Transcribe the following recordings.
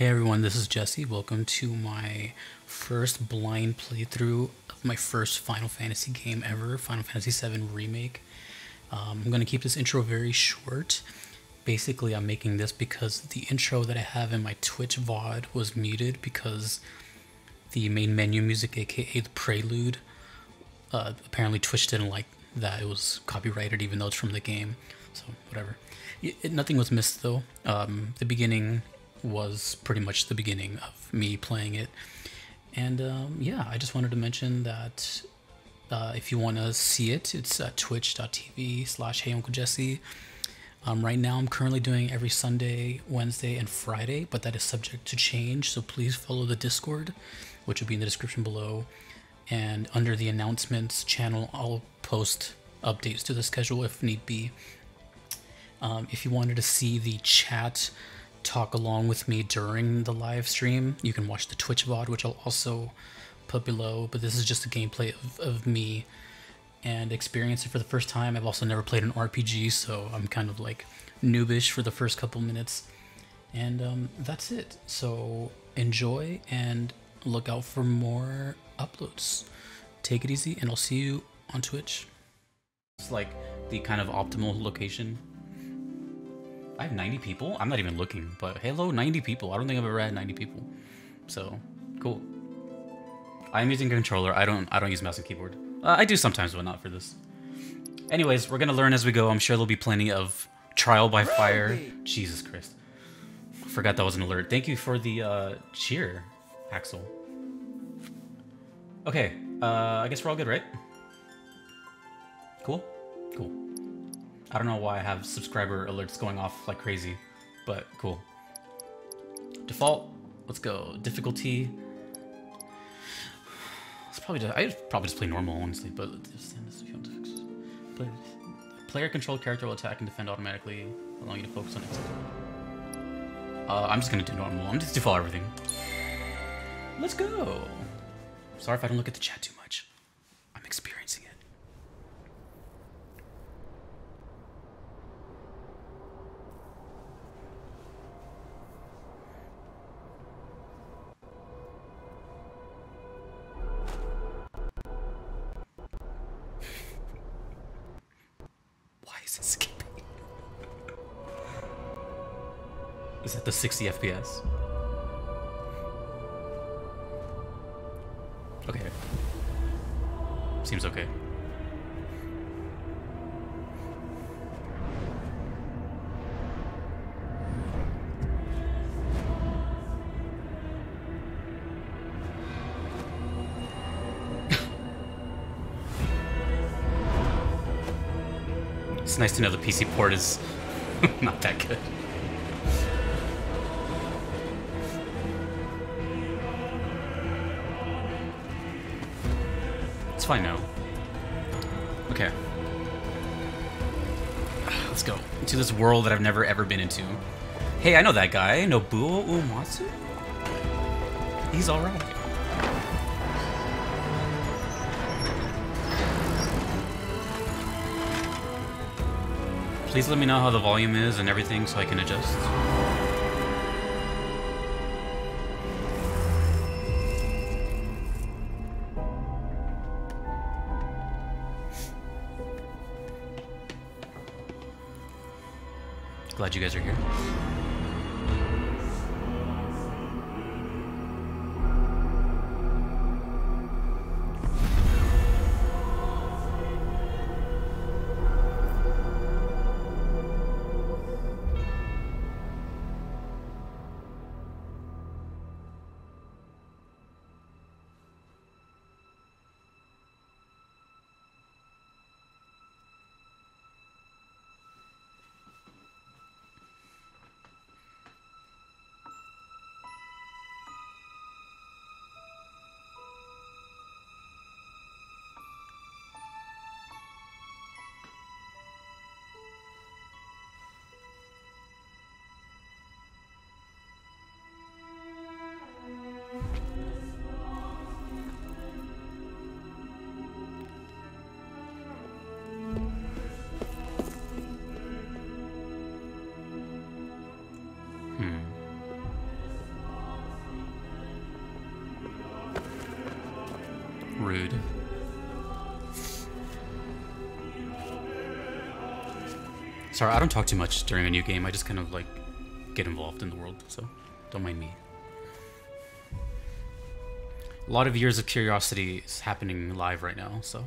Hey everyone, this is Jesse. Welcome to my first blind playthrough of my first Final Fantasy game ever, Final Fantasy VII Remake. I'm going to keep this intro very short. Basically, I'm making this because the intro that I have in my Twitch VOD was muted because the main menu music, aka the prelude, apparently Twitch didn't like that. It was copyrighted even though it's from the game, so whatever. Nothing was missed though. The beginning was pretty much the beginning of me playing it, and yeah, I just wanted to mention that if you want to see it, it's twitch.tv/HeyUncleJesse. Right now I'm currently doing every Sunday, Wednesday, and Friday, but that is subject to change, so please follow the Discord, which will be in the description below, and under the announcements channel I'll post updates to the schedule if need be. If you wanted to see the chat talk along with me during the live stream, you can watch the Twitch VOD, which I'll also put below, but this is just a gameplay of me and experience it for the first time. I've also never played an RPG, so I'm kind of like noobish for the first couple minutes, and that's it. So enjoy and look out for more uploads. Take it easy, and I'll see you on Twitch. It's like the kind of optimal location. I have 90 people? I'm not even looking, but hello, 90 people. I don't think I've ever had 90 people. So, cool. I'm using a controller. I don't use mouse and keyboard. I do sometimes, but not for this. Anyways, we're gonna learn as we go. I'm sure there'll be plenty of trial by fire. Jesus Christ. Forgot that was an alert. Thank you for the cheer, Axel. Okay, I guess we're all good, right? Cool? Cool. I don't know why I have subscriber alerts going off like crazy, but cool. Default, let's go. Difficulty. It's probably just, I just play normal, honestly, but player controlled character will attack and defend automatically, allowing you to focus on it. I'm just gonna do normal. I'm just default everything. Let's go. Sorry if I don't look at the chat too much. I'm experiencing it. Is that the 60 FPS? Okay. Seems okay. It's nice to know the PC port is not that good. I know. Okay. Let's go into this world that I've never ever been into. Hey, I know that guy, Nobuo Uematsu. He's alright. Please let me know how the volume is and everything so I can adjust. Glad you guys are here. rude. Sorry, I don't talk too much during a new game. I just kind of, like, get involved in the world, so don't mind me. A lot of years of curiosity is happening live right now, so...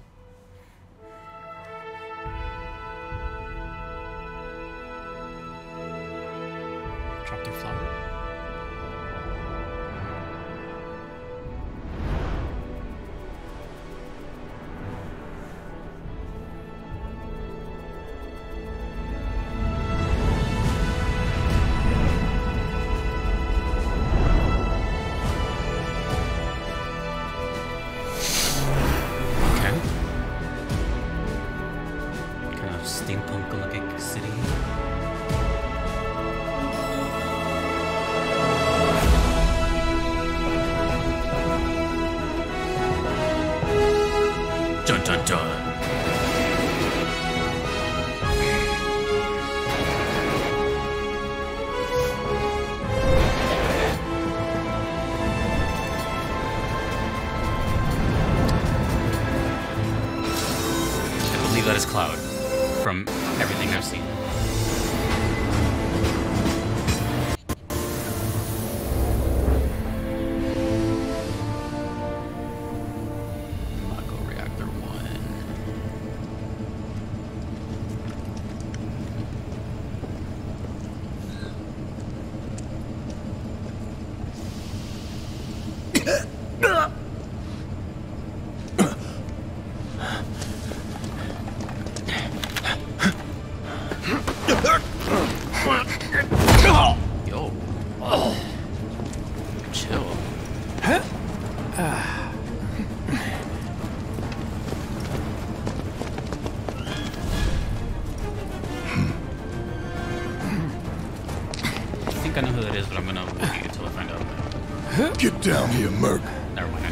Get down here, Merc. Never mind, I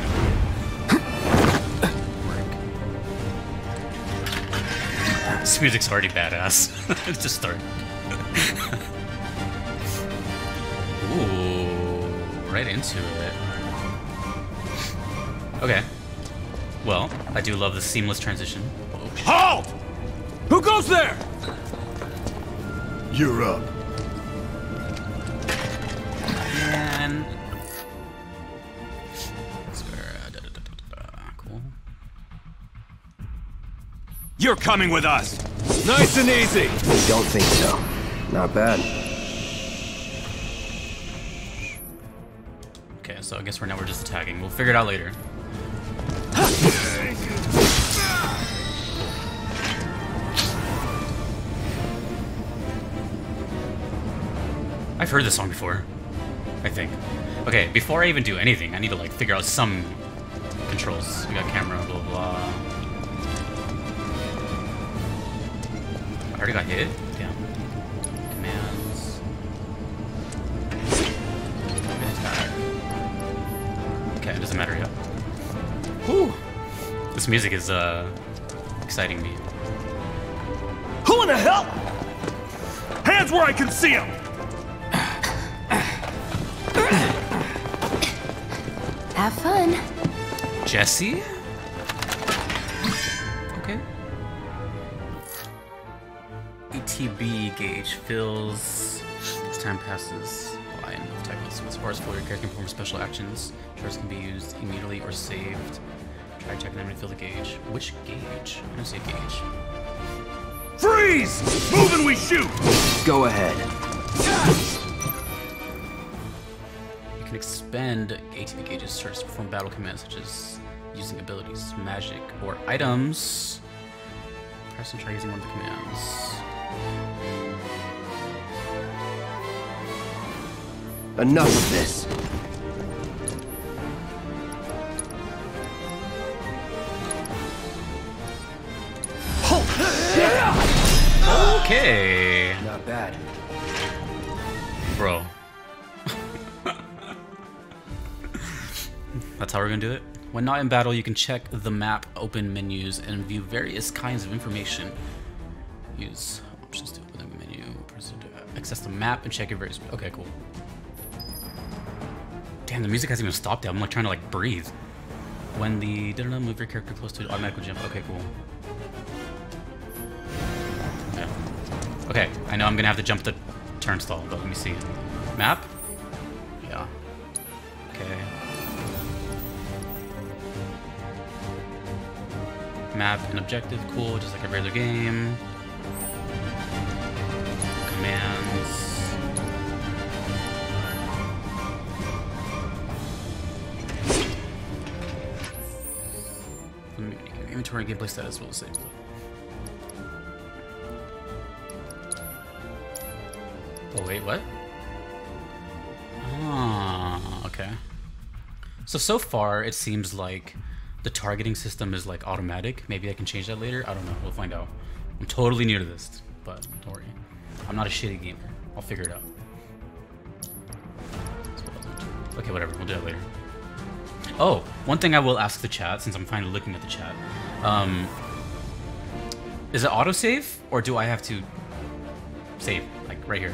know. This music's already badass. Let's just start. Ooh, right into it. Okay. Well, I do love the seamless transition. Halt! Who goes there? You're up. You're coming with us! Nice and easy! I don't think so. Not bad. Okay, so I guess we're just attacking. We'll figure it out later. I've heard this song before. I think. Okay, before I even do anything, I need to, like, figure out some controls. We got camera, blah, blah, blah. I already got hit? Damn. Commands. Attack. Okay, it doesn't matter yet. Whew! This music is, exciting me. Who in the hell? Hands where I can see him! Have fun. Jesse? TB gauge fills as time passes by and the type of powers for your character can perform special actions. Charges can be used immediately or saved. Try attacking them to fill the gauge. Which gauge? I don't see a gauge. Freeze! Move and we shoot! Go ahead. You can expend ATB gauges to perform battle commands such as using abilities, magic, or items. Press and try using one of the commands. Enough of this. Oh, yeah. Okay. Not bad. Bro. That's how we're gonna do it. When not in battle, you can check the map, open menus, and view various kinds of information. Use options to open the menu, access the map, and check your various... Okay, cool. Damn, the music hasn't even stopped yet. I'm like trying to like breathe. When the move your character close to it, automatically jump. Okay, cool. Yeah. Okay, I know I'm gonna have to jump the turnstile, but let me see. Map? Yeah. Okay. Map and objective, cool, just like every other game. Commands. Inventory, gameplay status, will save. Oh wait, what? Ah, okay. So far it seems like the targeting system is like automatic. Maybe I can change that later. I don't know. We'll find out. I'm totally new to this, but don't worry. I'm not a shitty gamer. I'll figure it out. Okay, whatever. We'll do it later. Oh, one thing I will ask the chat, since I'm finally looking at the chat. Is it autosave, or do I have to save, like, right here?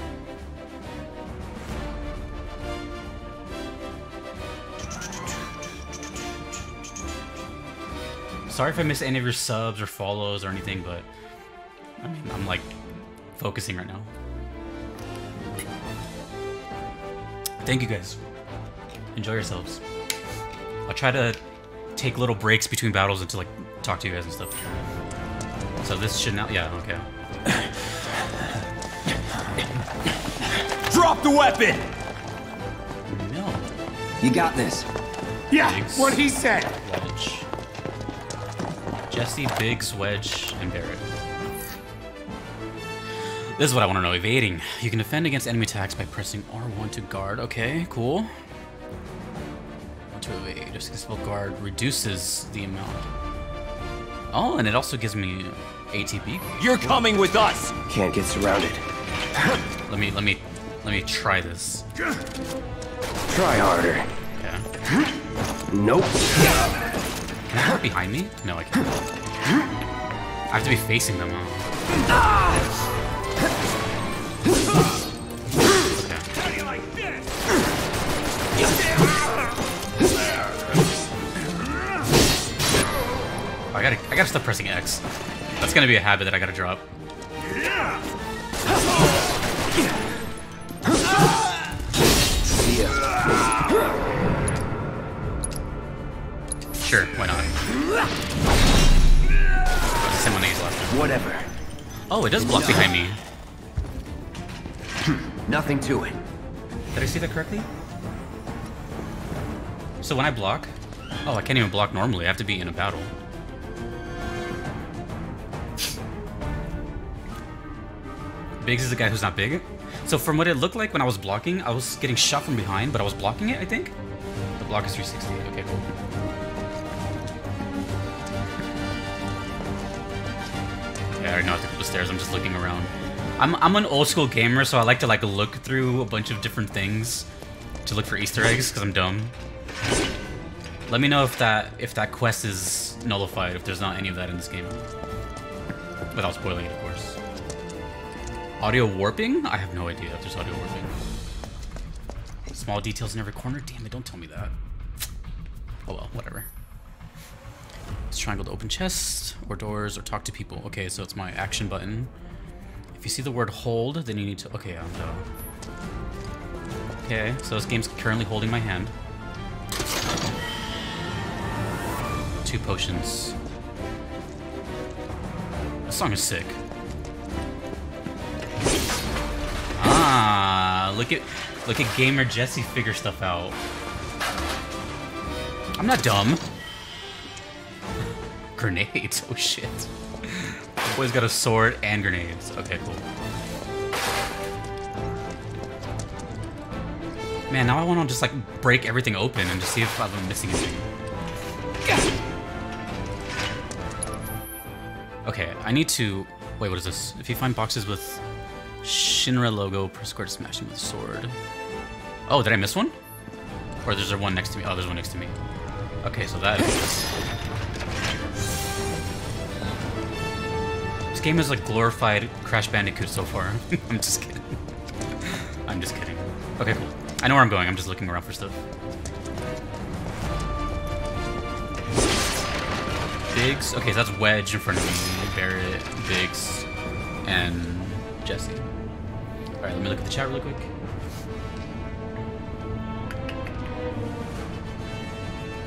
Sorry if I missed any of your subs or follows or anything, but I mean, I'm, like, focusing right now. Thank you, guys. Enjoy yourselves. I'll try to take little breaks between battles and to like talk to you guys and stuff. So this should not, yeah, okay. Drop the weapon! No. You got this. Yeah, Biggs, what he said. Wedge. Jesse, Biggs, Wedge, and Barret. This is what I want to know, evading. You can defend against enemy attacks by pressing R1 to guard. Okay, cool. Just because guard reduces the amount. Oh, and it also gives me ATB. You're coming with us. Can't get surrounded. Let me try this. Try harder. Okay. Nope. Can I work behind me? No, I can't. I have to be facing them. Huh? I gotta stop pressing X. That's gonna be a habit that I gotta drop. Sure, why not? Whatever. Oh, it does block behind me. Nothing to it. Did I see that correctly? So when I block, oh, I can't even block normally. I have to be in a battle. Biggs is the guy who's not big. So from what it looked like when I was blocking, I was getting shot from behind, but I was blocking it, I think? The block is 360. Okay, cool. Yeah, I already know how to go upstairs. I'm just looking around. I'm an old school gamer, so I like to like look through a bunch of different things to look for Easter eggs, because I'm dumb. Let me know if that quest is nullified, if there's not any of that in this game. Without spoiling it, of course. Audio warping? I have no idea if there's audio warping. Small details in every corner? Damn it, don't tell me that. Oh well, whatever. It's triangle to open chests, or doors, or talk to people. Okay, so it's my action button. If you see the word hold, then you need to... Okay, I'm done. Okay, so this game's currently holding my hand. 2 potions. This song is sick. Ah, look at gamer Jesse figure stuff out. I'm not dumb. Grenades, oh shit. The boy's got a sword and grenades. Okay, cool. Man, now I want to just like break everything open and just see if I'm missing anything. Okay, I need to... Wait, what is this? If you find boxes with... Shinra logo, press square to smash him with a sword. Oh, did I miss one? Or there's one next to me? Oh, there's one next to me. Okay, so that is... This game is like glorified Crash Bandicoot so far. I'm just kidding. I'm just kidding. Okay, cool. I know where I'm going. I'm just looking around for stuff. Biggs. Okay, so that's Wedge in front of me. Barret, Biggs, and Jesse. All right, let me look at the chat really quick.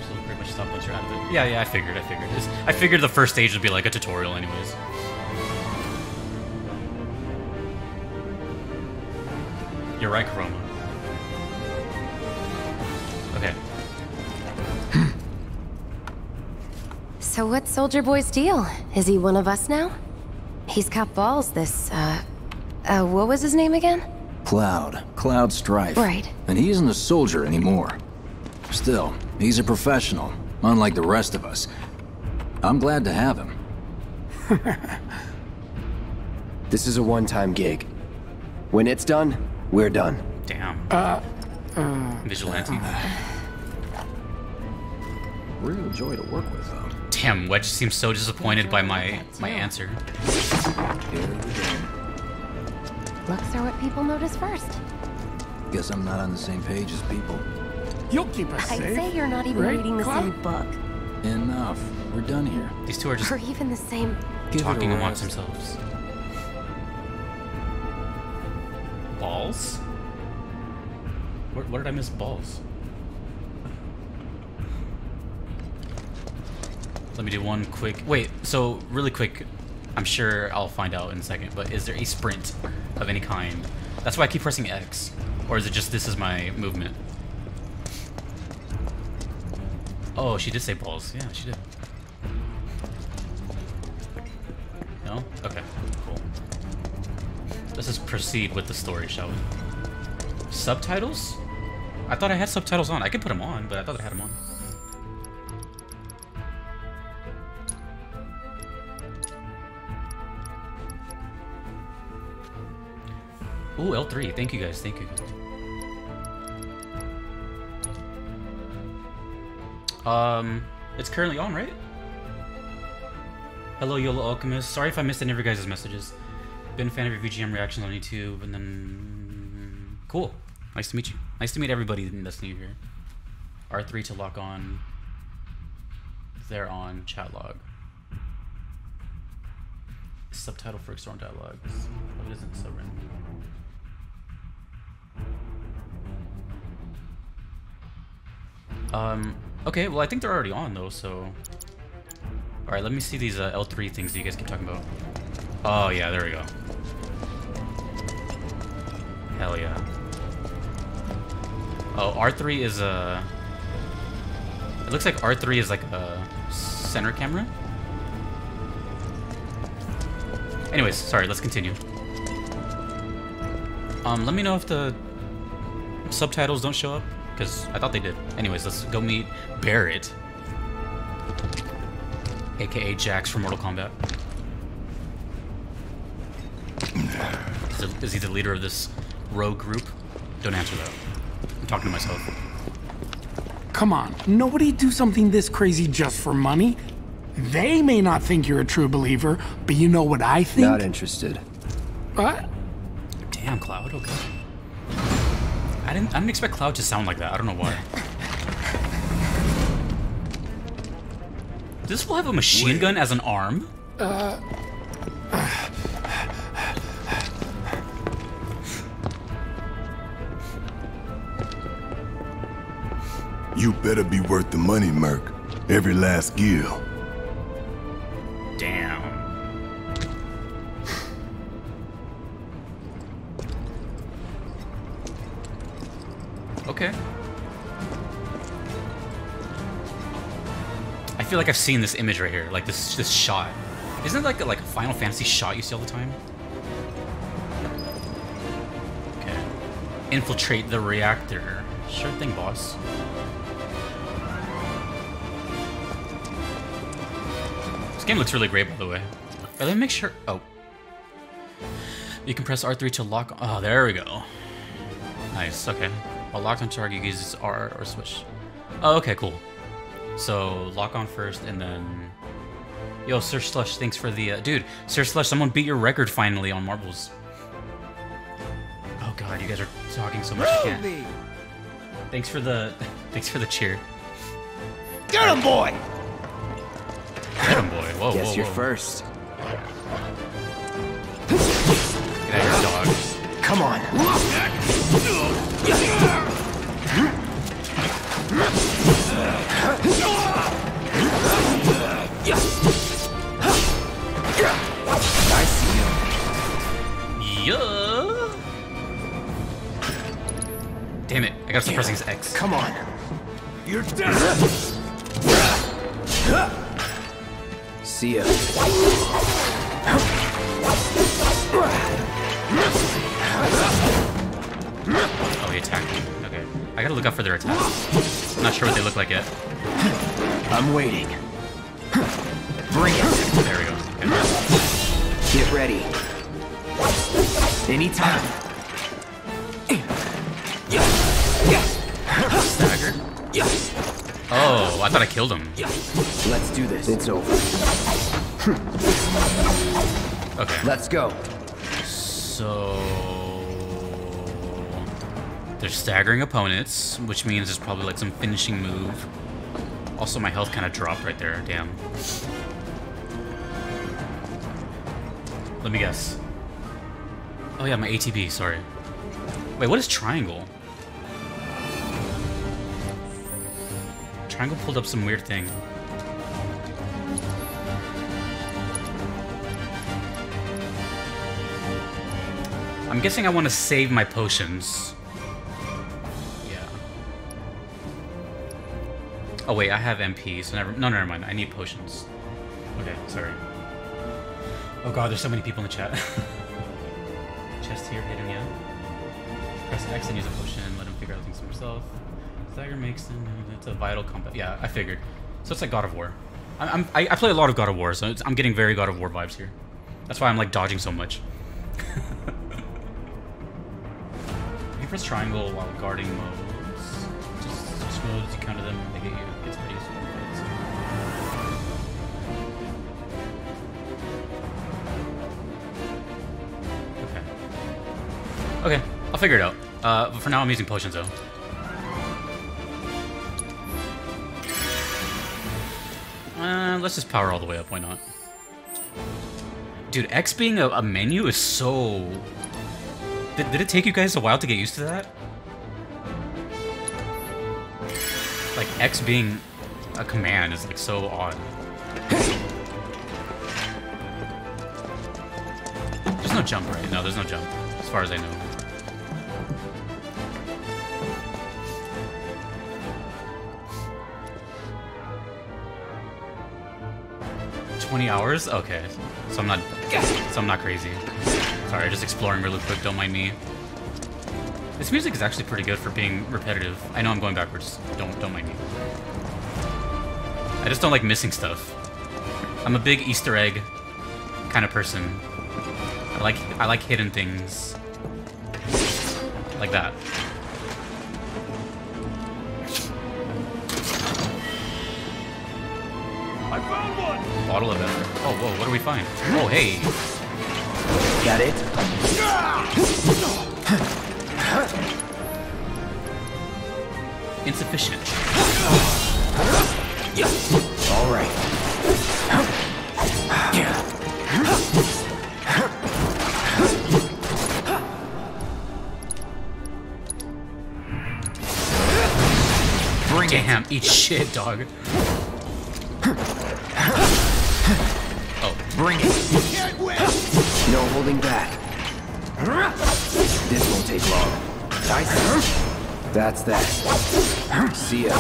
So pretty much stop once you're out of it. Yeah, yeah, I figured. I figured the first stage would be like a tutorial, anyways. You're right, Chroma. Okay. So what's Soldier Boy's deal? Is he one of us now? He's got balls, this, what was his name again? Cloud Strife. Right. And he isn't a soldier anymore. Still, he's a professional, unlike the rest of us. I'm glad to have him. This is a one-time gig. When it's done, we're done. Damn. Vigilante. Real joy to work with, though. Damn, Wedge seems so disappointed by my answer. Looks are what people notice first. Guess I'm not on the same page as people. You'll keep us safe. I'd say you're not even reading the same book. Enough. We're done here. These two are just even the same talking amongst themselves. Balls? Where did I miss balls? Let me do one quick... Wait, so really quick, I'm sure I'll find out in a second, but is there a sprint of any kind? That's why I keep pressing X. Or is it just this is my movement? Oh, she did say balls. Yeah, she did. No? Okay, cool. Let's just proceed with the story, shall we? Subtitles? I thought I had subtitles on. I could put them on, but I thought I had them on. Ooh, L3. Thank you, guys. Thank you. It's currently on, right? Hello, Yolo Alchemist. Sorry if I missed any of your guys' messages. Been a fan of your VGM reactions on YouTube, and then... Cool. Nice to meet you. Nice to meet everybody that's new here. R3 to lock on. They're on chat log. Subtitle for external dialogues. Oh, it isn't so random. Okay, well I think they're already on though, so... Alright, let me see these L3 things that you guys keep talking about. Oh yeah, there we go. Hell yeah. Oh, R3 is a... It looks like R3 is like a center camera? Anyways, sorry, let's continue. Let me know if the subtitles don't show up. Because I thought they did. Anyways, let's go meet Barret, aka Jax from Mortal Kombat. Is he the leader of this rogue group? Don't answer that. I'm talking to myself. Come on, nobody do something this crazy just for money. They may not think you're a true believer, but you know what I think? Not interested. What? Damn, Cloud, okay. I didn't expect Cloud to sound like that. I don't know why. Does this fool have a machine gun as an arm? You better be worth the money, Merc. Every last gill. Damn. Okay. I feel like I've seen this image right here, like this shot. Isn't it like a Final Fantasy shot you see all the time? Okay. Infiltrate the reactor. Sure thing, boss. This game looks really great, by the way. But let me make sure. Oh. You can press R3 to lock. Oh, there we go. Nice. Okay. While locked on target, uses R or switch. Oh, okay, cool. So, lock on first, and then... Yo, Sir Slush, thanks for the... Dude, Sir Slush, someone beat your record finally on marbles. Oh god, you guys are talking so much you can't. Thanks for the... Thanks for the cheer. Get him, boy! Oh boy, whoa, guess whoa, you're whoa. First. Get out your dogs. Come on. I see you. Yeah. Damn it, I gotta stop pressing X. Come on. You're dead. See ya. Oh, he attacked me. Okay. I gotta look out for their attacks. I'm not sure what they look like yet. I'm waiting. Bring it. There we go. Okay. Get ready. Anytime. Stagger. Oh, I thought I killed him. Let's do this. It's over. Okay. Let's go. So... they're staggering opponents, which means there's probably like some finishing move. Also, my health kind of dropped right there. Damn. Let me guess. Oh yeah, my ATB, sorry. Wait, what is triangle? Triangle pulled up some weird thing. I'm guessing I want to save my potions. Yeah. Oh wait, I have MP, so never mind. I need potions. Okay, sorry. Oh god, there's so many people in the chat. Chest here, hidden, yeah. Press X and use a potion and let him figure out things for himself. Dagger makes them. It's a vital combat. Yeah, I figured. So it's like God of War. I play a lot of God of War, so I'm getting very God of War vibes here. That's why I'm like dodging so much. You press triangle while guarding modes. Just modes, you counter them, and they get you. It's pretty useful. Okay. Okay, I'll figure it out. But for now, I'm using potions though. Let's just power all the way up, why not? Dude, X being a menu is so... Did it take you guys a while to get used to that? Like, X being a command is, like, so odd. There's no jump, right? No, there's no jump, as far as I know. Hours? Okay, so I'm not crazy. Sorry, just exploring really quick, don't mind me. This music is actually pretty good for being repetitive. I know I'm going backwards, don't mind me. I just don't like missing stuff. I'm a big Easter egg kind of person. I like hidden things. Like that. Bottle of effort. Oh, whoa, what do we find? Oh, hey. Got it? Insufficient. All right. Damn, eat shit, dog. Bring it! No holding back. This won't take long. That's that. See ya.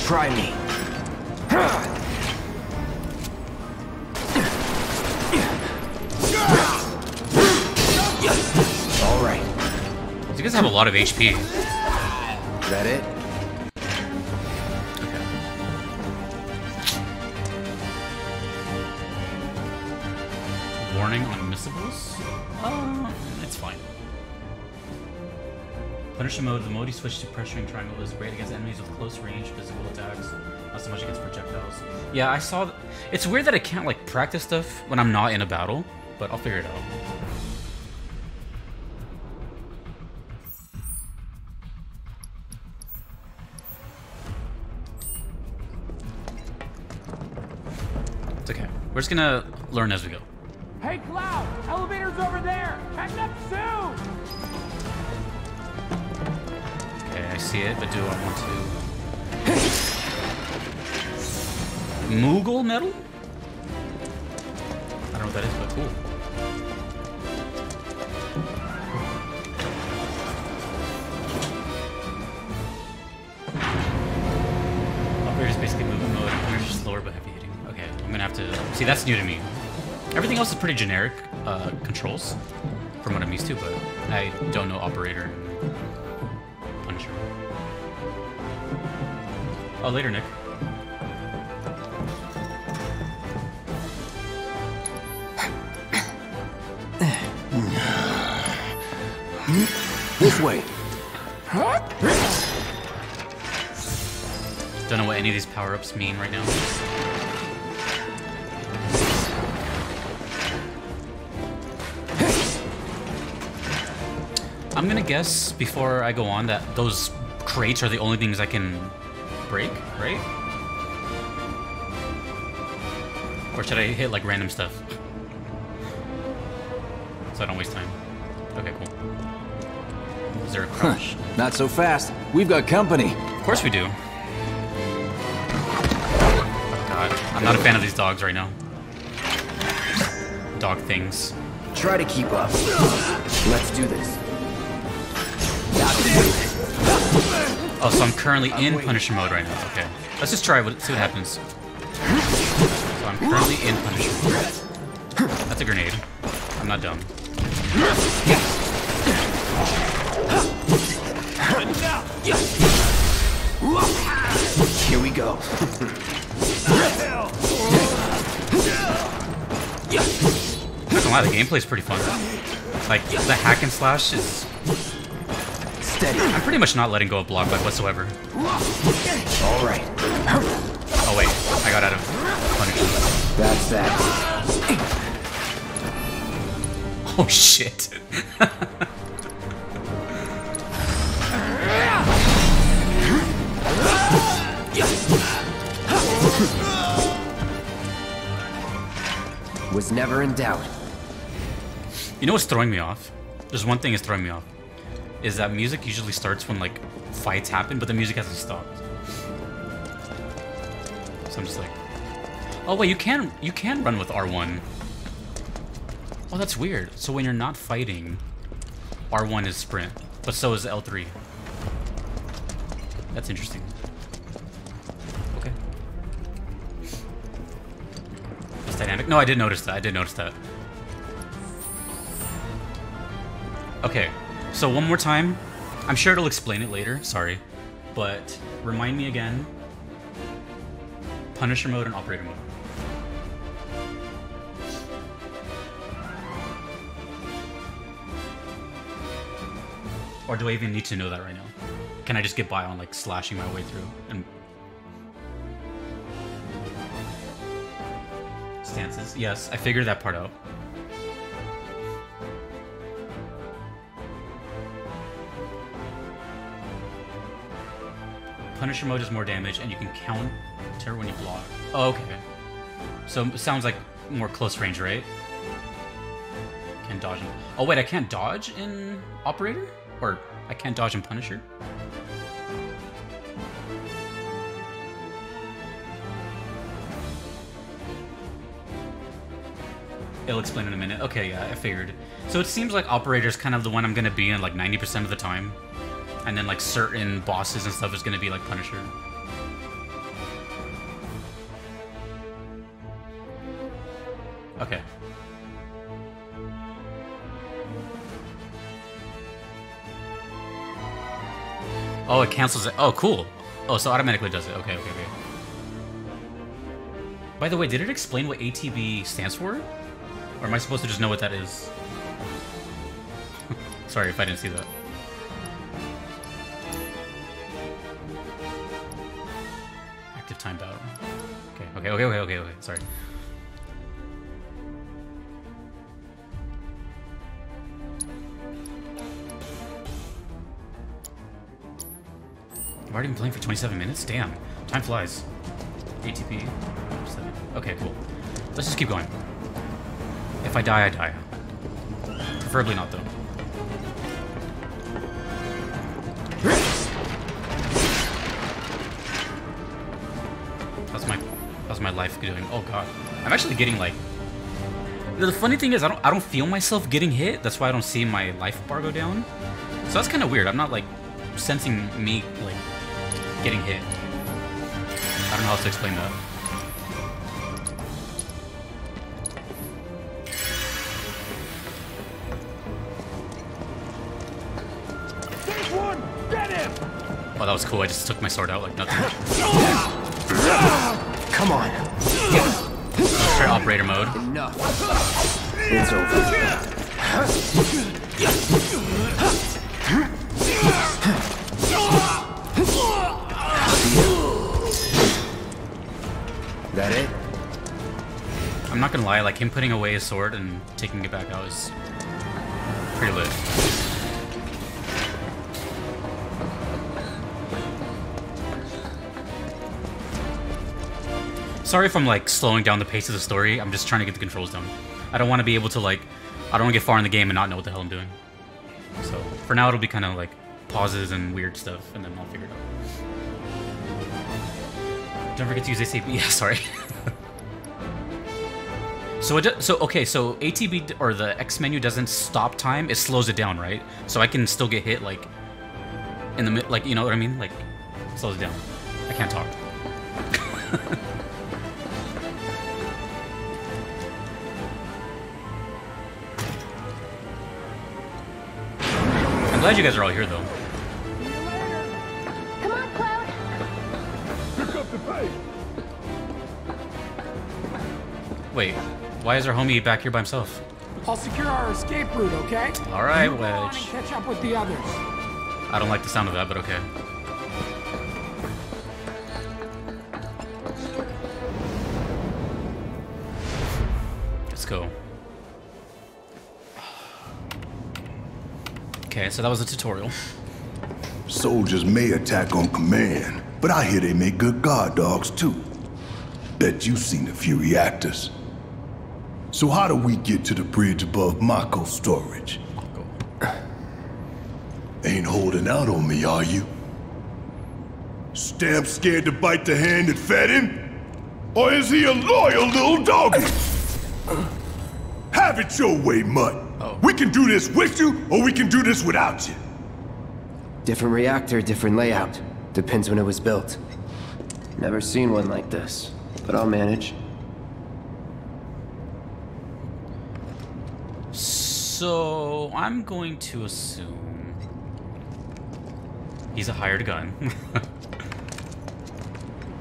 Try me. All right. You guys have a lot of HP. Is that it? Warning on missables? It's fine. Punisher mode, the mode you switch to pressuring triangle is great against enemies with close range, physical attacks, not so much against projectiles. Yeah, I saw... It's weird that I can't, like, practice stuff when I'm not in a battle, but I'll figure it out. We're just gonna learn as we go. Hey, Cloud! Elevator's over there! Catch up soon! Okay, I see it, but do I want to... Moogle metal? I don't know what that is, but cool. Operator is basically movement mode. Operator is slower but heavy hitting. Okay, I'm gonna have to... See, that's new to me. Everything else is pretty generic controls from what I'm used to, but I don't know operator and Punisher. Oh, later, Nick. This way. Don't know what any of these power-ups mean right now. I'm gonna guess before I go on that those crates are the only things I can break, right? Or should I hit like random stuff? So I don't waste time. Okay, cool. Is there a crush? Huh, not so fast. We've got company. Of course we do. Oh god. I'm not a fan of these dogs right now. Dog things. Try to keep up. Let's do this. Oh, so I'm currently in Punisher mode right now. Okay. Let's just try it, see what happens. So I'm currently in Punisher mode. That's a grenade. I'm not dumb. Here we go. I'm not gonna lie, the gameplay's pretty fun. Like, the hack and slash is... I'm pretty much not letting go of block like whatsoever. All right. Oh wait, I got out of punishment. That's that. Oh shit. Was never in doubt. You know what's throwing me off? There's one thing that's throwing me off. Is that music usually starts when like fights happen, but the music hasn't stopped. So I'm just like, oh wait, you can run with R1. Oh, that's weird. So when you're not fighting, R1 is sprint, but so is L3. That's interesting. Okay. It's dynamic. No, I did notice that. I did notice that. Okay. So one more time, I'm sure it'll explain it later, sorry, but remind me again, Punisher mode and Operator mode. Or do I even need to know that right now? Can I just get by on like slashing my way through and... Stances, yes, I figured that part out. Punisher mode does more damage, and you can counter when you block. Oh, okay. So it sounds like more close range, right? Can dodge. In... Oh wait, I can't dodge in Operator, or I can't dodge in Punisher. It'll explain in a minute. Okay, yeah, I figured. So it seems like Operator is kind of the one I'm gonna be in like 90% of the time. And then, like, certain bosses and stuff is gonna be, like, Punisher. Okay. Oh, it cancels it. Oh, cool. Oh, so automatically does it. Okay, okay, okay. By the way, did it explain what ATB stands for? Or am I supposed to just know what that is? Sorry if I didn't see that. Time battle. Okay, okay, okay, okay, okay, okay, sorry. I've already been playing for 27 minutes? Damn. Time flies. ATP. 7. Okay, cool. Let's just keep going. If I die, I die. Preferably not, though. How's my life doing? Oh god, I'm actually getting like. The funny thing is, I don't feel myself getting hit. That's why I don't see my life bar go down. So that's kind of weird. I'm not like sensing me like getting hit. I don't know how to explain that. Take one, get him! Oh, that was cool. I just took my sword out like nothing. Come on. Yeah. Straight operator mode. Enough. It's over. That it? I'm not gonna lie, like him putting away his sword and taking it back out is pretty lit. Sorry if I'm like slowing down the pace of the story. I'm just trying to get the controls down. I don't want to be able to like, I don't want to get far in the game and not know what the hell I'm doing. So for now it'll be kind of like pauses and weird stuff, and then I'll figure it out. Don't forget to use ATB. Yeah, sorry. So ATB or the X menu doesn't stop time. It slows it down, right? So I can still get hit like in the mid, like you know what I mean? Like slows it down. I can't talk. I'm glad you guys are all here, though. Come on, Cloud. Pick up the pace. Wait, why is our homie back here by himself? I'll secure our escape route, okay? All right, Wedge. Catch up with the others. I don't like the sound of that, but okay. Let's go. Okay, so that was a tutorial. Soldiers may attack on command, but I hear they make good guard dogs too. Bet you've seen a few reactors. So how do we get to the bridge above Mako storage? Mako. Ain't holding out on me, are you? Stamp scared to bite the hand that fed him? Or is he a loyal little doggy? Have it your way, mutt. Oh. We can do this with you, or we can do this without you. Different reactor, different layout. Depends when it was built. Never seen one like this, but I'll manage. So, I'm going to assume he's a hired gun.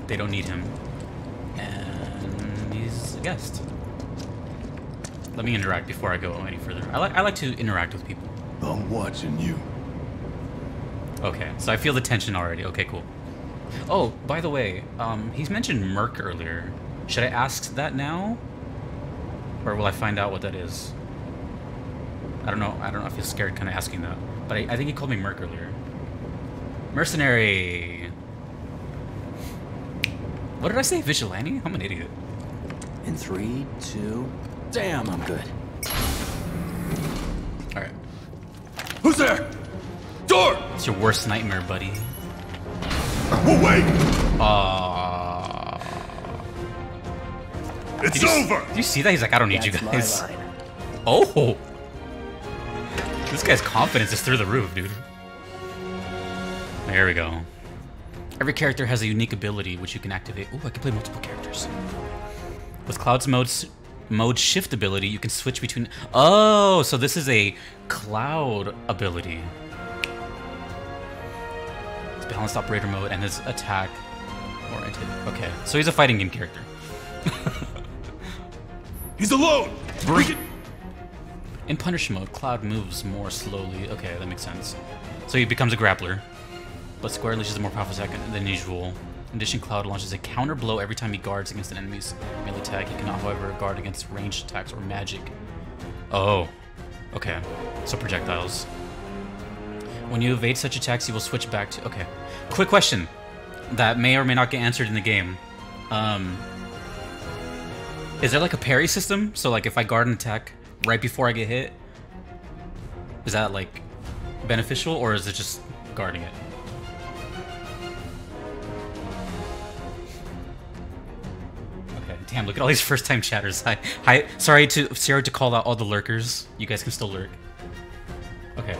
They don't need him. And he's a guest. Let me interact before I go any further. I like to interact with people. I'm watching you. Okay, so I feel the tension already. Okay, cool. Oh, by the way, he's mentioned Merc earlier. Should I ask that now? Or will I find out what that is? I don't know. I feel scared kind of asking that. But I think he called me Merc earlier. Mercenary! What did I say? Vigilante? I'm an idiot. In 3, 2... Damn, I'm good. All right. Who's there? Door! It's your worst nightmare, buddy. We'll wait. It's over. Do you see that? He's like, I don't need you guys. Oh. This guy's confidence is through the roof, dude. There we go. Every character has a unique ability which you can activate. Ooh, I can play multiple characters. With Cloud's mode shift ability, you can switch between... Oh, so this is a Cloud ability. It's balanced operator mode and his attack oriented. Okay, so he's a fighting game character. He's alone! Bring it! In punish mode, Cloud moves more slowly. Okay, that makes sense. So he becomes a grappler, but Square unleashes a more powerful attack than usual. In addition, Cloud launches a counter blow every time he guards against an enemy's melee attack. He cannot, however, guard against ranged attacks or magic. Oh, okay. So projectiles. When you evade such attacks, you will switch back to... Okay. Quick question that may or may not get answered in the game. Is there like a parry system? So like if I guard and attack right before I get hit, is that like beneficial or is it just guarding it? Okay, damn, look at all these first time chatters. Hi, sorry to call out all the lurkers. You guys can still lurk. Okay,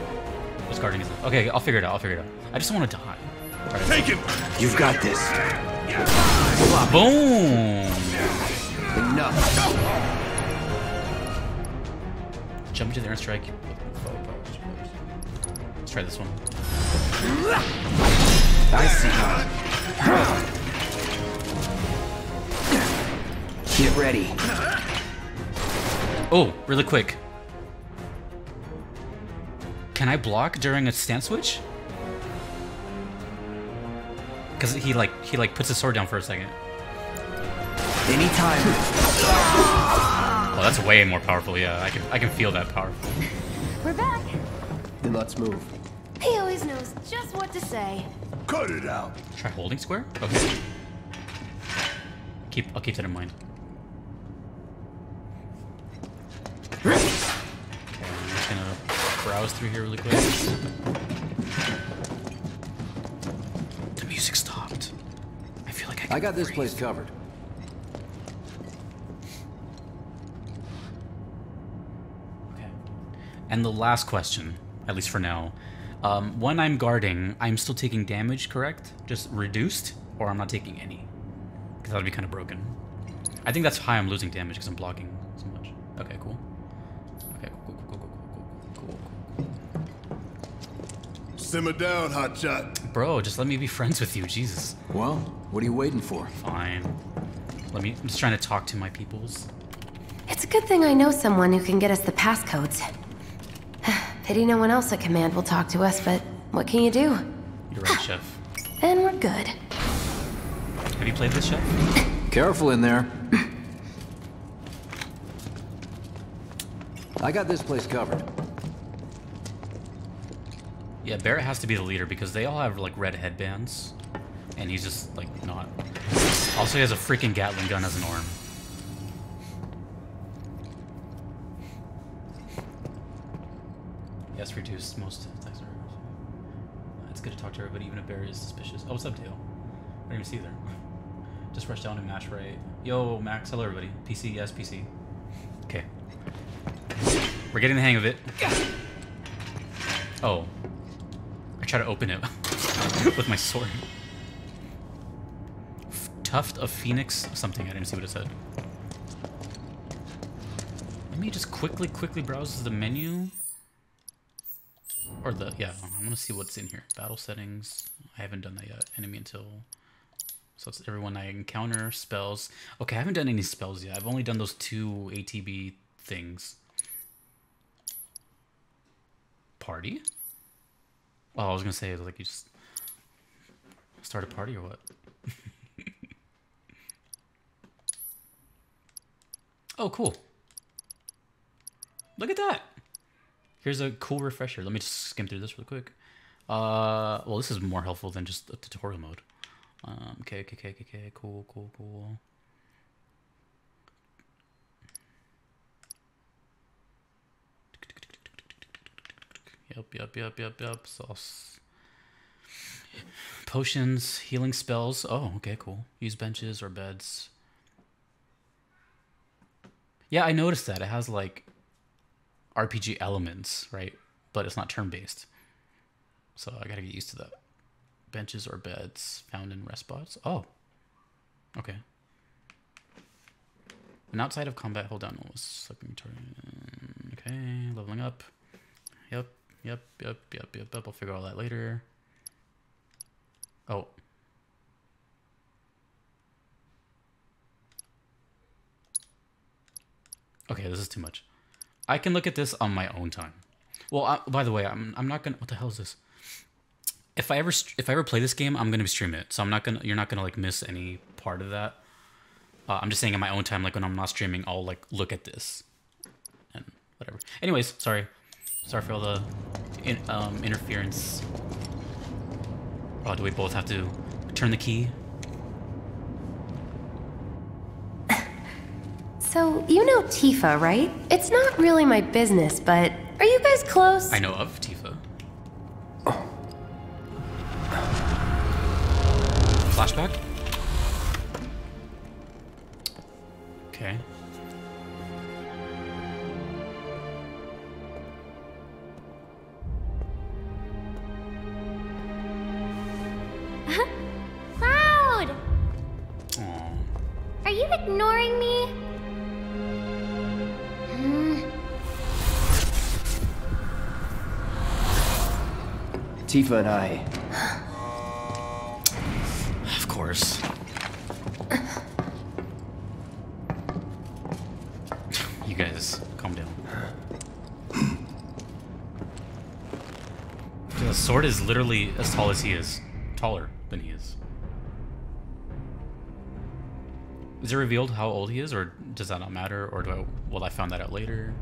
what's guarding is it? Okay, I'll figure it out, I just want to die. Right. Take him! You've got this. Boom! Enough. Jump into the air and strike. Let's try this one. I see. Get ready. Oh, really quick. Can I block during a stance switch? Because he puts his sword down for a second. Anytime. Oh, that's way more powerful. Yeah, I can feel that power. We're back. Then let's move. He always knows just what to say. Cut it out. Try holding square. Okay. I'll keep that in mind. Okay, I'm just gonna browse through here really quick. I got this place covered. Okay. And the last question, at least for now. When I'm guarding, I'm still taking damage, correct? Just reduced, or I'm not taking any? Because that would be kind of broken. I think that's why I'm losing damage, because I'm blocking so much. Okay, cool. Simmer down, hotshot. Bro, just let me be friends with you, Jesus. Well... what are you waiting for? Fine. I'm just trying to talk to my peoples. It's a good thing I know someone who can get us the passcodes. Pity no one else at command will talk to us, but what can you do? You're right, Chef. And we're good. Have you played this, Chef? Careful in there. I got this place covered. Yeah, Barret has to be the leader because they all have like red headbands. And he's just, like, not. Also, he has a freaking Gatling gun as an arm. Yes, reduced most attacks. It's good to talk to everybody, even if Barry is suspicious. Oh, what's up, Dale? I didn't even see you there. Just rush down and mash right. Yo, Max, hello, everybody. PC, yes, PC. Okay. We're getting the hang of it. Oh. I try to open it with my sword. Tuft of Phoenix something, I didn't see what it said. Let me just quickly browse the menu. Or the, yeah, I wanna see what's in here. Battle settings, I haven't done that yet. Enemy until, so it's everyone I encounter, spells. Okay, I haven't done any spells yet. I've only done those two ATB things. Party? Oh, I was gonna say, like, you just start a party or what? Oh, cool. Look at that. Here's a cool refresher. Let me just skim through this real quick. Well, this is more helpful than just a tutorial mode. Okay, cool. Yep. Sauce. Potions, healing spells. Oh, okay, cool. Use benches or beds. Yeah, I noticed that. It has, like, RPG elements, right? But it's not turn-based. So I gotta get used to that. Benches or beds found in rest spots. Oh. Okay. When outside of combat, hold down. Okay, leveling up. Yep. I'll figure all that later. Oh. Okay, this is too much. I can look at this on my own time. Well, by the way, I'm not gonna. What the hell is this? If I ever play this game, I'm gonna stream it. So I'm not gonna. You're not gonna like miss any part of that. I'm just saying in my own time, like when I'm not streaming, I'll like look at this and whatever. Anyways, sorry for all the interference. Oh, do we both have to turn the key? So, you know Tifa, right? It's not really my business, but are you guys close? I know of Tifa. Oh. Flashback? Okay. Cloud! Aww. Are you ignoring me? Tifa and I. Of course. You guys, calm down. The sword is literally as tall as he is. Taller than he is. Is it revealed how old he is, or does that not matter, or do I? Well, I found that out later.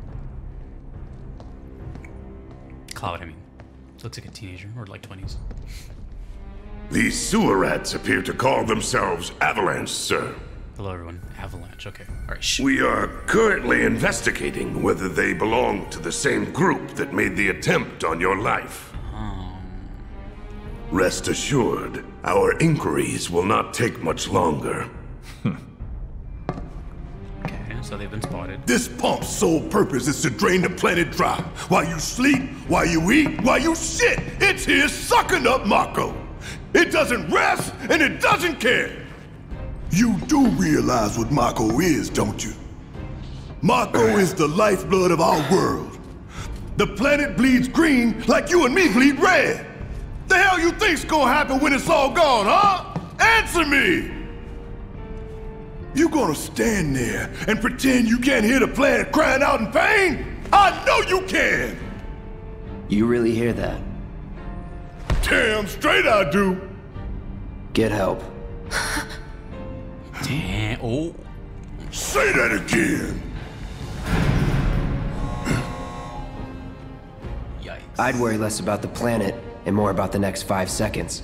Cloud, I mean. Looks like a teenager, or like 20s. These sewer rats appear to call themselves Avalanche, sir. Hello, everyone. Avalanche, okay. All right, shh. We are currently investigating whether they belong to the same group that made the attempt on your life. Rest assured, our inquiries will not take much longer. So they've been spotted. This pump's sole purpose is to drain the planet dry. While you sleep, while you eat, while you shit, it's here sucking up Mako. It doesn't rest, and it doesn't care. You do realize what Mako is, don't you? Mako is the lifeblood of our world. The planet bleeds green like you and me bleed red. The hell you think's gonna happen when it's all gone, huh? Answer me! You gonna stand there and pretend you can't hear the planet crying out in pain? I know you can! You really hear that? Damn straight I do! Get help. Damn, oh. Say that again! Yikes. I'd worry less about the planet and more about the next 5 seconds.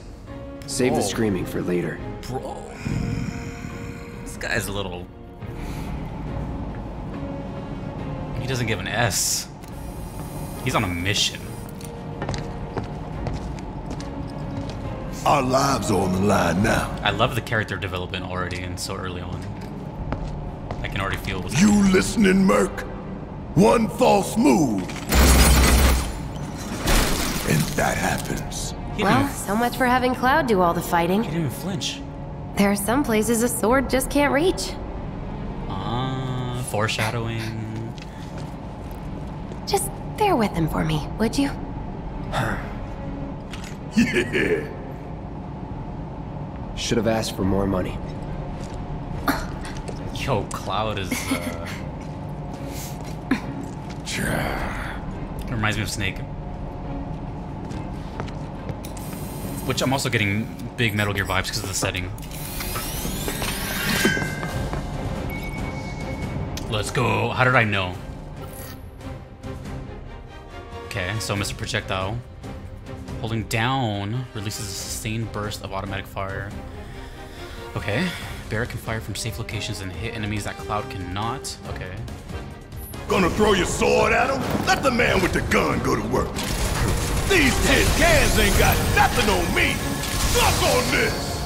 Save the screaming for later. Bro. This guy's a little... He doesn't give an S. He's on a mission. Our lives are on the line now. I love the character development already and so early on. I can already feel what's happening. You listening, Merc? One false move. And that happens. Well, so much for having Cloud do all the fighting. He didn't even flinch. There are some places a sword just can't reach. Ah, foreshadowing. Just bear with him for me, would you? Yeah. Should have asked for more money. Yo, Cloud is. It reminds me of Snake. Which I'm also getting big Metal Gear vibes because of the setting. Let's go. How did I know? Okay, so Mr. Projectile. Holding down releases a sustained burst of automatic fire. Okay. Barret can fire from safe locations and hit enemies that Cloud cannot. Okay. Gonna throw your sword at him? Let the man with the gun go to work. These 10 cans ain't got nothing on me. Suck on this.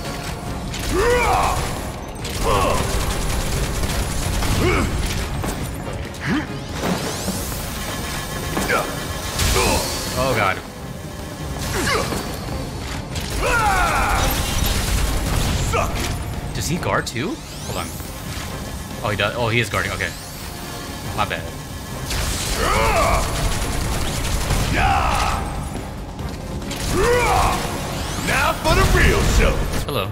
Oh god. Suck. Does he guard too? Hold on. Oh, he does. Oh, he is guarding. Okay. My bad. Now for the real show. Hello.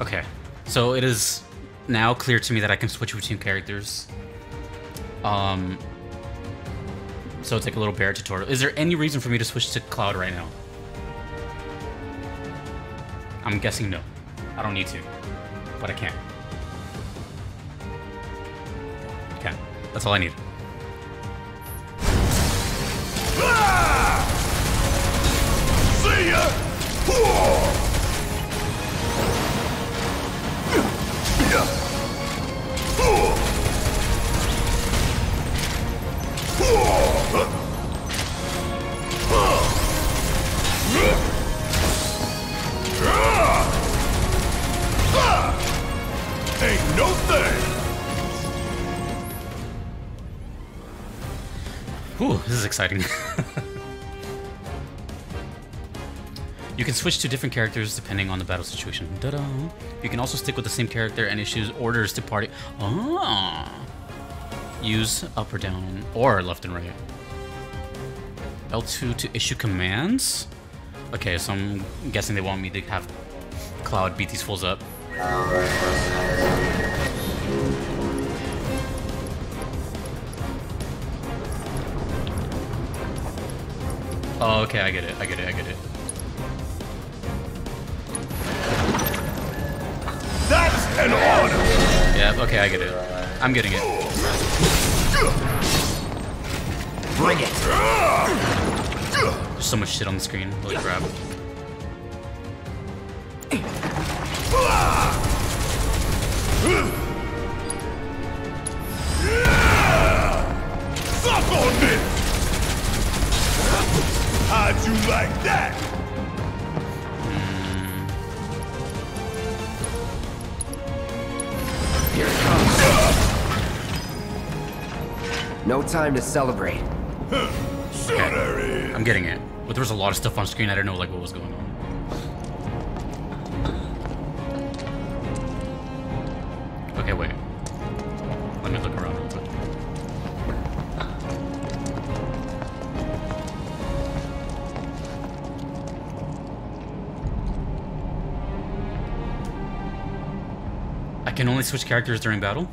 Okay, so it is now clear to me that I can switch between characters. So it's like a little Barret tutorial. Is there any reason for me to switch to Cloud right now? I'm guessing no. I don't need to, but I can. Okay, that's all I need. This is exciting. You can switch to different characters depending on the battle situation. Ta-da. You can also stick with the same character and issue orders to party. Ah. Use up or down or left and right. L2 to issue commands? Okay, so I'm guessing they want me to have Cloud beat these fools up. Oh, okay, I get it. That's an order! Yeah, okay, I get it. I'm getting it. Bring it! There's so much shit on the screen. Holy crap. Suck on me! How'd you like that? Here it comes. No time to celebrate. Okay. I'm getting it. But there was a lot of stuff on screen. I didn't know like what was going on. Okay, wait. Let me look around real quick. I can only switch characters during battle?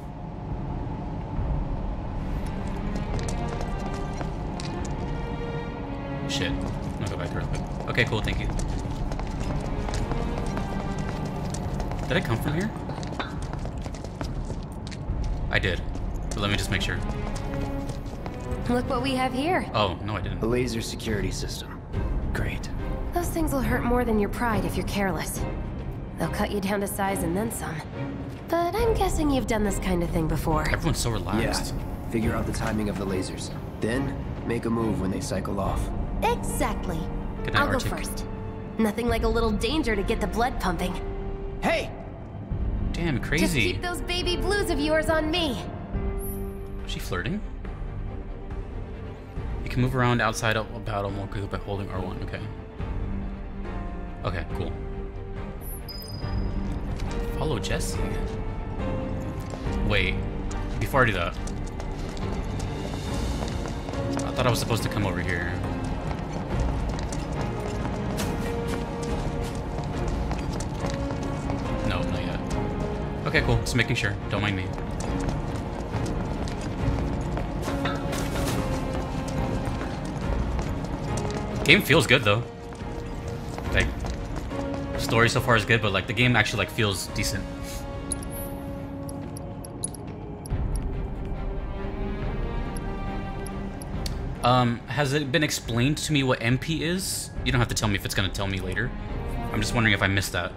Shit. I'm gonna go back real quick. Okay, cool, thank you. Did I come from here? I did, but let me just make sure. Look what we have here. Oh, no I didn't. The laser security system. Great. Those things will hurt more than your pride if you're careless. They'll cut you down to size and then some. But I'm guessing you've done this kind of thing before. Everyone's so relaxed. Yeah. Figure out the timing of the lasers. Then, make a move when they cycle off. Exactly. Good night, I'll Arctic. Go first. Nothing like a little danger to get the blood pumping. Hey! Damn, crazy. Just keep those baby blues of yours on me. Is she flirting? You can move around outside of a battle more quickly by holding R1, okay. Okay, cool. Follow Jesse. Wait, before I do that, I thought I was supposed to come over here. Okay, cool. Just making sure. Don't mind me. Game feels good though. Like, story so far is good, but like the game actually like feels decent. Has it been explained to me what MP is? You don't have to tell me if it's gonna tell me later. I'm just wondering if I missed that.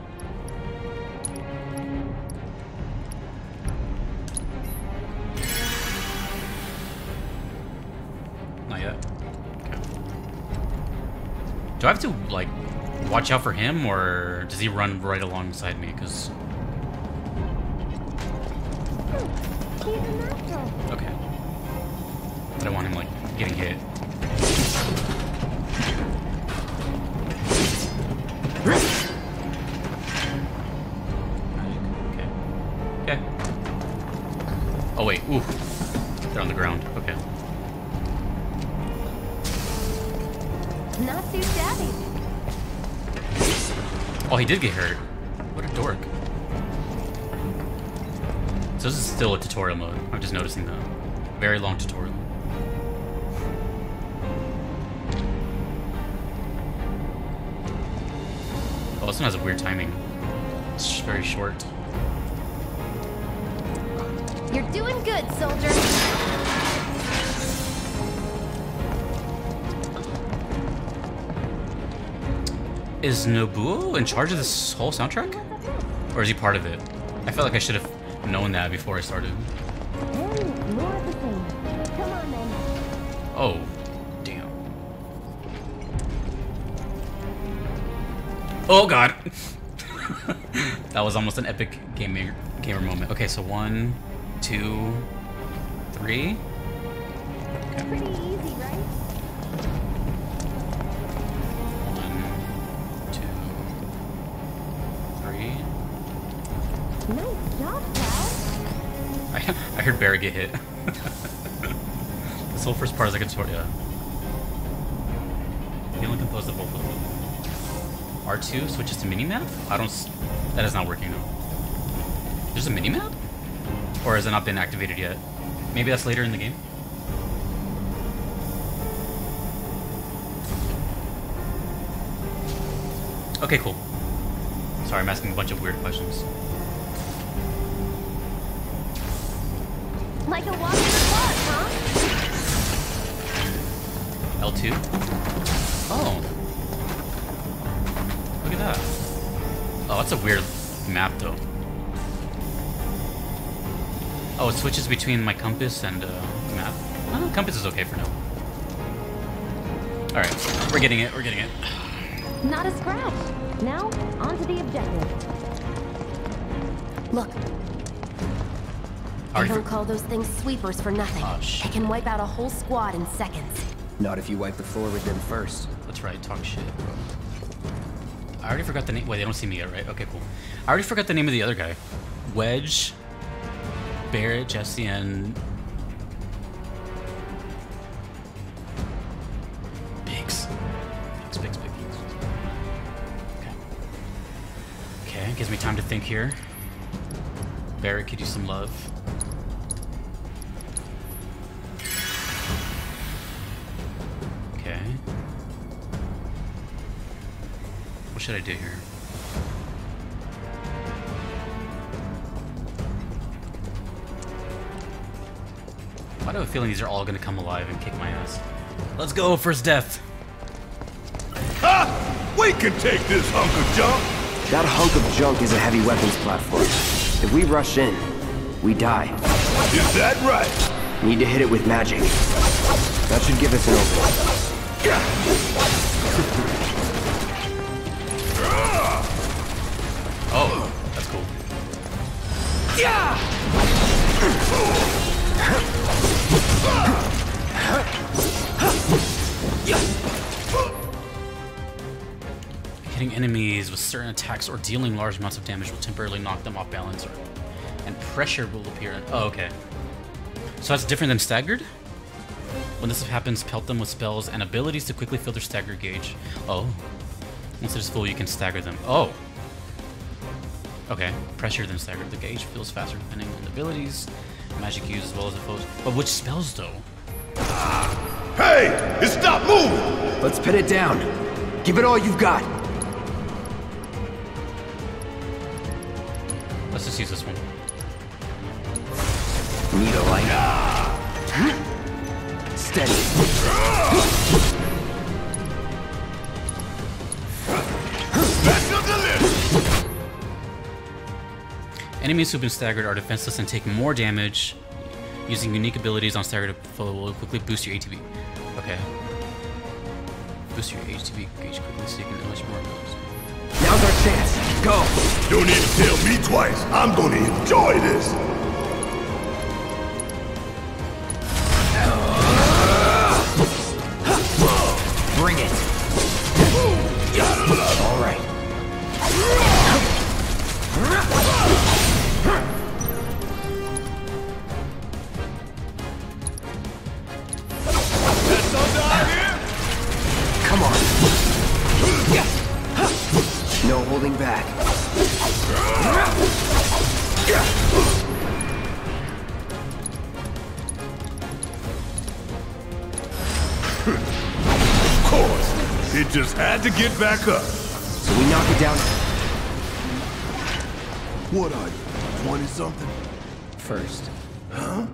Do I have to, like, watch out for him, or does he run right alongside me? Because... okay. I don't want him, like, getting hit. Okay. Okay. Oh, wait. Ooh. They're on the ground. Okay. Not too shabby. Oh, he did get hurt. What a dork. So this is still a tutorial mode. I'm just noticing that. Very long tutorial. Oh, this one has a weird timing. It's very short. You're doing good, soldier. Is Nobuo in charge of this whole soundtrack? Or is he part of it? I felt like I should have known that before I started. Oh, damn. Oh god! That was almost an epic gamer moment. Okay, so 1, 2, 3. Okay. Pretty easy, right? 3. Nice job, Cloud. I heard Barret get hit. This whole first part is like a tutorial. Yeah. The only composed of both of them. R2 switches to minimap? I don't. That is not working now. There's a minimap? Or has it not been activated yet? Maybe that's later in the game? Okay, cool. Sorry, I'm asking a bunch of weird questions. Like a walk in the park, huh? L2? Oh. Look at that. Oh, that's a weird map, though. Oh, it switches between my compass and map. Oh, compass is okay for now. Alright, we're getting it, we're getting it. Not a scratch. Now, on to the objective. Look. I don't call those things sweepers for nothing. Oh, they can wipe out a whole squad in seconds. Not if you wipe the floor with them first. That's right, talk shit, bro. I already forgot the name. Wait, they don't see me yet, right? Okay, cool. I already forgot the name of the other guy. Wedge, Barret, Jesse, and... Biggs. Biggs. Okay, gives me time to think here. Barret could use some love. Okay. What should I do here? Why do I have a feeling these are all gonna come alive and kick my ass? Let's go, first death! Ha! We can take this hunk of junk! That hunk of junk is a heavy weapons platform. If we rush in, we die. Is that right? Need to hit it with magic. That should give us an opening. Oh, that's cool. Hitting enemies with certain attacks or dealing large amounts of damage will temporarily knock them off balance, and pressure will appear. Oh, okay. So that's different than staggered? When this happens, pelt them with spells and abilities to quickly fill their stagger gauge. Oh. Once it is full, you can stagger them. Oh! Okay. Pressure then stagger. The gauge feels faster depending on the abilities, magic used, as well as the foes. But which spells, though? Hey! It stopped moving! Let's pin it down. Give it all you've got. Let's just use this one. Need a light. Steady. Enemies who've been staggered are defenseless and take more damage. Using unique abilities on staggered foe will quickly boost your ATB. Okay. Boost your ATB gauge quickly so you can unleash more moves. Now's our chance. Go! Don't need to tell me twice. I'm gonna enjoy this. Bring it. All right. Come on. No holding back. Of course. It just had to get back up. So we knock it down. What are you? 20-something? First. Huh?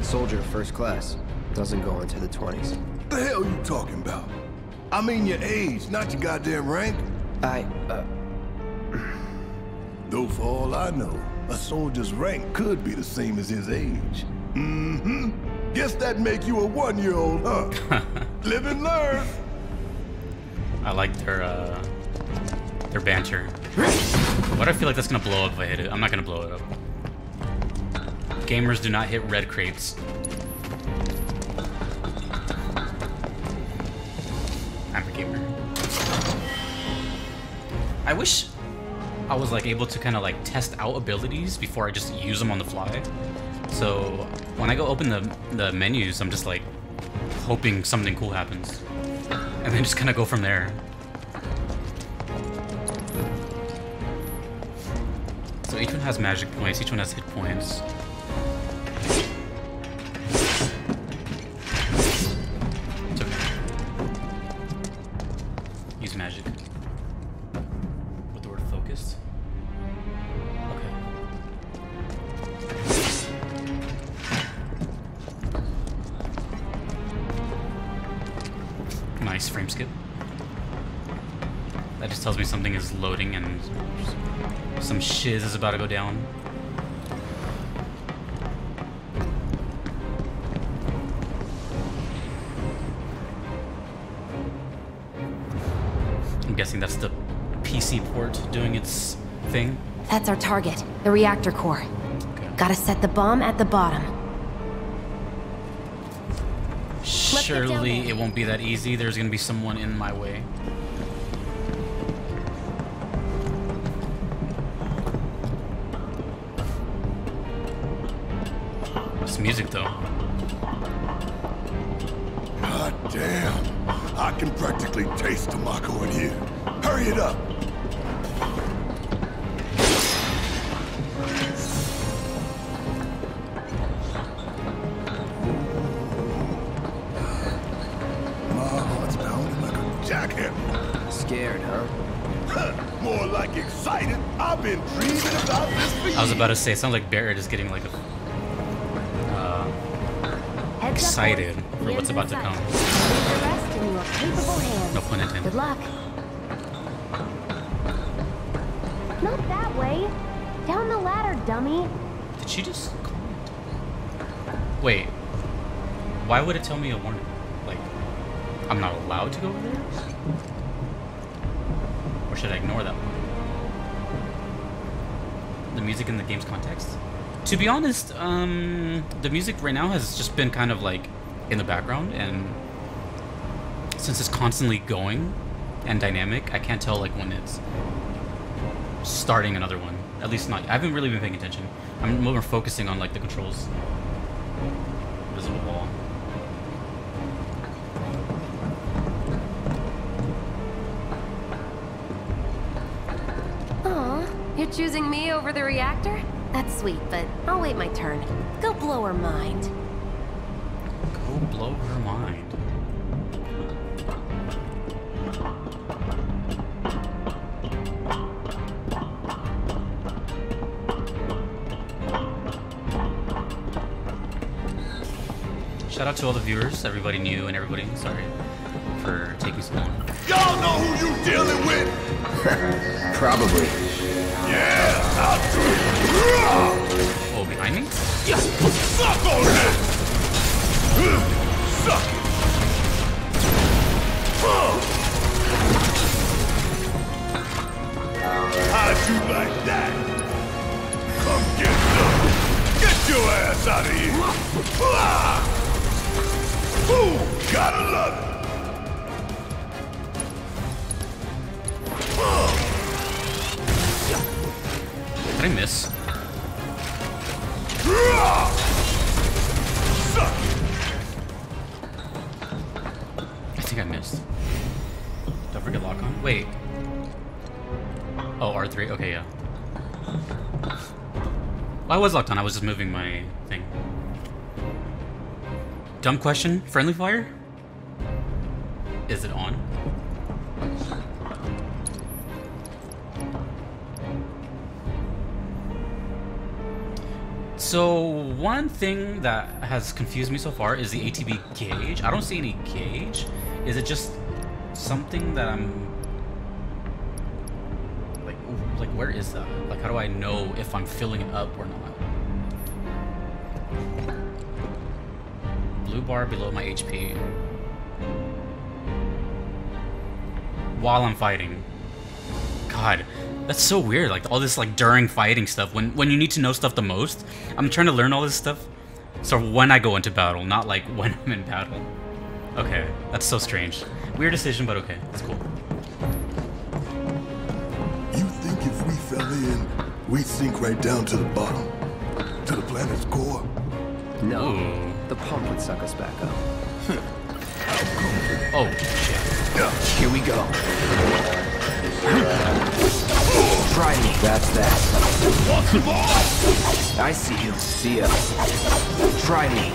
Soldier first class. Doesn't go into the 20s. What the hell are you talking about? I mean your age, not your goddamn rank. Though for all I know, a soldier's rank could be the same as his age. Mm-hmm. Guess that make you a 1-year-old, huh? Live and learn. I like their banter. Why do I feel like that's gonna blow up if I hit it? I'm not gonna blow it up. Gamers do not hit red crates. I'm a gamer. I wish I was like able to kind of like test out abilities before I just use them on the fly. So when I go open the menus, I'm just like hoping something cool happens, and then just kind of go from there. So each one has magic points, each one has hit points. Loading and some shiz is about to go down. I'm guessing that's the PC port doing its thing. That's our target, the reactor core. Okay. Gotta set the bomb at the bottom. Surely it won't be that easy. There's gonna be someone in my way. Music though. God damn. I can practically taste the Mako in here. Hurry it up. My heart's pounding like a jackhammer. Scared, huh? More like excited. I've been dreaming about this for years. I was about to say, it sounds like Barret is getting like a excited for what's about to come. No pun intended. Good luck. Not that way. Down the ladder, dummy. Did she just comment? Wait. Why would it tell me a warning? Like, I'm not allowed to go over there? Or should I ignore that one? The music in the game's context? To be honest, the music right now has just been kind of like in the background, and since it's constantly going and dynamic, I can't tell like when it's starting another one. At least not. I haven't really been paying attention. I'm more focusing on like the controls. Visible wall. Aw, you're choosing me over the reactor? That's sweet, but I'll wait my turn. Go blow her mind. Go blow her mind. Shout out to all the viewers, everybody new and everybody. Sorry for taking so long. Y'all know who you dealing with! Probably. Yeah, I'll do it. Oh, behind me? Yeah. Suck on that! Suck it! How'd you like that? Come get them! Get your ass out of here! Boom! Gotta love it! Did I miss? I think I missed. Don't forget lock on. Wait. Oh, R3. Okay, yeah. Well, I was locked on. I was just moving my thing. Dumb question. Friendly fire? Is it on? So one thing that has confused me so far is the ATB gauge. I don't see any gauge. Is it just something that I'm like where is that? Like, how do I know if I'm filling it up or not? Blue bar below my HP. While I'm fighting. God. That's so weird, like all this like during fighting stuff, when you need to know stuff the most. I'm trying to learn all this stuff so when I go into battle, not like when I'm in battle. Okay, that's so strange. Weird decision, but okay, that's cool. You think if we belly in, we sink right down to the bottom. To the planet's core. No, the pump would suck us back up. Oh, shit. Here we go. Try me. That's that. What's the boss? I see you. See ya. Try me.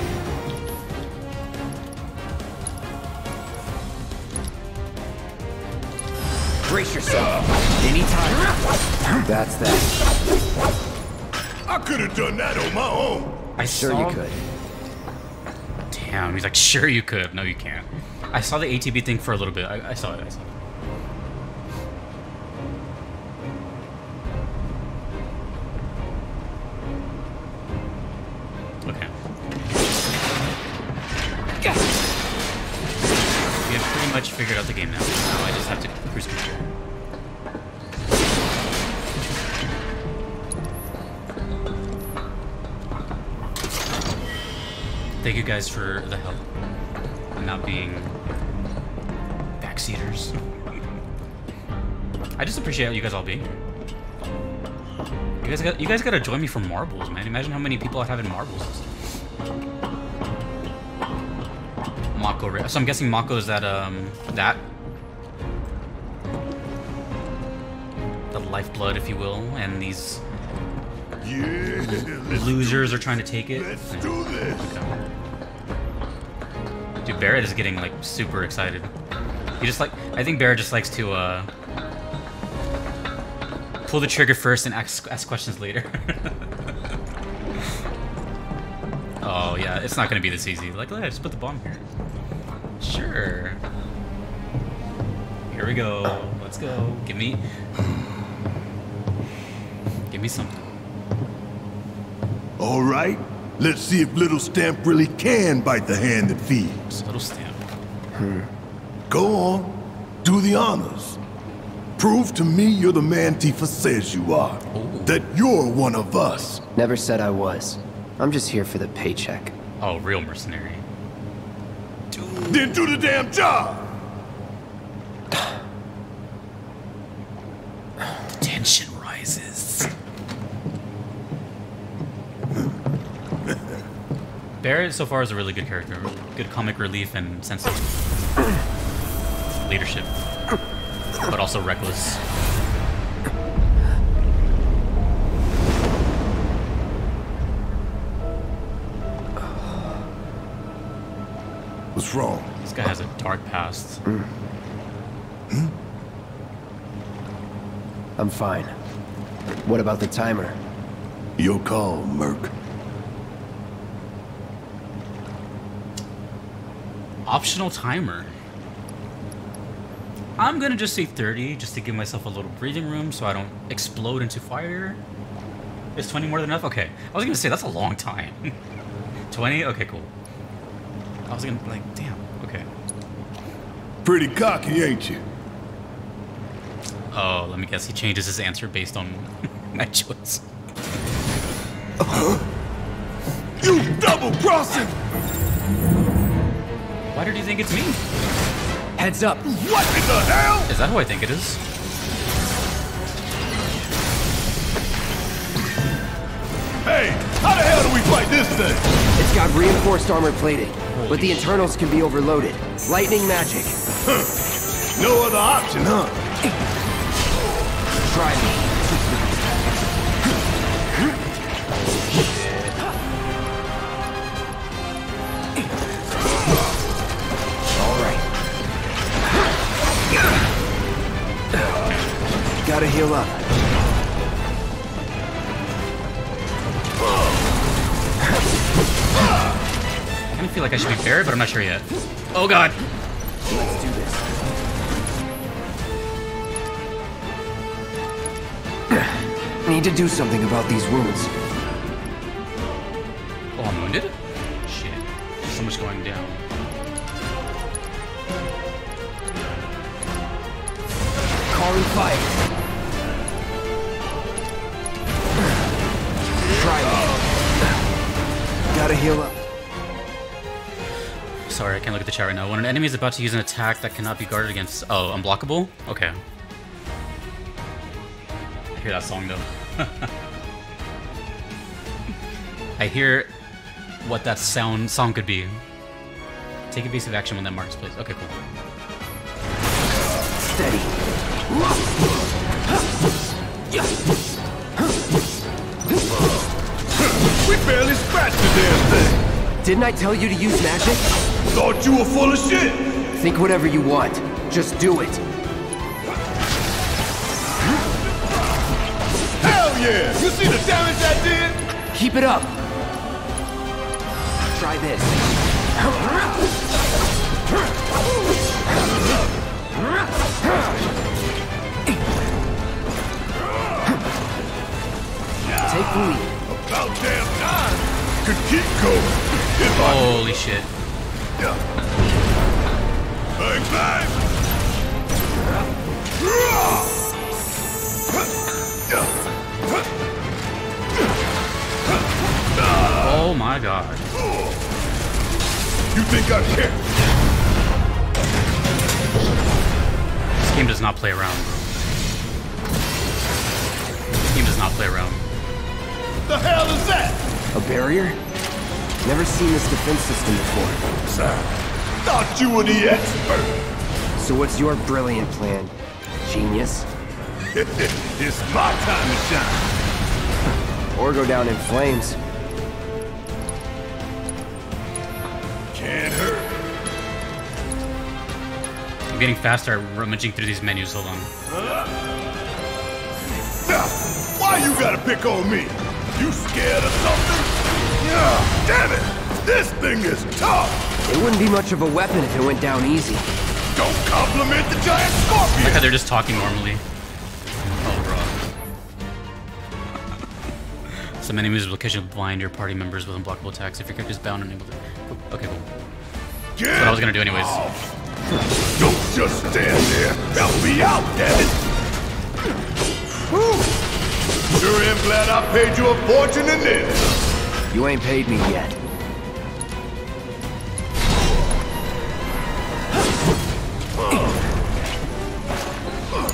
Brace yourself. Anytime. That's that. I could have done that on my own. I sure saw... you could. Damn, he's like, sure you could. No, you can't. I saw the ATB thing for a little bit. I saw it. I saw it. Figured out the game now. Now I just have to cruise control. Thank you guys for the help. I'm not being backseaters. I just appreciate how you guys all be. You guys gotta join me for marbles, man. Imagine how many people I'd have in marbles. Mako, so I'm guessing Mako is that, the lifeblood, if you will, and these losers are trying to take it. Let's do this. Okay. Dude, Barret is getting, like, super excited. He just, like, I think Barret just likes to, pull the trigger first and ask questions later. Oh, yeah, it's not gonna be this easy. Like, look, I just put the bomb here. Sure. Here we go. Let's go. Give me something. All right. Let's see if Little Stamp really can bite the hand that feeds. Little Stamp. Go on. Do the honors. Prove to me you're the man Tifa says you are. Ooh. That you're one of us. Never said I was. I'm just here for the paycheck. Oh, real mercenary. Then do the damn job! Tension rises. Barret so far is a really good character. Good comic relief and sense of leadership. But also reckless. What's wrong? This guy has a dark past. I'm fine. What about the timer? Your call, Merc. Optional timer. I'm gonna just say 30, just to give myself a little breathing room so I don't explode into fire. Is 20 more than enough? Okay. I was gonna say, that's a long time. 20? Okay, cool. I was gonna, like, damn, okay. Pretty cocky, ain't you? Oh, let me guess, he changes his answer based on my choice. You double-crossing! Why did you think it's me? Heads up. What in the hell? Is that who I think it is? Hey, how the hell do we fight this thing? It's got reinforced armor plating. But the internals can be overloaded. Lightning magic. No other option, huh? Try me. All right. Gotta heal up. I feel like I should be buried, but I'm not sure yet. Oh god! Let's do this. Need to do something about these wounds. Oh, I'm wounded? Shit. There's so much going down. Calling fire. Try it. Gotta heal up. Sorry, I can't look at the chat right now. When an enemy is about to use an attack that cannot be guarded against... Oh, unblockable? Okay. hear that song though. I hear what that sound could be. Take evasive action when that marks place. Okay, cool. Steady. We barely scratched the damn thing. Didn't I tell you to use magic? Thought you were full of shit. Think whatever you want. Just do it. Hell yeah! You see the damage that did? Keep it up. Try this. Take the lead. About damn time. Could keep going. Holy shit. Bang bang. Oh my god. You think I care? This game does not play around, bro. This game does not play around. The hell is that? A barrier? Never seen this defense system before. Sir, thought you were the expert. So what's your brilliant plan, genius? It's my time to shine. Or go down in flames. I'm getting faster at rummaging through these menus. Hold on. Why you gotta pick on me? You scared of something? Yeah, damn it! This thing is tough! It wouldn't be much of a weapon if it went down easy. Don't compliment the giant scorpion! I like how they're just talking normally. Oh, bro. Some enemies will occasionally blind your party members with unblockable attacks if your character's bound and able to... Okay, cool. That's what I was gonna do anyways. Off. Don't just stand there. Help me out, damn it! Sure am glad I paid you a fortune in this. You ain't paid me yet.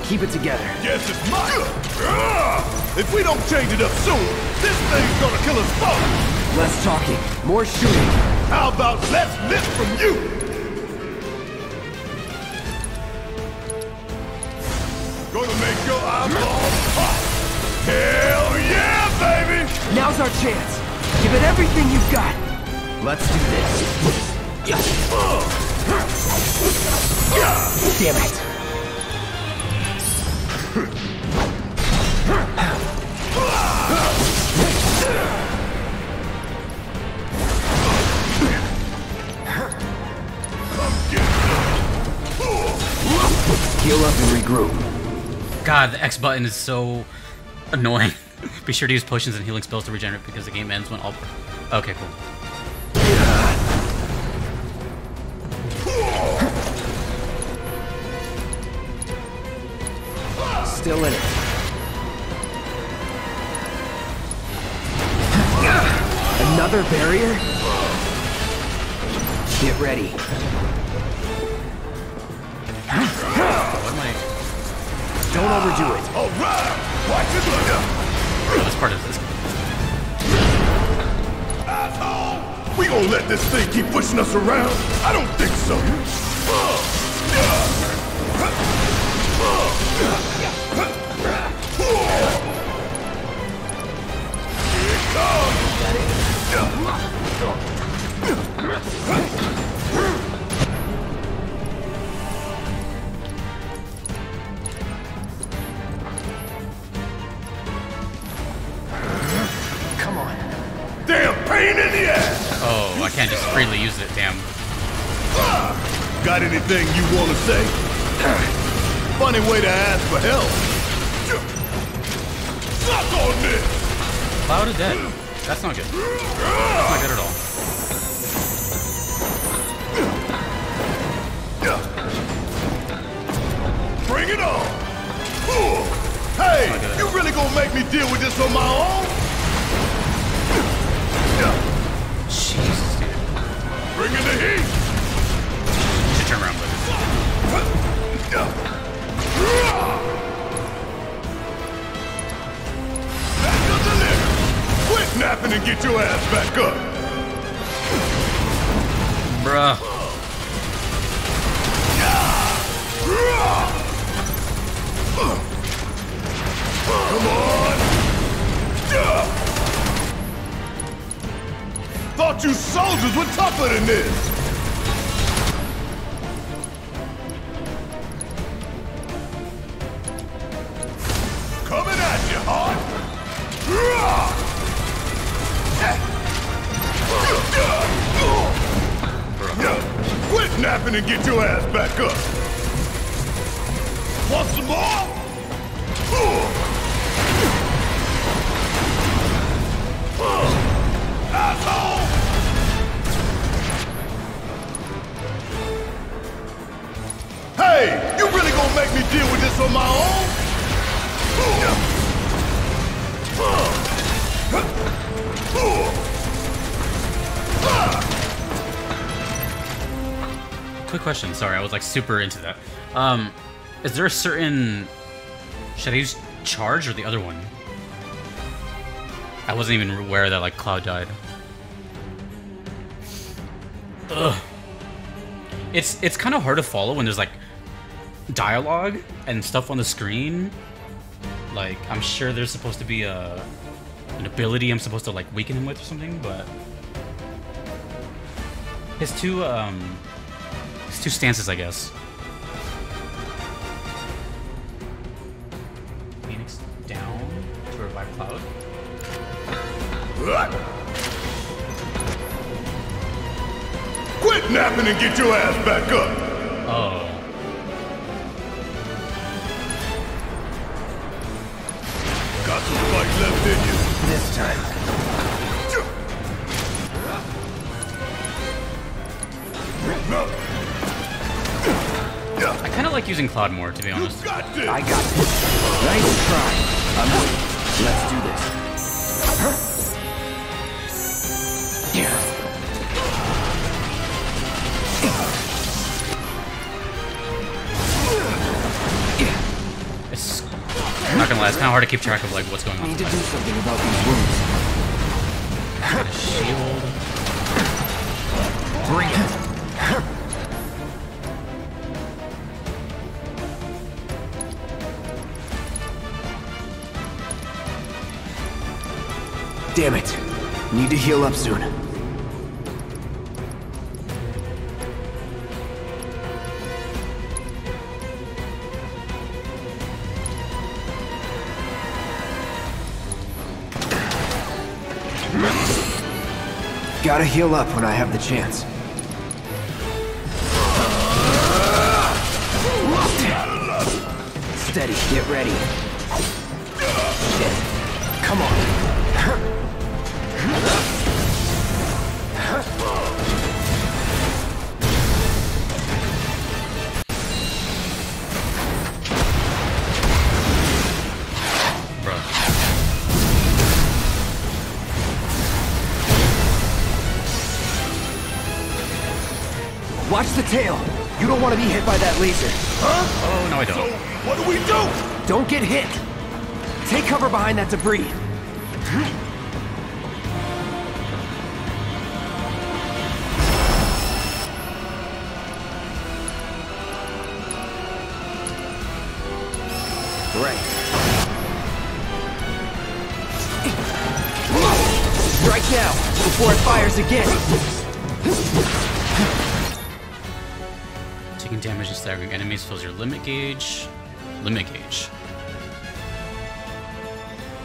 Keep it together. Yes, it's mine. If we don't change it up soon, this thing's gonna kill us both. Less talking, more shooting. How about less lip from you? Gonna make your eyeballs pop! Hell yeah, baby! Now's our chance. Give it everything you've got. Let's do this. Damn it. Heal up and regroup. God, the X button is so annoying. Be sure to use potions and healing spells to regenerate because the game ends when all... Okay, cool. Still in it. Another barrier? Get ready. What am I... Don't overdo it. All right. Watch it look up. Oh, this part is this. Asshole. We gonna let this thing keep pushing us around? I don't think so. Oh, I can't just freely use it, damn. Got anything you want to say? Funny way to ask for help. Suck on this! Cloud is dead. That's not good. That's not good at all. Bring it on! Hey, you really gonna make me deal with this on my own? Jesus, dude. Bring in the heat! You should turn around with it. happen and get your ass back up. Bruh. Come on. Thought you soldiers were tougher than this. Coming at you, hard. Quit napping and get your ass back up. Want some more? Asshole! Hey, you really gonna make me deal with this on my own? Quick question. Sorry, I was like super into that. Is there a certain... Should I use charge or the other one? I wasn't even aware that like Cloud died. Ugh. It's kind of hard to follow when there's like dialogue and stuff on the screen. Like, I'm sure there's supposed to be an ability I'm supposed to like weaken him with or something, but his two stances, I guess. Phoenix down to revive Cloud. Quit napping and get your ass back up. Oh. Got some fight left in you. This time. I kind of like using Cloud more, to be honest. You got this. I got this. Nice try. I'm good. Let's do this. Huh? Yeah. It's not gonna lie, it's kind of hard to keep track of like what's going on. Need to do something about these wounds. Shield. Bring it. Damn it! Need to heal up soon. Gotta heal up when I have the chance. Steady, get ready. Shit. Come on. Watch the tail! You don't want to be hit by that laser. Huh? Oh, no I don't. So, what do we do? Don't get hit! Take cover behind that debris. Right. Right now, before it fires again. Damage to staggering enemies fills your limit gauge.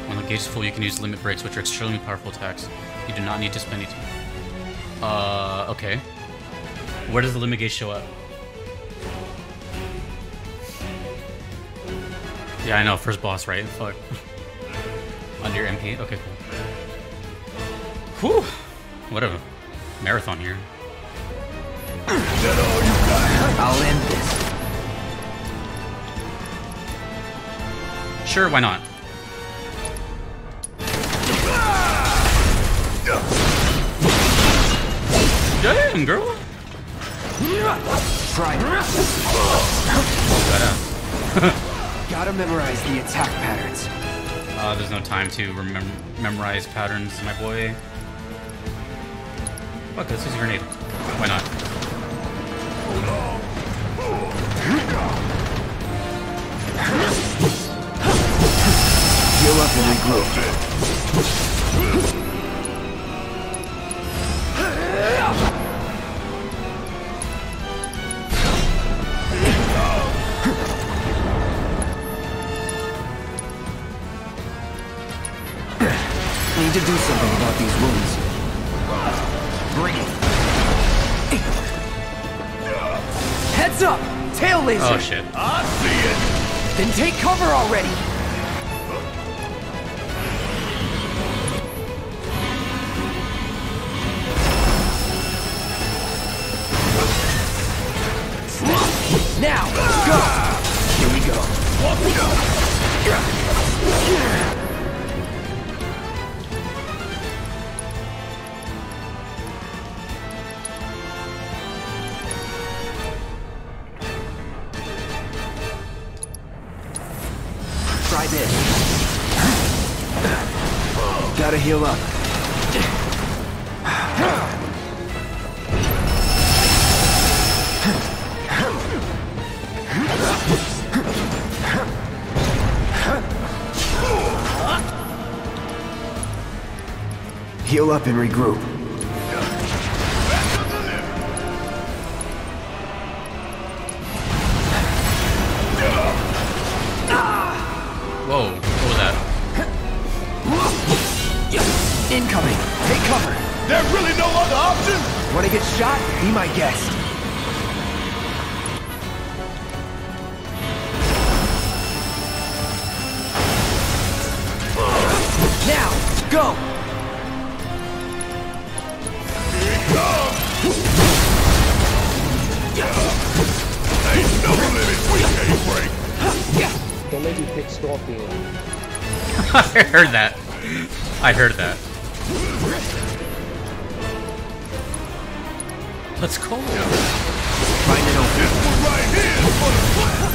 When the gauge is full, you can use limit breaks, which are extremely powerful attacks. You do not need to spend any time. Okay. Where does the limit gauge show up? Yeah, I know. First boss, right? Fuck. Under your MP? Okay. Whew. What a marathon here. Is that all you got? I'll end this. Sure, why not? Damn, girl. Try it. Gotta memorize the attack patterns. There's no time to memorize patterns, my boy. Fuck, let's use a grenade. Why not? Heal up and regroup. Need to do something about these wounds. Bring it. Heads up! Tail laser! Oh shit. I see it! Then take cover already! Now, go! Here we go. Off we go! Yeah. Gotta heal up. Heal up and regroup. Incoming! Take cover! There's really no other option! Wanna get shot? Be my guest! Now! Go! Ain't no limit we can't break! The lady picked Scorpion. I heard that. I heard that. Let's go. Find it open. This one right here, motherfucker.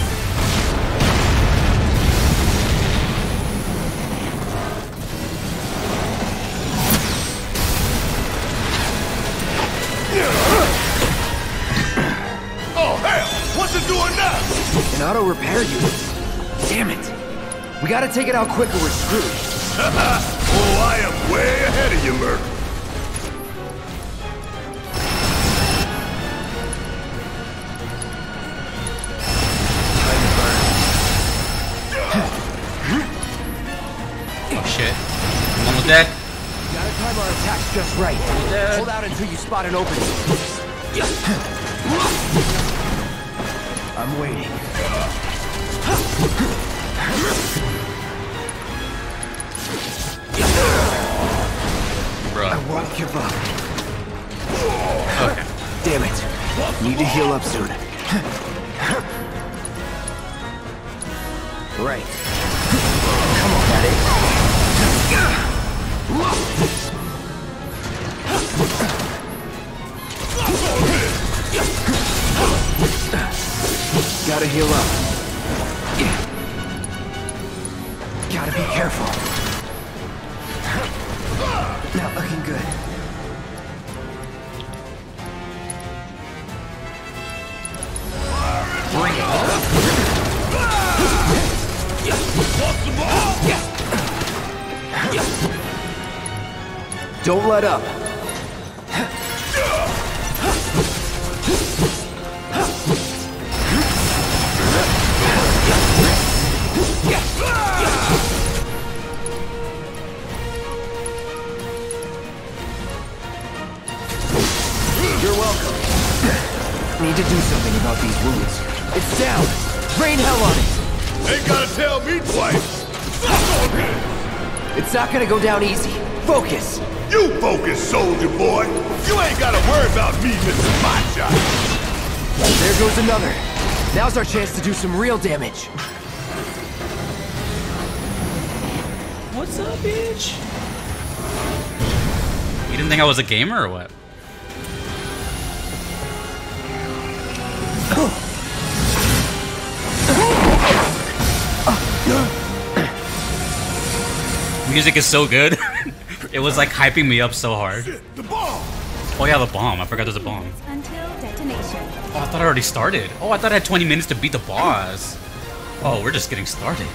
Oh hell! What's it doing now? An auto repair unit. Damn it! We gotta take it out quick or we're screwed. Oh, I am way ahead of you, Merc. Dead. Gotta time our attacks just right. Dead. Hold out until you spot an opening. I'm waiting. Bruh. I won't give up. Okay. Damn it. Need to heal up soon. Right. Come on, Daddy. Gotta heal up. Gotta be careful. Not looking good. Bring it up. Don't let up. You're welcome. Need to do something about these wounds. It's down. Rain hell on it. Ain't gotta tell me twice. It's not gonna go down easy. Focus. You focus, soldier boy. You ain't gotta worry about me missing my shot. There goes another. Now's our chance to do some real damage. What's up, bitch? You didn't think I was a gamer or what? music is so good. It was like hyping me up so hard. Shit, the bomb. Oh yeah, the bomb. I forgot there's a bomb. Until detonation. Oh, I thought I already started. Oh, I thought I had 20 minutes to beat the boss. Oh, we're just getting started.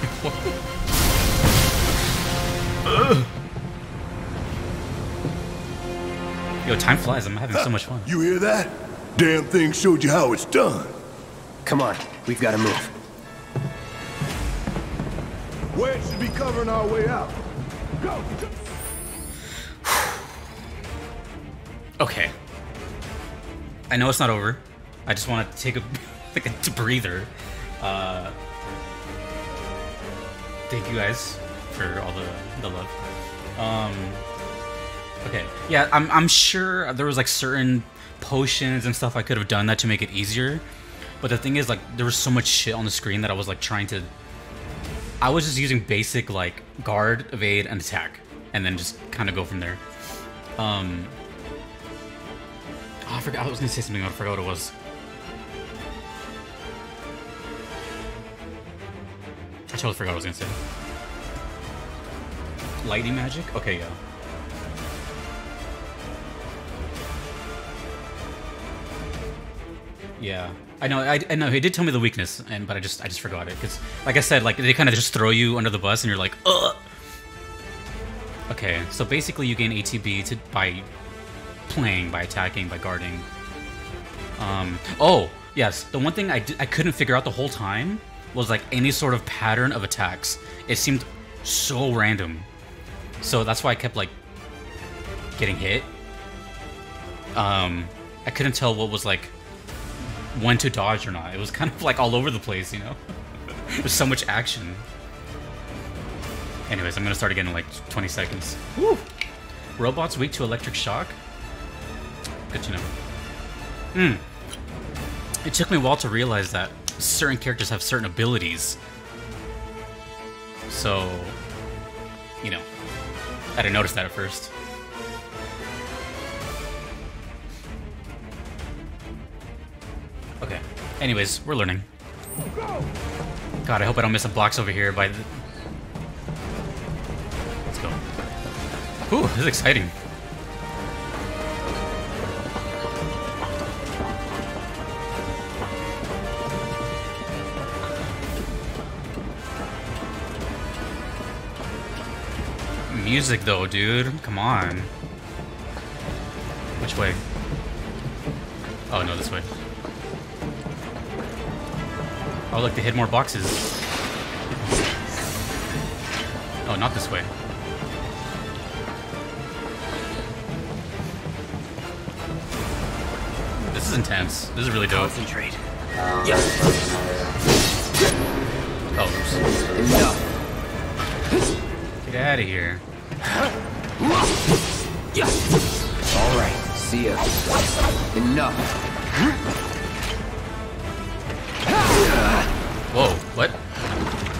Yo, time flies. I'm having so much fun. You hear that? Damn thing showed you how it's done. Come on, we've got to move. Wedge should be covering our way out. Go! Okay. I know it's not over. I just want to take a breather. Thank you guys for all the love. Okay. Yeah, I'm sure there was like certain potions and stuff I could have done that to make it easier. But the thing is, like, there was so much shit on the screen that I was like trying to. I was just using basic like guard, evade, and attack, and then just kind of go from there. Oh, I forgot. I was gonna say something. I forgot what it was. I totally forgot what I was gonna say. Lightning magic? Okay, yeah. Yeah, I know. I know he did tell me the weakness, and but I just forgot it because, like I said, like they kind of just throw you under the bus, and you're like, ugh. Okay, so basically you gain ATB to by playing, by attacking, by guarding. Oh yes, the one thing I couldn't figure out the whole time was like any sort of pattern of attacks. It seemed so random, so that's why I kept like getting hit. I couldn't tell what was like when to dodge or not. It was kind of like all over the place, you know? There's so much action. Anyways, I'm gonna start again in like 20 seconds. Woo! Robots weak to electric shock? Good to know. It took me a while to realize that certain characters have certain abilities. So, you know, I didn't notice that at first. Okay. Anyways, we're learning. God, I hope I don't miss some blocks over here by the... Let's go. Ooh, this is exciting. Music though, dude. Come on. Which way? Oh, no, this way. Oh, look, they hid more boxes. Oh, not this way. This is intense. This is really dope. Concentrate. Yeah. Oh, oops. Get out of here. Alright, see ya. Enough. Whoa, what?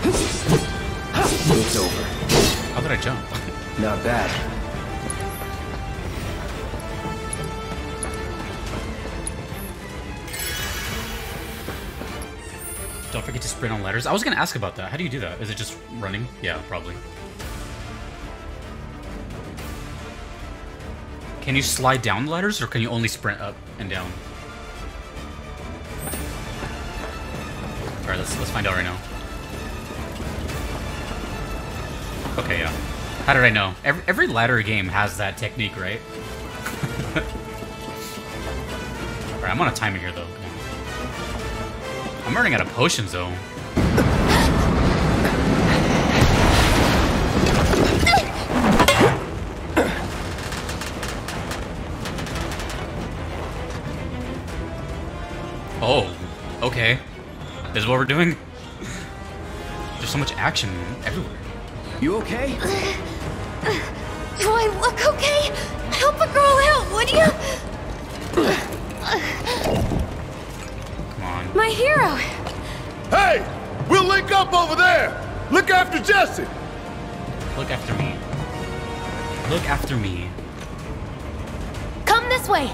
It's over. How did I jump? Not bad. Don't forget to sprint on ladders. I was gonna ask about that. How do you do that? Is it just running? Yeah, probably. Can you slide down ladders or can you only sprint up and down? Alright, let's find out right now. Okay, yeah. How did I know? Every ladder game has that technique, right? Alright, I'm on a timer here, though. I'm running out of potions, though. Oh, okay. This is what we're doing. There's so much action everywhere. You okay? Do I look okay? Help a girl out, would you? Come on. My hero. Hey, we'll link up over there. Look after Jesse. Look after me. Look after me. Come this way.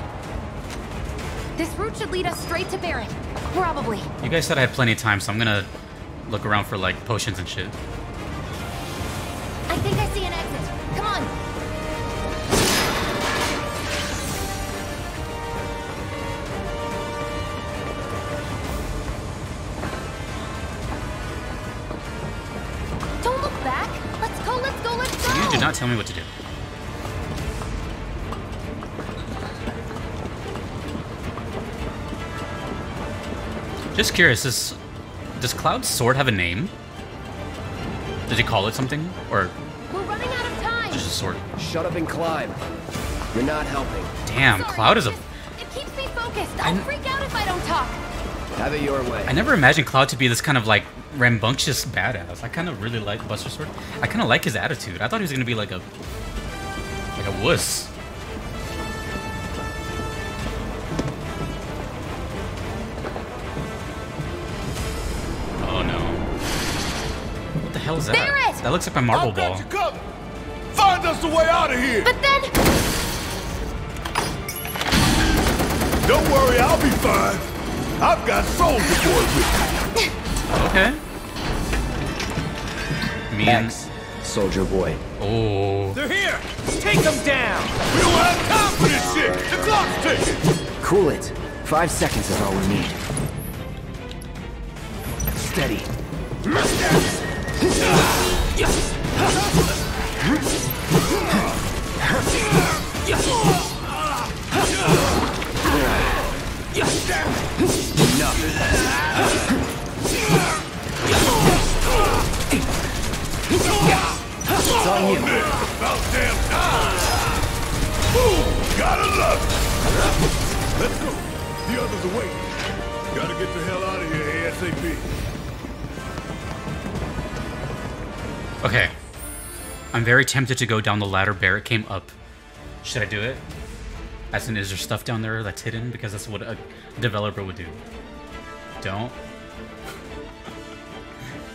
This route should lead us straight to Barret. Probably. You guys said I had plenty of time, so I'm gonna look around for like potions and shit. I think I see an exit. Tell me what to do. Just curious, does Cloud's sword have a name? Did he call it something? Or we're running out of time. Just a sword. Shut up and climb. You're not helping. Damn, sorry, Cloud is a... It keeps me focused. I'll freak out if I don't talk. Have it your way. I never imagined Cloud to be this kind of like rambunctious badass. I kind of really like Buster Sword. I kind of like his attitude. I thought he was gonna be like a wuss. Hell's that? Barret! That looks like my marble ball. Find us the way out of here. But then, don't worry, I'll be fine. I've got soldier boys with me. Okay. Max, soldier boy. Oh. They're here. Take them down. We don't have time for this shit. The clock's ticking. Cool it. 5 seconds is all we need. Steady. It's on you. About damn time. Boom! Gotta love it. Let's go. The others away. Gotta get the hell out of here ASAP. Okay, I'm very tempted to go down the ladder Barret came up. Should I do it? As in, is there stuff down there that's hidden? Because that's what a developer would do. Don't.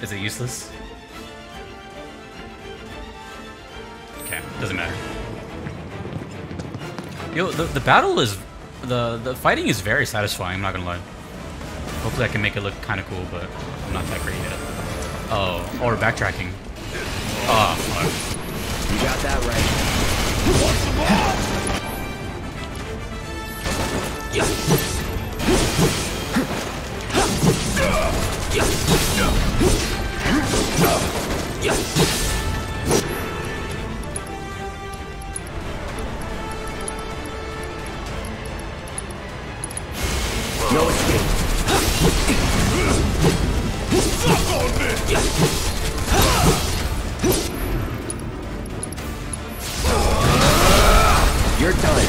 Is it useless? Okay, doesn't matter. Yo, the battle is... The fighting is very satisfying, I'm not gonna lie. Hopefully I can make it look kinda cool, but I'm not that great yet. Oh, or backtracking. Oh, fuck. You got that right. No escape. Fuck on this! You're done.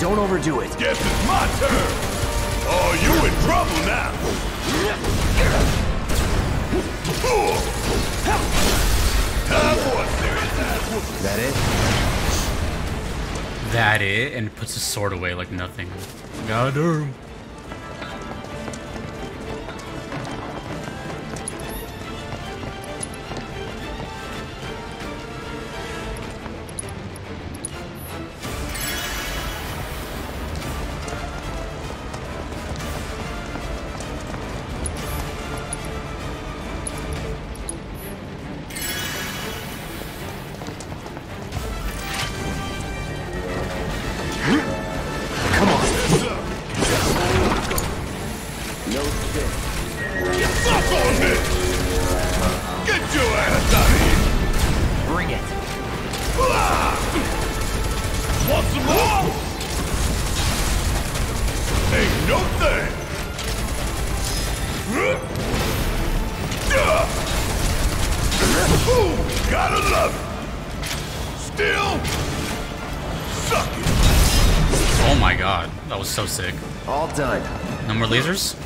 Don't overdo it. Guess it's my turn. Oh, you in trouble now. That it? That it? And puts his sword away like nothing. God damn. So sick. All done. No more lasers?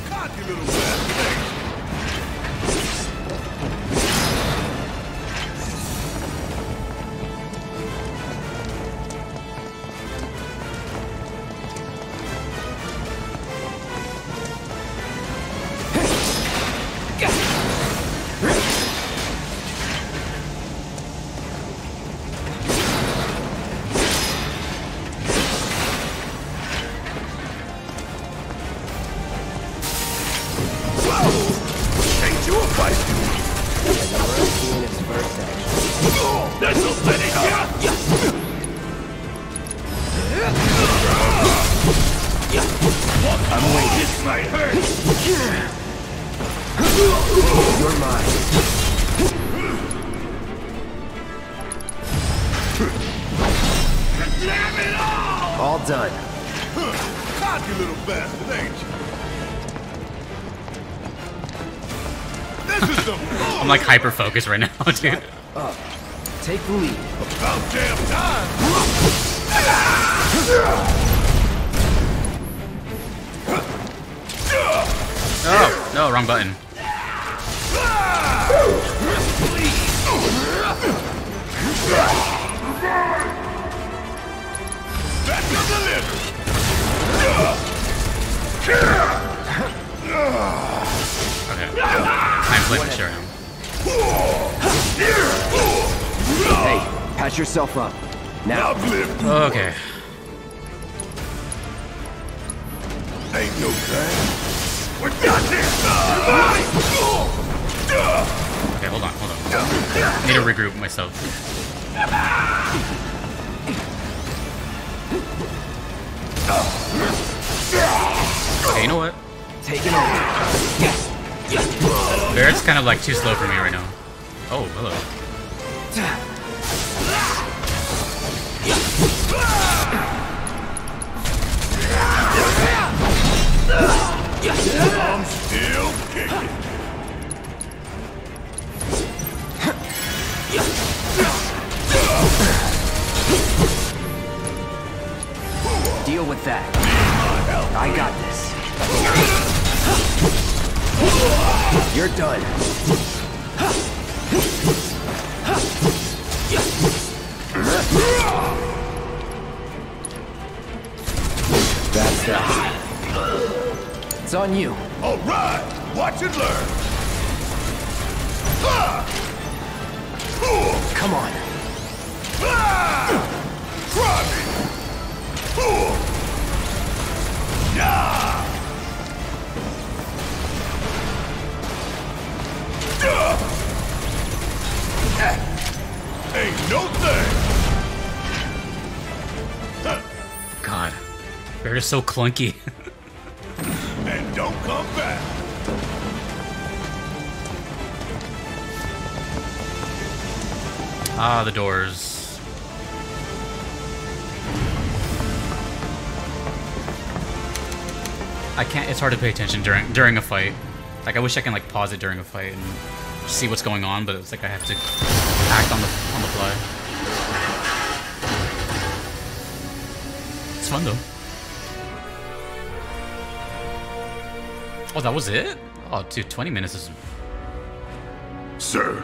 Ain't you a fight? This'll finish ya! I'm waiting. This might hurt. You're mine. Damn it all! All done. Cocky little bastard, ain't you? I'm like hyper focused right now, dude. Take the lead. About damn time. Oh no, wrong button. Okay. Sure. Hey, patch yourself up. Now. Okay. Ain't no thing. We're not there. Okay, hold on, hold on. I need to regroup myself. Okay, you know what? Take it over. Yes. Barret's kind of like too slow for me right now. Oh, hello. I'm still kicking. Deal with that. I got this. You're done. That's that. It's on you. All right, watch and learn. Come on. Yeah. Ain't no thing. God, they're just so clunky. And don't come back. Ah, the doors. I can't. It's hard to pay attention during a fight. Like I wish I can like pause it during a fight and see what's going on, but it's like I have to act on the fly. It's fun though. Oh, that was it? Oh, dude, 20 minutes is. Sir.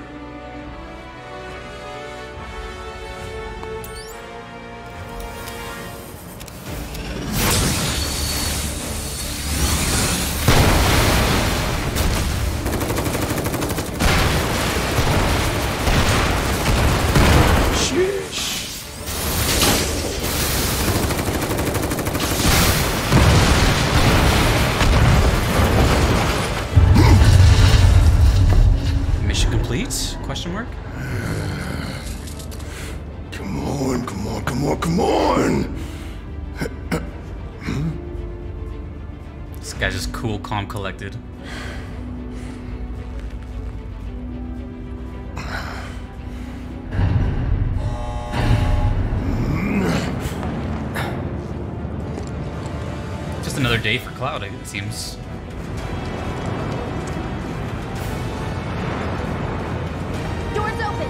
Calm, collected. Just another day for Cloud, it seems. Doors open.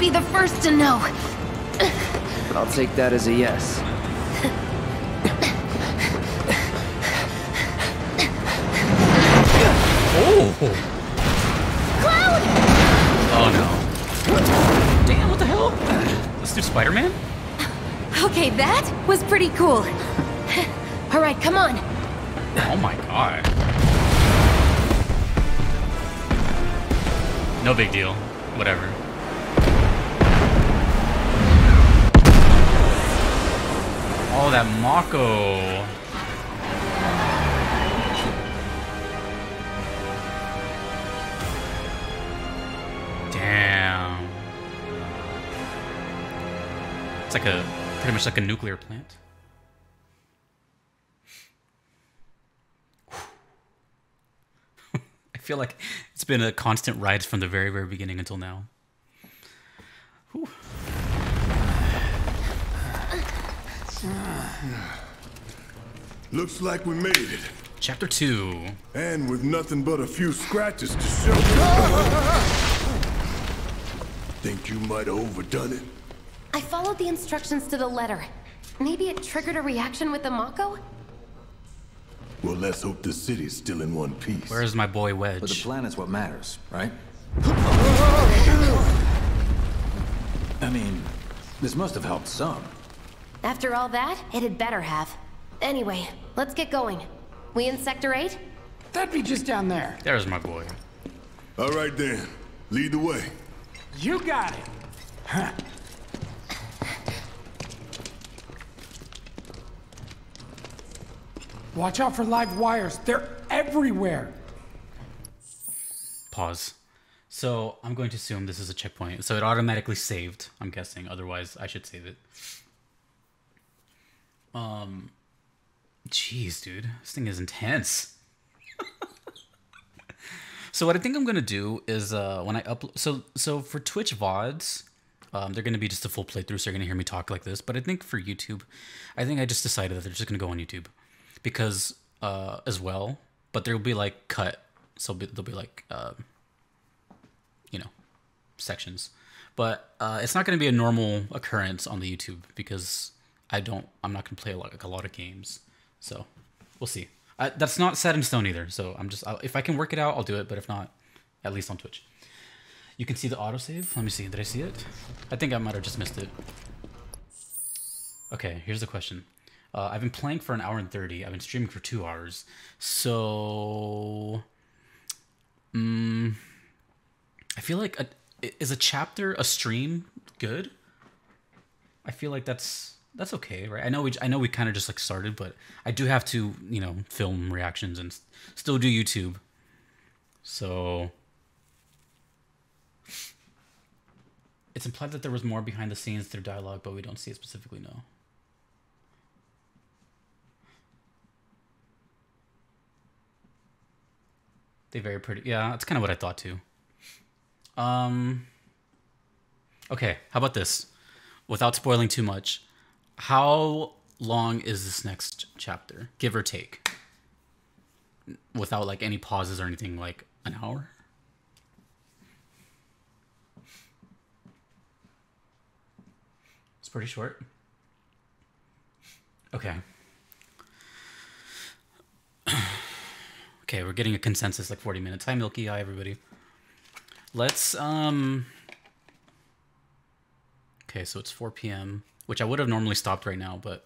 Be the first to know. I'll take that as a yes. Cloud! Oh no. Damn, what the hell? Let's do Spider-Man? Okay, that was pretty cool. All right, come on. Oh my god. No big deal. Whatever. Oh, that Mako. Damn. It's like a, pretty much like a nuclear plant. I feel like it's been a constant ride from the very, very beginning until now. Whew. Looks like we made it. Chapter 2. And with nothing but a few scratches to show. Think you might have overdone it? I followed the instructions to the letter. Maybe it triggered a reaction with the Mako? Well, let's hope the city's still in one piece. Where's my boy Wedge? But the planet's what matters, right? I mean, this must have helped some. After all that, it had better have. Anyway, let's get going. We in Sector 8? That'd be just down there. There's my boy. All right then, lead the way. You got it. Huh. Watch out for live wires. They're everywhere. Pause. So I'm going to assume this is a checkpoint. So it automatically saved, I'm guessing. Otherwise, I should save it. Jeez, dude, this thing is intense. So what I think I'm gonna do is when I upload, so for Twitch VODs, they're gonna be just a full playthrough, so you're gonna hear me talk like this. But I think for YouTube, I think I just decided that they're just gonna go on YouTube, because as well. But there'll be like cut, so there'll be like you know, sections. But it's not gonna be a normal occurrence on the YouTube because. I'm not gonna play a lot of games, so we'll see. That's not set in stone either. So if I can work it out, I'll do it. But if not, at least on Twitch, you can see the autosave. Let me see. Did I see it? I think I might have just missed it. Okay, here's the question. I've been playing for 1 hour and 30. I've been streaming for 2 hours. So, I feel like is a chapter a stream good? I feel like that's okay, right? I know we kind of just like started, but I do have to, you know, film reactions and still do YouTube. So it's implied that there was more behind the scenes through dialogue, but we don't see it specifically. No. They very pretty. Yeah, that's kind of what I thought too. Okay, how about this? Without spoiling too much. How long is this next chapter, give or take? Without like any pauses or anything, like an hour? It's pretty short. Okay. Okay, we're getting a consensus like 40 minutes. Hi Milky, hi everybody. Let's, okay, so it's 4 p.m. which I would have normally stopped right now, but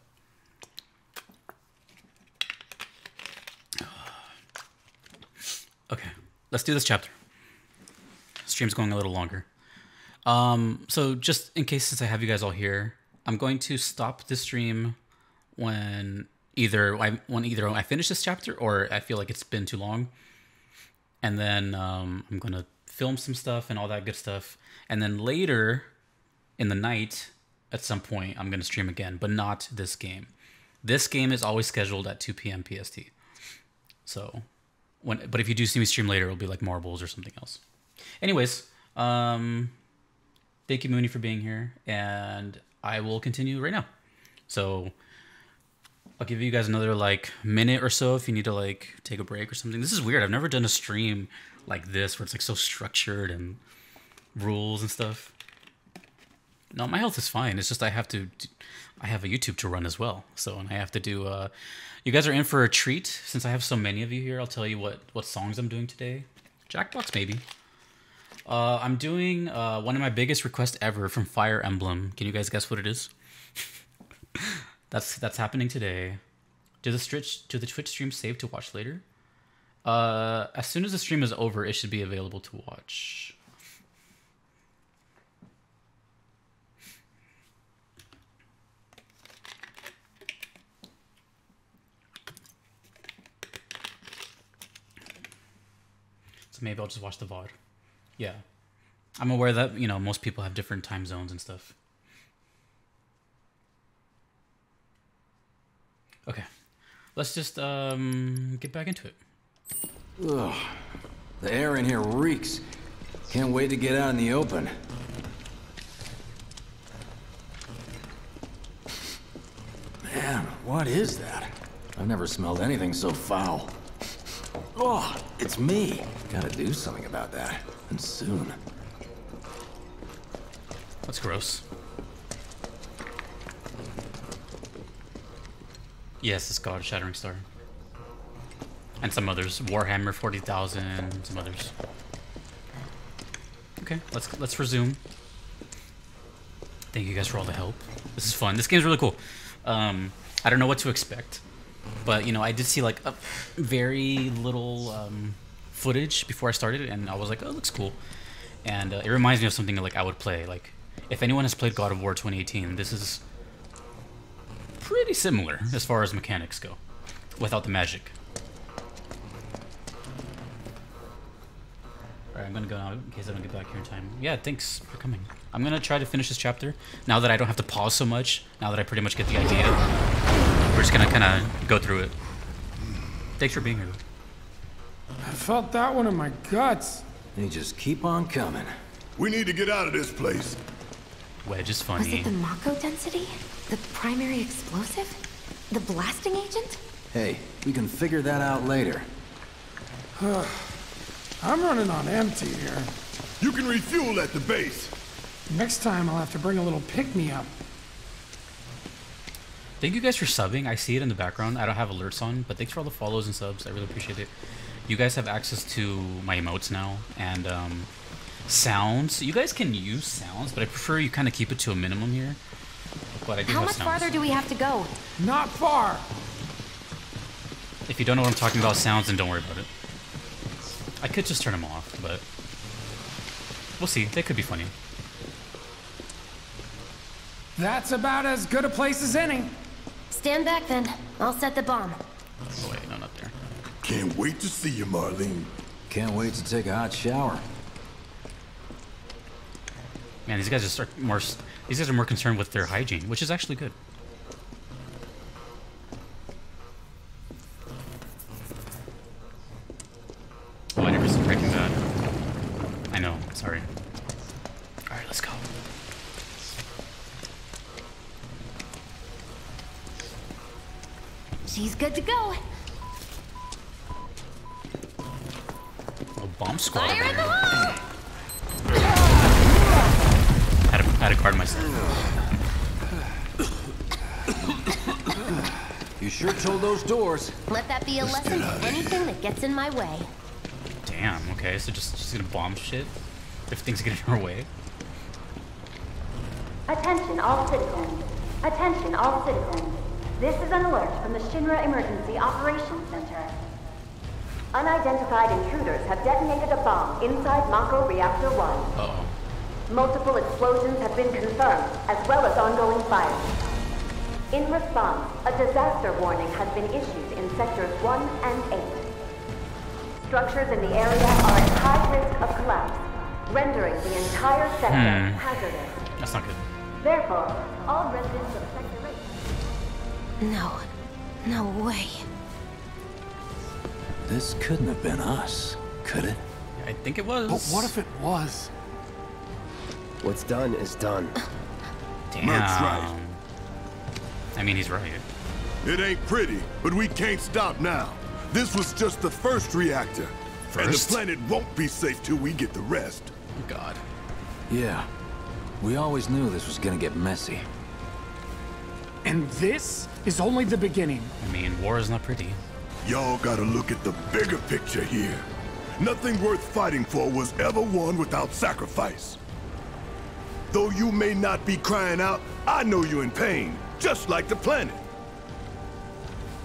okay, let's do this chapter. Stream's going a little longer. So just in case, since I have you guys all here, I'm going to stop the stream when either I finish this chapter or I feel like it's been too long. And then I'm gonna film some stuff and all that good stuff. And then later in the night, at some point, I'm going to stream again, but not this game. This game is always scheduled at 2 p.m. PST. So, but if you do see me stream later, it'll be like marbles or something else. Anyways, thank you, Mooney, for being here, and I will continue right now. So, I'll give you guys another like minute or so if you need to like take a break or something. This is weird. I've never done a stream like this where it's like so structured and rules and stuff. No, my health is fine. It's just I have a YouTube to run as well. So, and I have to do, you guys are in for a treat. Since I have so many of you here, I'll tell you what songs I'm doing today. Jackbox, maybe. I'm doing one of my biggest requests ever from Fire Emblem. Can you guys guess what it is? That's happening today. Do the Twitch stream save to watch later? As soon as the stream is over, it should be available to watch. So maybe I'll just watch the VOD. Yeah. I'm aware that, you know, most people have different time zones and stuff. Okay. Let's just get back into it. Ugh. The air in here reeks. Can't wait to get out in the open. Man, what is that? I've never smelled anything so foul. Oh, it's me. Gotta do something about that. And soon. That's gross. Yes, it's God, Shattering Star. And some others, Warhammer 40,000, some others. Okay, let's resume. Thank you guys for all the help. This is fun. This game's really cool. I don't know what to expect, but you know, I did see like a very little footage before I started, and I was like, oh, it looks cool. And it reminds me of something like I would play. Like, if anyone has played God of War 2018, this is pretty similar as far as mechanics go, without the magic. I'm gonna go now in case I don't get back here in time. Yeah, thanks for coming. I'm gonna try to finish this chapter now that I don't have to pause so much. Now that I pretty much get the idea, we're just gonna kind of go through it. Thanks for being here. I felt that one in my guts. They just keep on coming. We need to get out of this place. Wedge is funny. Was it the Mako density? The primary explosive? The blasting agent? Hey, we can figure that out later. I'm running on empty here. You can refuel at the base. Next time I'll have to bring a little pick-me-up. Thank you guys for subbing. I see it in the background. I don't have alerts on, but thanks for all the follows and subs. I really appreciate it. You guys have access to my emotes now and sounds. You guys can use sounds, but I prefer you kind of keep it to a minimum here. But I do have sounds. How much farther do we have to go? Not far. If you don't know what I'm talking about sounds, then don't worry about it. I could just turn them off, but we'll see. They could be funny. That's about as good a place as any. Stand back then. I'll set the bomb. Oh, wait, no, not there. Can't wait to see you, Marlene. Can't wait to take a hot shower. Man, these guys just are more. These guys are more concerned with their hygiene, which is actually good. Oh, I never see Breaking Bad. I know, sorry. Alright, let's go. She's good to go. A bomb squad. Fire in the hole! Had to guard myself. You sure told those doors. Let that be a lesson to anything that gets in my way. Damn, okay, so just gonna bomb shit if things get in our way. Attention all citizens. Attention all citizens. This is an alert from the Shinra Emergency Operations Center. Unidentified intruders have detonated a bomb inside Mako Reactor 1. Uh-oh. Multiple explosions have been confirmed, as well as ongoing fires. In response, a disaster warning has been issued in Sectors 1 and 8. Structures in the area are at high risk of collapse, rendering the entire sector hazardous. That's not good. Therefore, all residents of Sector 8... No way. This couldn't have been us, could it? I think it was. But what if it was? What's done is done. Damn. Merc's right. I mean, he's right. It ain't pretty, but we can't stop now. This was just the first reactor. And the planet won't be safe till we get the rest. God. Yeah. We always knew this was gonna get messy. And this is only the beginning. I mean, war is not pretty. Y'all gotta look at the bigger picture here. Nothing worth fighting for was ever won without sacrifice. Though you may not be crying out, I know you're in pain, just like the planet.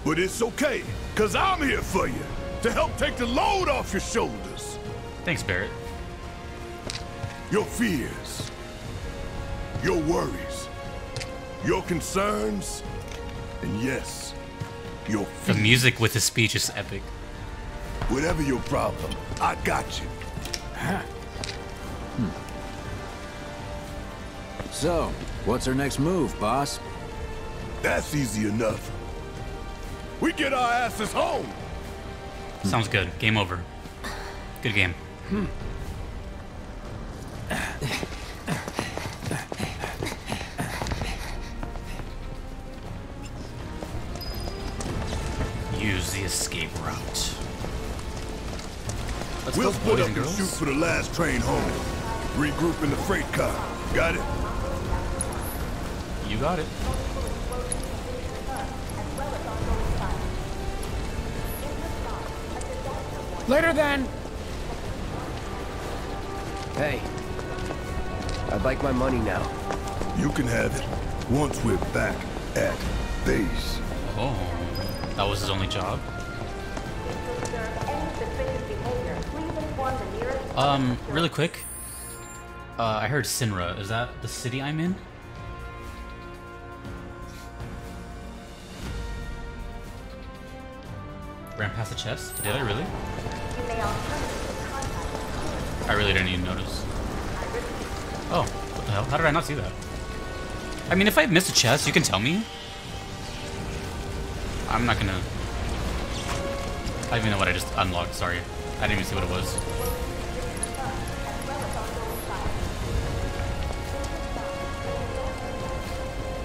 But it's okay, because I'm here for you, to help take the load off your shoulders. Thanks, Barret. Your fears, your worries, your concerns, and yes, your fears. The music with his speech is epic. Whatever your problem, I got you. Huh. So, what's our next move, boss? That's easy enough. We get our asses home! Sounds good. Game over. Good game. Use the escape route. Let's we'll split up and shoot for the last train home. Regroup in the freight car. Got it? You got it. Later then! Hey, I'd like my money now. You can have it once we're back at base. Oh, that was his only job? Really quick. I heard Shinra. Is that the city I'm in? Ran past the chest? Did I really? I really didn't even notice. Oh, what the hell? How did I not see that? I mean, if I missed a chest, you can tell me. I'm not gonna... I don't even know what I just unlocked, sorry. I didn't even see what it was.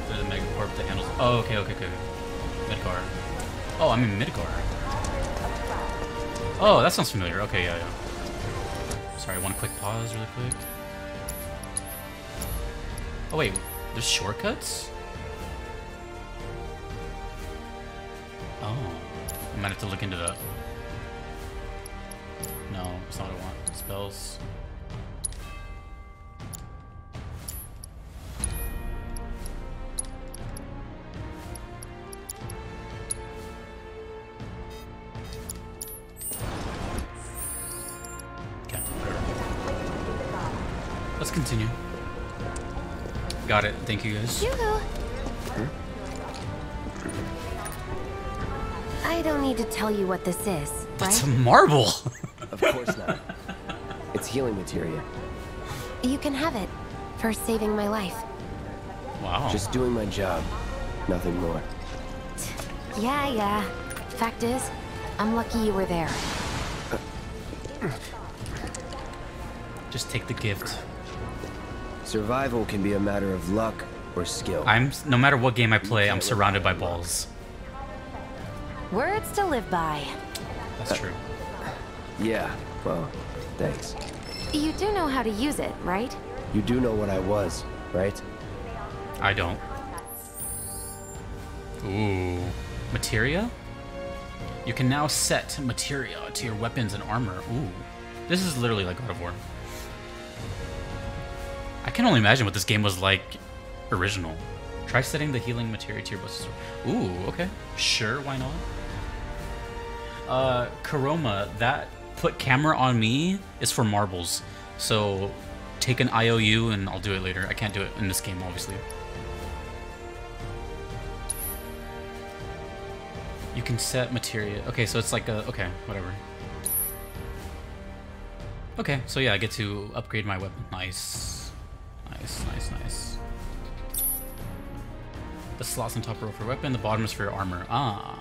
There's a megacorp that handles... Oh, okay, okay, okay. Midgar. Oh, I'm in Midgar. Oh, that sounds familiar. Okay, yeah, yeah. Sorry, one quick pause really quick. Oh, wait. There's shortcuts? Oh. I might have to look into that. No, it's not what I want. Spells. Continue. Got it. Thank you guys. I don't need to tell you what this is, right? That's a marble. Of course not. It's healing material. You can have it for saving my life. Wow. Just doing my job. Nothing more. Yeah, yeah. Fact is, I'm lucky you were there. Just take the gift. Survival can be a matter of luck or skill. No matter what game I play, I'm surrounded by balls. Words to live by. That's true. Yeah, well, thanks. You do know how to use it, right? You do know what I was, right? I don't. Ooh. Materia? You can now set materia to your weapons and armor. Ooh. This is literally like God of War. I can only imagine what this game was like original. Try setting the healing material to your boost. Ooh, okay. Sure, why not? Karoma, that put camera on me is for marbles. So take an IOU and I'll do it later. I can't do it in this game, obviously. You can set material. Okay, so it's like a... Okay, whatever. Okay, so yeah, I get to upgrade my weapon. Nice. Nice, nice, nice. The slots on top row for weapon, the bottom is for your armor. Ah.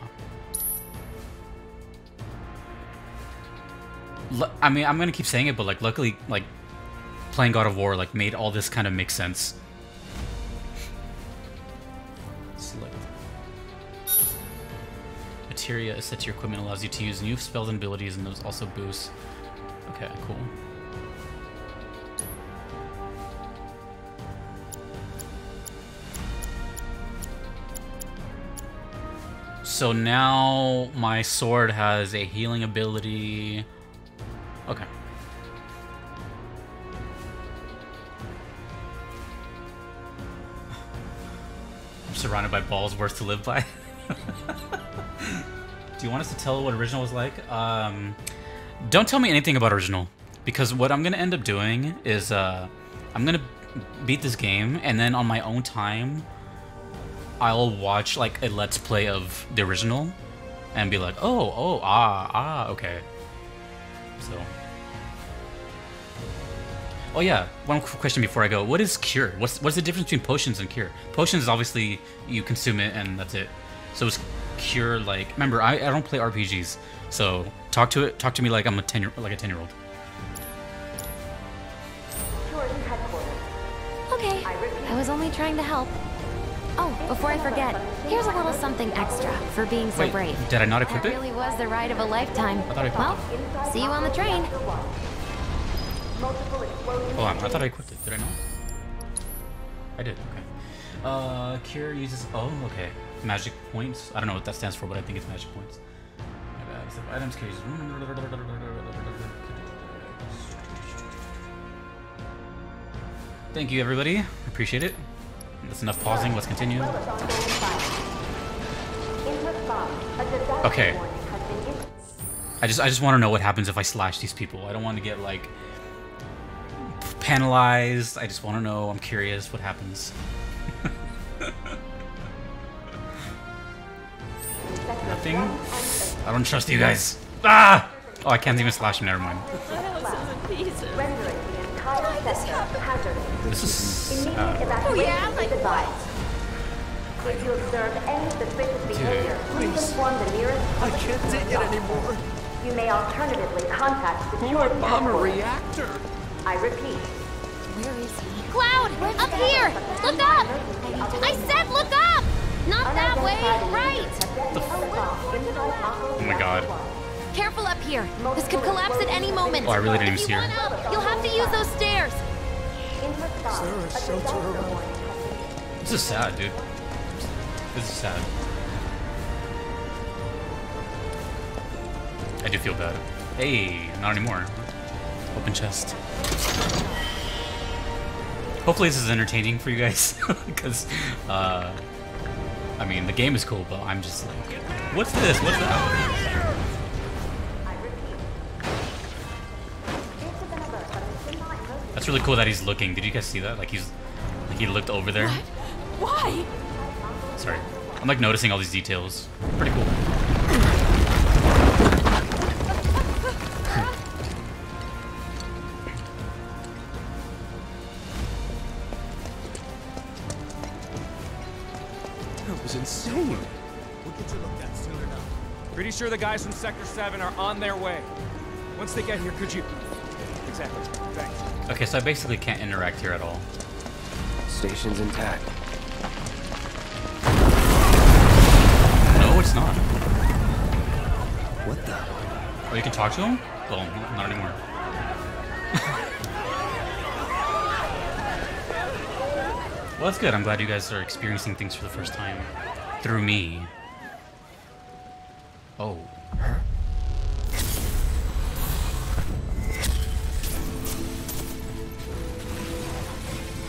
I mean, I'm gonna keep saying it, but like, luckily, like, playing God of War like made all this kind of make sense. Select. Materia is set to your equipment, allows you to use new spells and abilities, and those also boosts. Okay, cool. So now my sword has a healing ability, Okay. I'm surrounded by balls worth to live by. Do you want us to tell what original was like? Don't tell me anything about original, because what I'm gonna end up doing is I'm gonna beat this game, and then on my own time, I'll watch like a let's play of the original, and be like, okay. So, oh yeah, one quick question before I go: what is cure? What's the difference between potions and cure? Potions is obviously you consume it and that's it. So is cure like? Remember, I don't play RPGs, so. Talk to me like I'm a 10-year-old. Jordan headquarters. Okay. I was only trying to help. Oh, before I forget, here's a little something extra for being so brave. Did I not equip it? It really was the ride of a lifetime. I thought I equipped it. Well, see you on the train. Hold on, I thought I equipped it. Did I not? I did. Okay. Cure uses. Oh, okay. Magic points. I don't know what that stands for, but I think it's magic points. Items cases. Thank you, everybody. Appreciate it. That's enough pausing. Let's continue. Okay. I just want to know what happens if I slash these people. I don't want to get like penalized. I just want to know. I'm curious what happens. Nothing. I don't trust you guys. Ah! Oh, I can't even slash him. Never mind. This is. Oh yeah, like what? If you observe any suspicious behavior, please inform the nearest. I can't take it anymore. You may alternatively contact the bomber reactor. I repeat. Where is he? Cloud, up here! Look up! I said, look up! Not that way, right! Oh my god. Careful up here. This could collapse at any moment. Oh, I really didn't even see her. You'll have to use those stairs. This is sad, dude. This is sad. I do feel bad. Hey, not anymore. Open chest. Hopefully this is entertaining for you guys, because, I mean, the game is cool, but I'm just like, what's this? What's that? That's really cool that he's looking. Did you guys see that? Like he looked over there. What? Why? Sorry, I'm like noticing all these details. Pretty cool. Insane. We'll get you looked at soon enough. Pretty sure the guys from Sector 7 are on their way. Once they get here, could you... Exactly. Thanks. Okay, so I basically can't interact here at all. Station's intact. No, it's not. What the... Oh, you can talk to him? Well, not anymore. Well, that's good. I'm glad you guys are experiencing things for the first time. Through me. Oh. Her?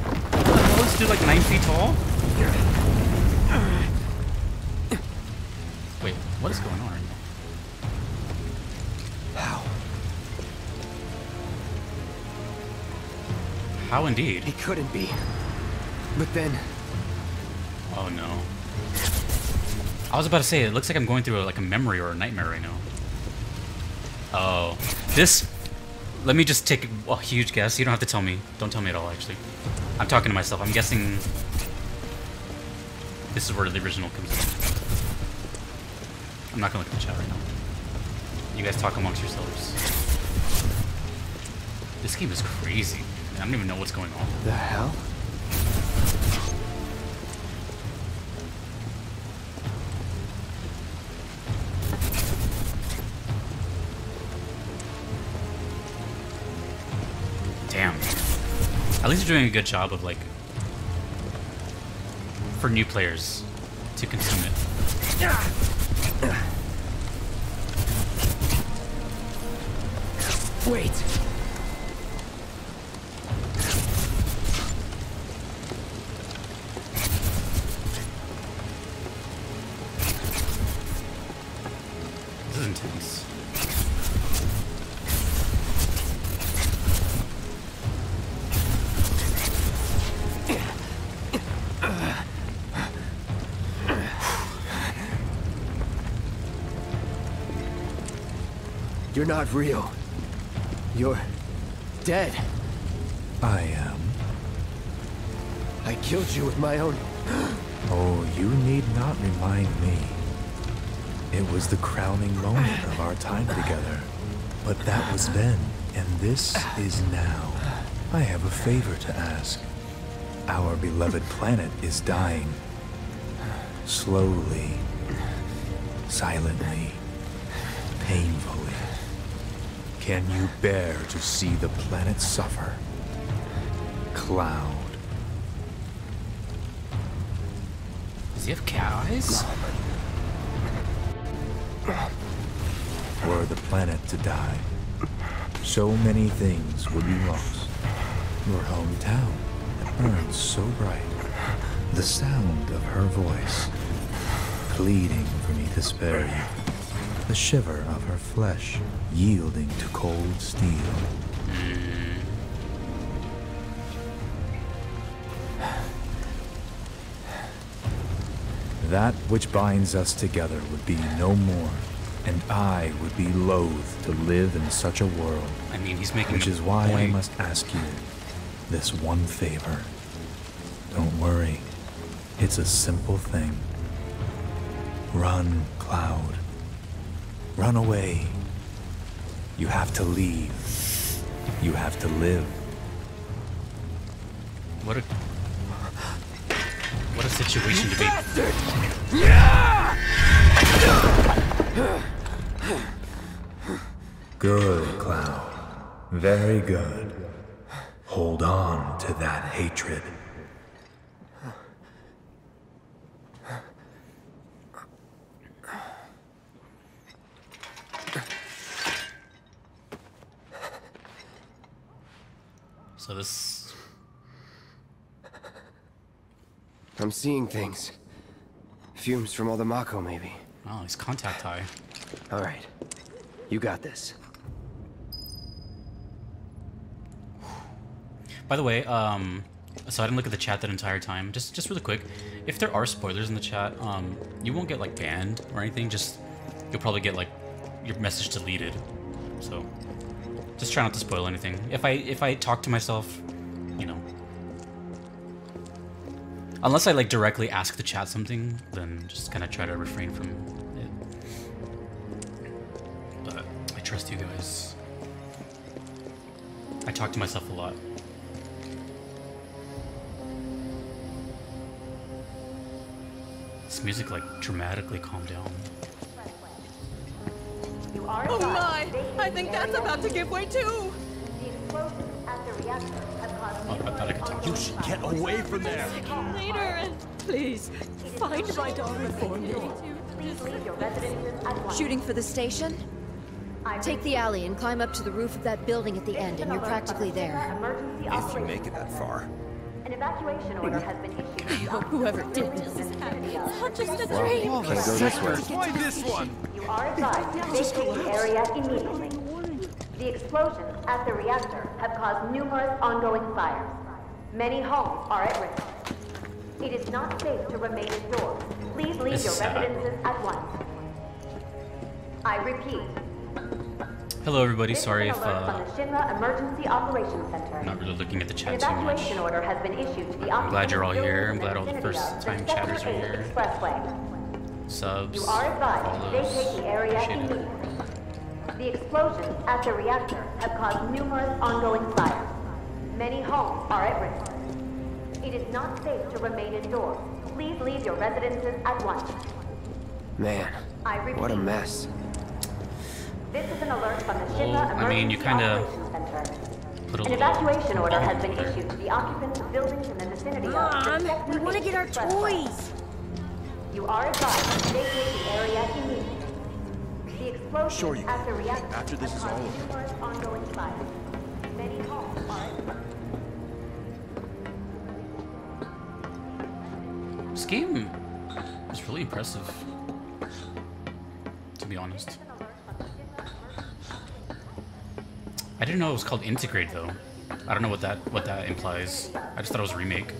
Let's do like 9 feet tall. Wait, what is going on? How? How indeed? It couldn't be. But then. Oh no. I was about to say, it looks like I'm going through like a memory or a nightmare right now. Oh, this, let me just take a huge guess. You don't have to tell me. Don't tell me at all, actually. I'm talking to myself. I'm guessing this is where the original comes in. I'm not gonna look at the chat right now. You guys talk amongst yourselves. This game is crazy. I don't even know what's going on. The hell? Damn. At least they're doing a good job of, like, for new players to consume it. Wait. You're not real. You're dead. I am. I killed you with my own... Oh, you need not remind me. It was the crowning moment of our time together. But that was then, and this is now. I have a favor to ask. Our beloved planet is dying. Slowly. Silently. Painfully. Can you bear to see the planet suffer? Cloud. Does he have cat eyes? Were the planet to die, so many things would be lost. Your hometown that burns so bright. The sound of her voice, pleading for me to spare you. The shiver of her flesh, yielding to cold steel. That which binds us together would be no more, and I would be loath to live in such a world. I mean, he's making a point. Which is why I must ask you this one favor. Don't worry. It's a simple thing. Run, Cloud. Run away. You have to leave. You have to live. What a situation to be. Good, Cloud. Very good. Hold on to that hatred. So this... I'm seeing things. Fumes from all the Mako, maybe. Oh, he's contact high. Alright. You got this. By the way, so I didn't look at the chat that entire time. Just really quick, if there are spoilers in the chat, you won't get, like, banned or anything. Just, you'll probably get, like, your message deleted. So... just try not to spoil anything. If I talk to myself, you know. Unless I, like, directly ask the chat something, then just kind of try to refrain from it. But I trust you guys. I talk to myself a lot. This music, like, dramatically calmed down. Oh my! I think that's about to give way too! Oh, I thought I could talk. You should get away from there! Later, and please, find my daughter for me. Shooting for the station? Take the alley and climb up to the roof of that building at the end, and you're practically there. If you make it that far. An evacuation order has been issued. I hope whoever did this is happy. It's not just a dream. Well, let's go this way. Why this one? You are advised to vacate the area immediately. The explosions at the reactor have caused numerous ongoing fires. Many homes are at risk. It is not safe to remain indoors. Please leave your residences at once. I repeat. Hello everybody, sorry if from the Shinra Emergency Operations Center. I'm not really looking at the chat too much. Order has been issued to the I'm glad you're all here. I'm glad all the first time chatters are here. Subs, you are advised. Follows, appreciate it. The explosions at the reactor have caused numerous ongoing fires. Many homes are at risk. It is not safe to remain indoors. Please leave your residences at once. Man, what a mess. This is an alert from the Shinra Emergency Operations Center. An evacuation order has been issued to the occupants of buildings in the vicinity of... Mom, we want to get our toys! You are advised to vacate the area immediately. The explosion at the reactor after this is all over. Ongoing fire. Many homes are... This game is really impressive, to be honest. I didn't know it was called Integrate though. I don't know what that implies. I just thought it was a remake.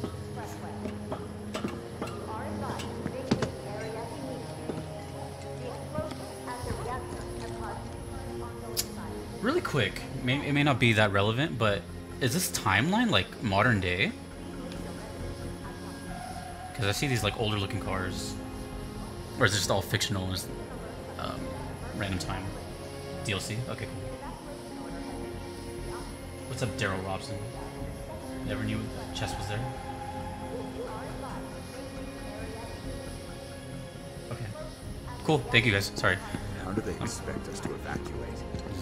Really quick. It may not be that relevant, but is this timeline like modern day? Because I see these like older looking cars, or is it just all fictional? Just random time DLC. Okay. Cool. What's up, Daryl Robson? Never knew chess was there. Okay. Cool. Thank you guys. Sorry. How do they expect us to evacuate?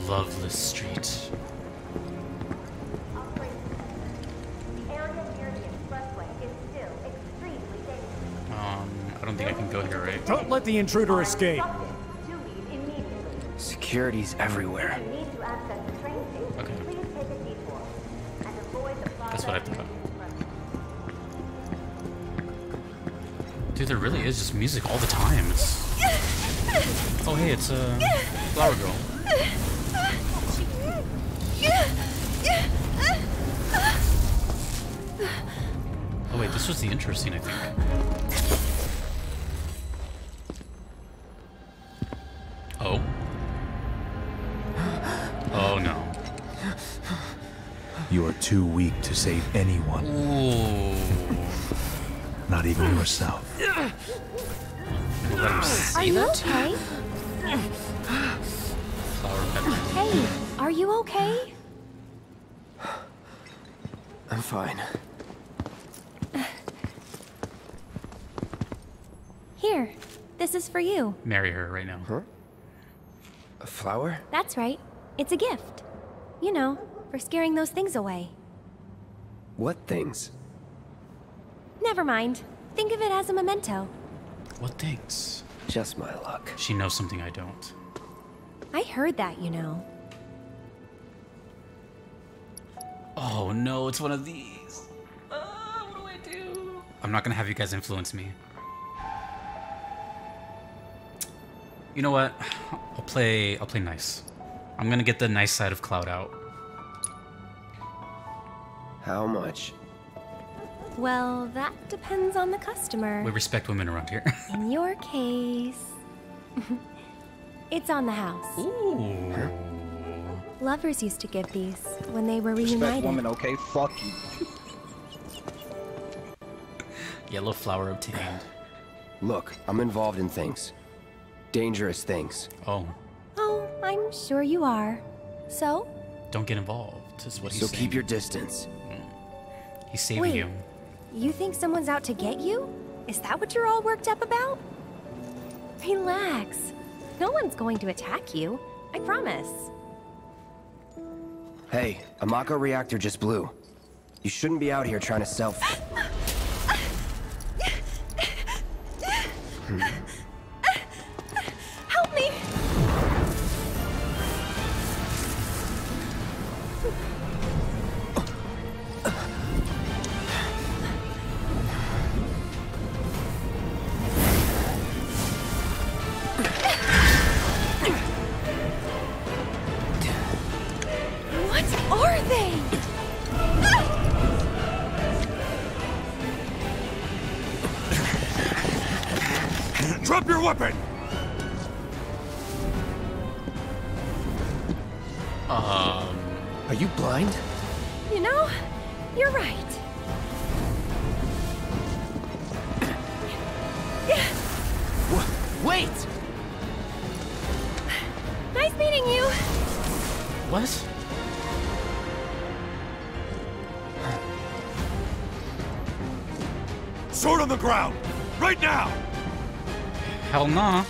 Loveless Street. The area near the expressway is still extremely dangerous. I don't think I can go here, right? Don't let the intruder escape. Security's everywhere. That's what I thought. Dude, there really is just music all the time. Oh, hey, it's a flower girl. Oh wait, this was the intro scene, I think. Oh. Oh no. You are too weak to save anyone. Ooh. Not even yourself. Are you okay? Hey, are you okay? I'm fine. Here, this is for you. Marry her right now. Huh? A flower? That's right. It's a gift. You know. For scaring those things away. What things? Never mind. Think of it as a memento. What things? Just my luck. She knows something I don't. I heard that, you know. Oh no, it's one of these. What do I do? I'm not gonna have you guys influence me. You know what? I'll play nice. I'm gonna get the nice side of Cloud out. How much? Well, that depends on the customer. We respect women around here. In your case, it's on the house. Ooh. Huh? Lovers used to give these when they were reunited. Respect women, okay? Fuck you. Yellow flower obtained. Look, I'm involved in things. Dangerous things. Oh. Oh, I'm sure you are. So? Don't get involved, is what he's saying. So keep your distance. He's saving you. You think someone's out to get you? Is that what you're all worked up about? Relax. No one's going to attack you. I promise. Hey, a Mako reactor just blew. You shouldn't be out here trying to self... Help me! Drop your weapon! Are you blind? You know, you're right. Wait! Nice meeting you! What? Sword on the ground! Right now! Hell nah.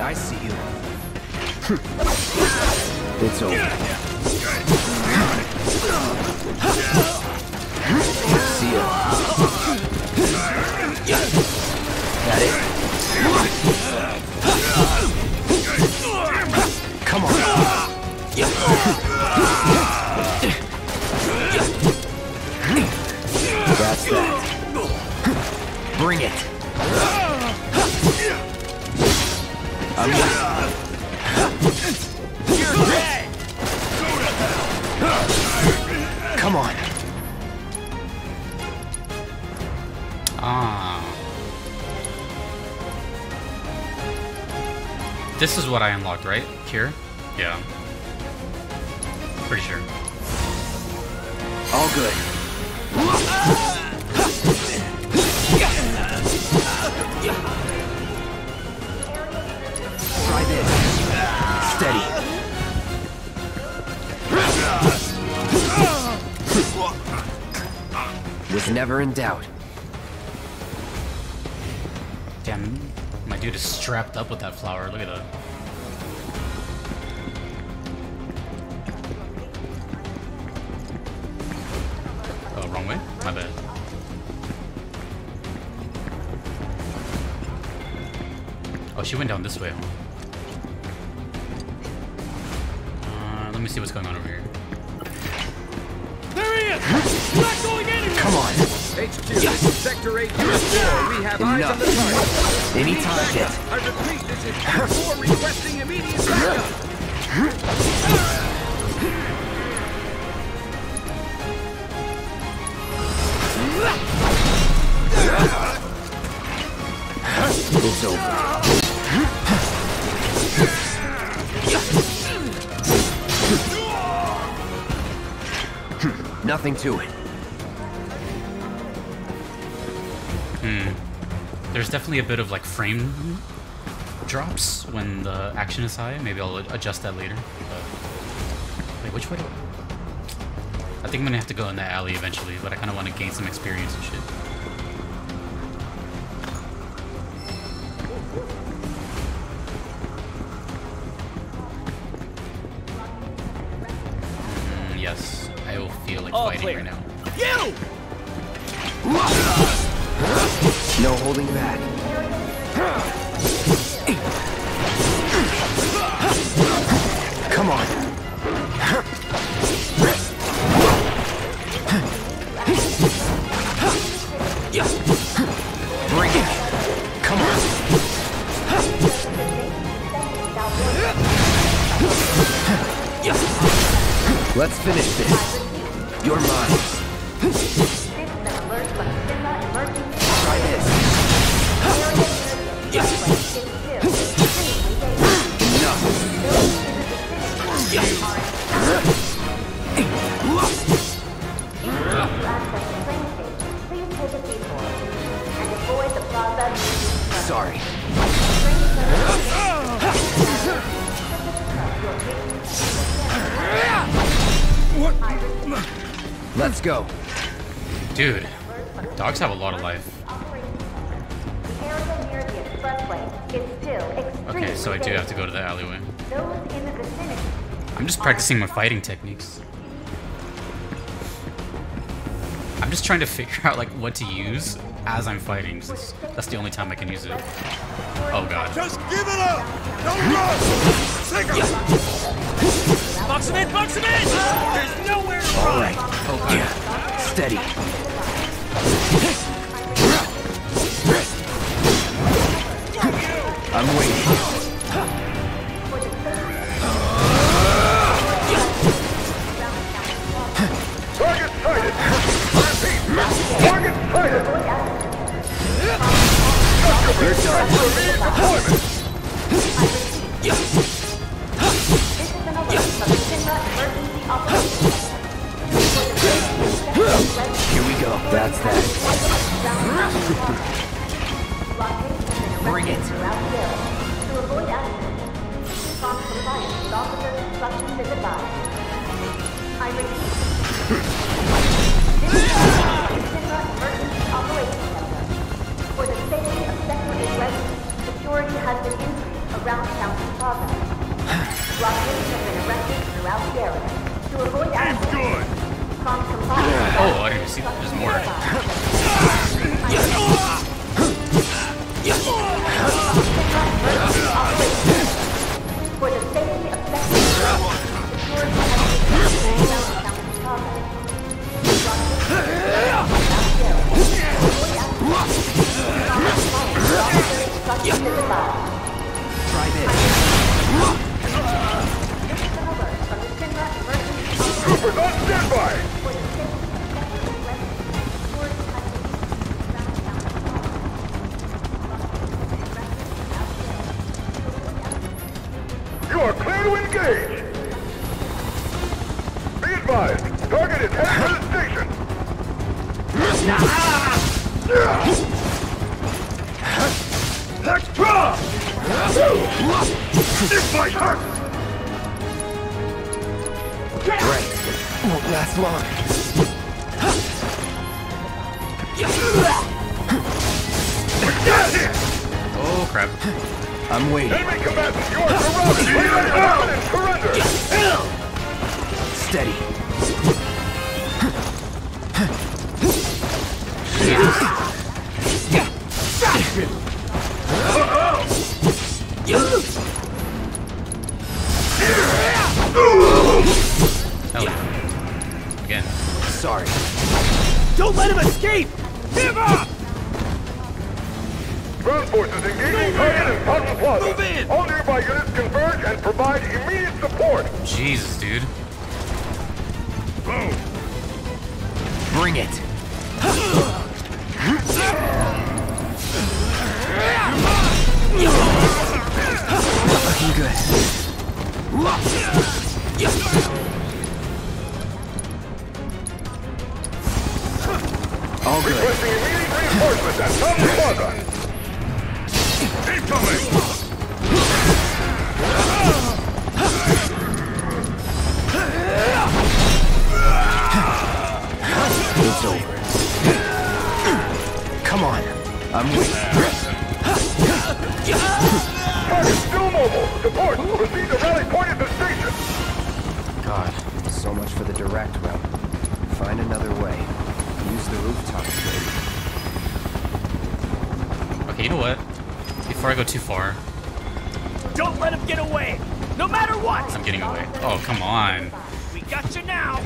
I see you. It's over. See ya. Got it? Come on. That's that. Bring it. I'm not. You're dead. Come on. This is what I unlocked, right? Here? Yeah. Pretty sure. All good. Try this. Steady. Was never in doubt. Damn, my dude is strapped up with that flower. Look at that. Oh, wrong way? My bad. Oh, she went down this way. Let me see what's going on over here. There he is! He's not going anywhere! Come on! HQ, yes. Sector 8, we have eyes on the target. Any target. I repeat, this is Sector 4 requesting immediate backup. It's over. Nothing to it. There's definitely a bit of like frame drops when the action is high. Maybe I'll adjust that later. Wait, which way? I think I'm gonna have to go in that alley eventually, but I kind of want to gain some experience and shit. Right now. You! No holding back. Come on. Bring it. Come on. Let's finish this. You're mine. Try this. Sorry. What? Let's go. Dude, dogs have a lot of life. Okay, so I do have to go to the alleyway. I'm just practicing my fighting techniques. I'm just trying to figure out like what to use as I'm fighting. That's the only time I can use it. Oh god. Just give it up! Don't rush! Take him! Box him in! Box him in! There's nowhere to run! Alright. Oh god. Yeah. Steady. I'm waiting. Target sighted! Target sighted! You're done. Here we go. That's that. Bring it. To avoid accident, response compliance with officer's instructions is advised. I repeat. This is Shinra Emergency Operations Center. For the safety of Sector 8 residents, security has been increased around County Plaza. Blockades have been erected throughout the area. To avoid accident, response compliance. Oh, I didn't see that. There's more. For the safety of You are clear to engage! Be advised, target is headed for the station! Let's draw! It's my heart! Great. Won't last long. Oh crap. I'm waiting. Enemy combatants, you are surrounded! We are down and surrender! Steady. Oh. Again. Sorry. Don't let him escape! Give up! Ground forces engaging target in Cotton Plaza. Move in! All nearby units converge and provide immediate support. Jesus, dude. Boom. Bring it. Looking good. All good. Requesting immediate reinforcements at Cotton Plaza. Incoming! It's over. Come on. I'm with you. Target still mobile. Support. Proceed to rally point at the station. God, so much for the direct route. Find another way. Use the rooftop. Okay, you know what? Before I go too far. Don't let him get away! No matter what! I'm getting away. Oh, come on. We got you now!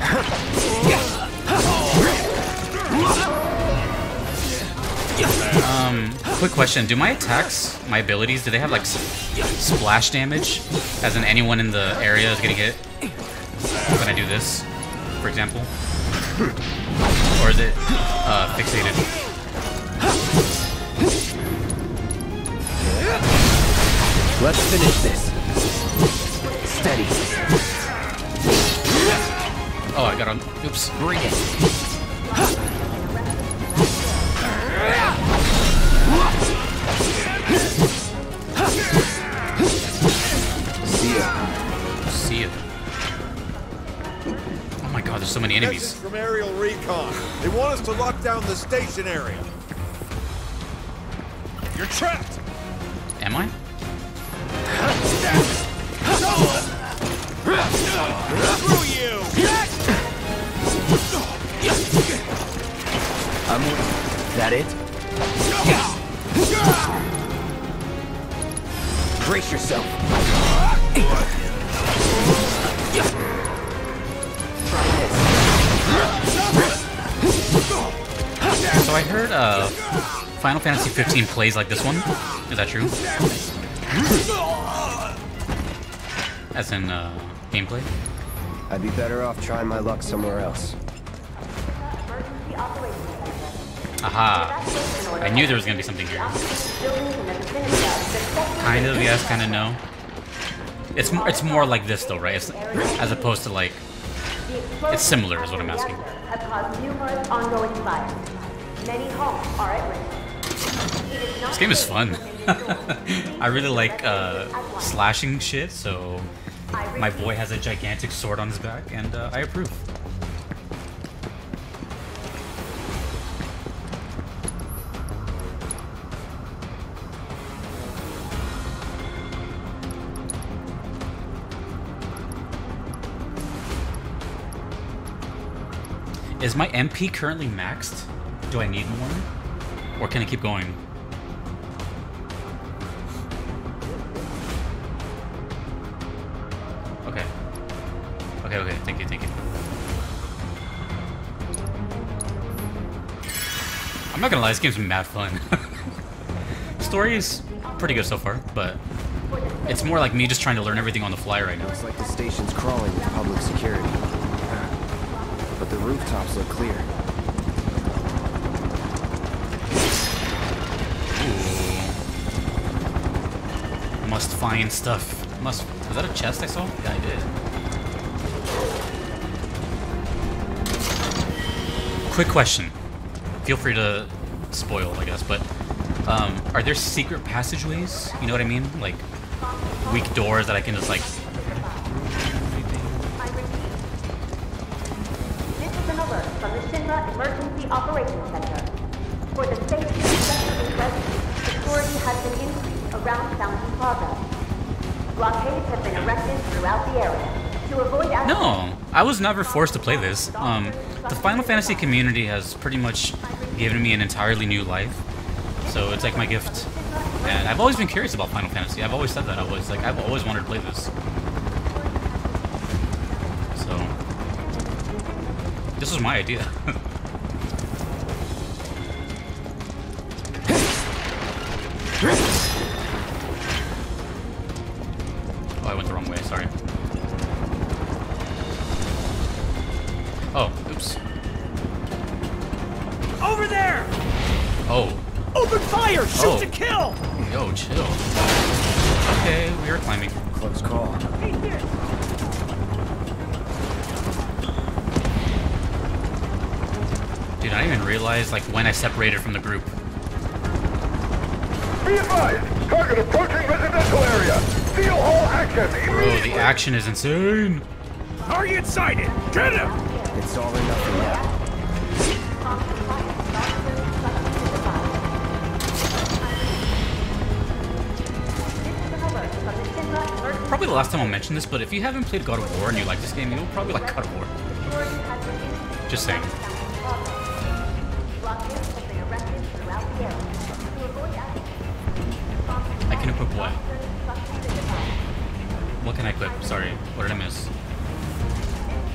Quick question. Do my attacks, my abilities, do they have like splash damage? As in anyone in the area is getting hit? When I do this, for example? Or is it fixated? Let's finish this. Steady. Oh, I got on. Oops. Bring it. See ya. See ya. Oh my God, there's so many enemies. From aerial recon. They want us to lock down the station area. You're trapped. Am I? Screw you! That it? Brace yourself. So I heard Final Fantasy 15 plays like this one. Is that true? As in, gameplay? I'd be better off trying my luck somewhere else. Aha! I knew there was gonna be something here. Kind of, yes, kind of, no. It's more like this though, right? It's, as opposed to like... It's similar is what I'm asking. Have caused numerous ongoing fires. Many homes are at risk. This game is fun. I really like slashing shit, so my boy has a gigantic sword on his back, and I approve. Is my MP currently maxed? Do I need more? Or can I keep going? Okay. Okay, okay, thank you, thank you. I'm not gonna lie, this game's been mad fun. Story is pretty good so far, but it's more like me just trying to learn everything on the fly right now. Looks like the station's crawling with public security. But the rooftops look clear. Ooh. Must find stuff. Must. Was that a chest I saw? Yeah, I did. Quick question. Feel free to spoil, I guess. But are there secret passageways? You know what I mean? Like weak doors that I can just like. Emergency Operations Center. For the safety of sector 8 residents, security has been increased around Fountain Plaza. Blockades have been erected throughout the area to avoid. No, I was never forced to play this. The Final Fantasy community has pretty much given me an entirely new life, so it's like my gift. And I've always been curious about Final Fantasy. I've always said that. I've always wanted to play this. This was my idea. Oh, I went the wrong way, sorry. Oh, oops. Over there! Oh. Open fire! Shoot to kill! Yo, chill. Okay, we are climbing. Close call. Hey, here. Dude, I didn't even realize like when I separated from the group. Be advised, target approaching residential area. Seal all action immediately. Bro, the action is insane. Target sighted. Get him. It's all or nothing now. Probably the last time I'll mention this, but if you haven't played God of War and you like this game, you'll probably like God of War. Just saying. I can equip what? What can I equip? Sorry, what did I miss?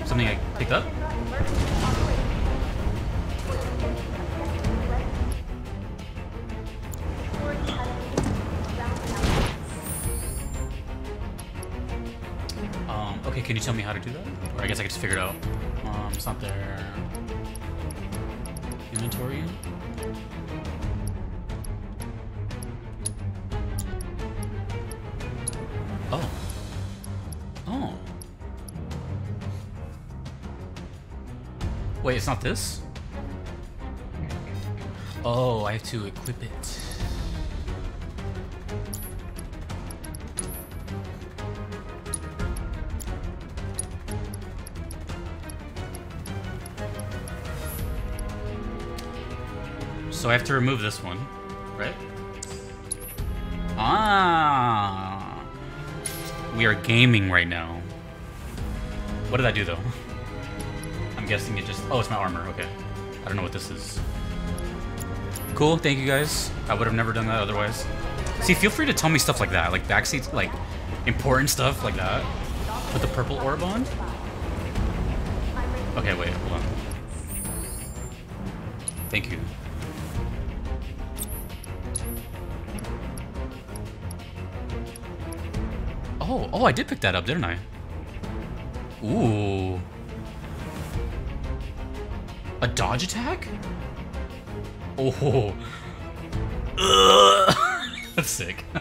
Something I picked up? Okay, can you tell me how to do that? Or I guess I could just figure it out. It's not there. Inventory? Oh. Oh. Wait, it's not this? Oh, I have to equip it. So I have to remove this one, right? Ah! We are gaming right now. What did I do though? I'm guessing it just... Oh, it's my armor, okay. I don't know what this is. Cool, thank you guys. I would have never done that otherwise. See, feel free to tell me stuff like that, like backseats, like important stuff like that. Put the purple orb on? Okay, wait, hold on. Thank you. Oh, I did pick that up, didn't I? Ooh. A dodge attack? Oh. That's sick. I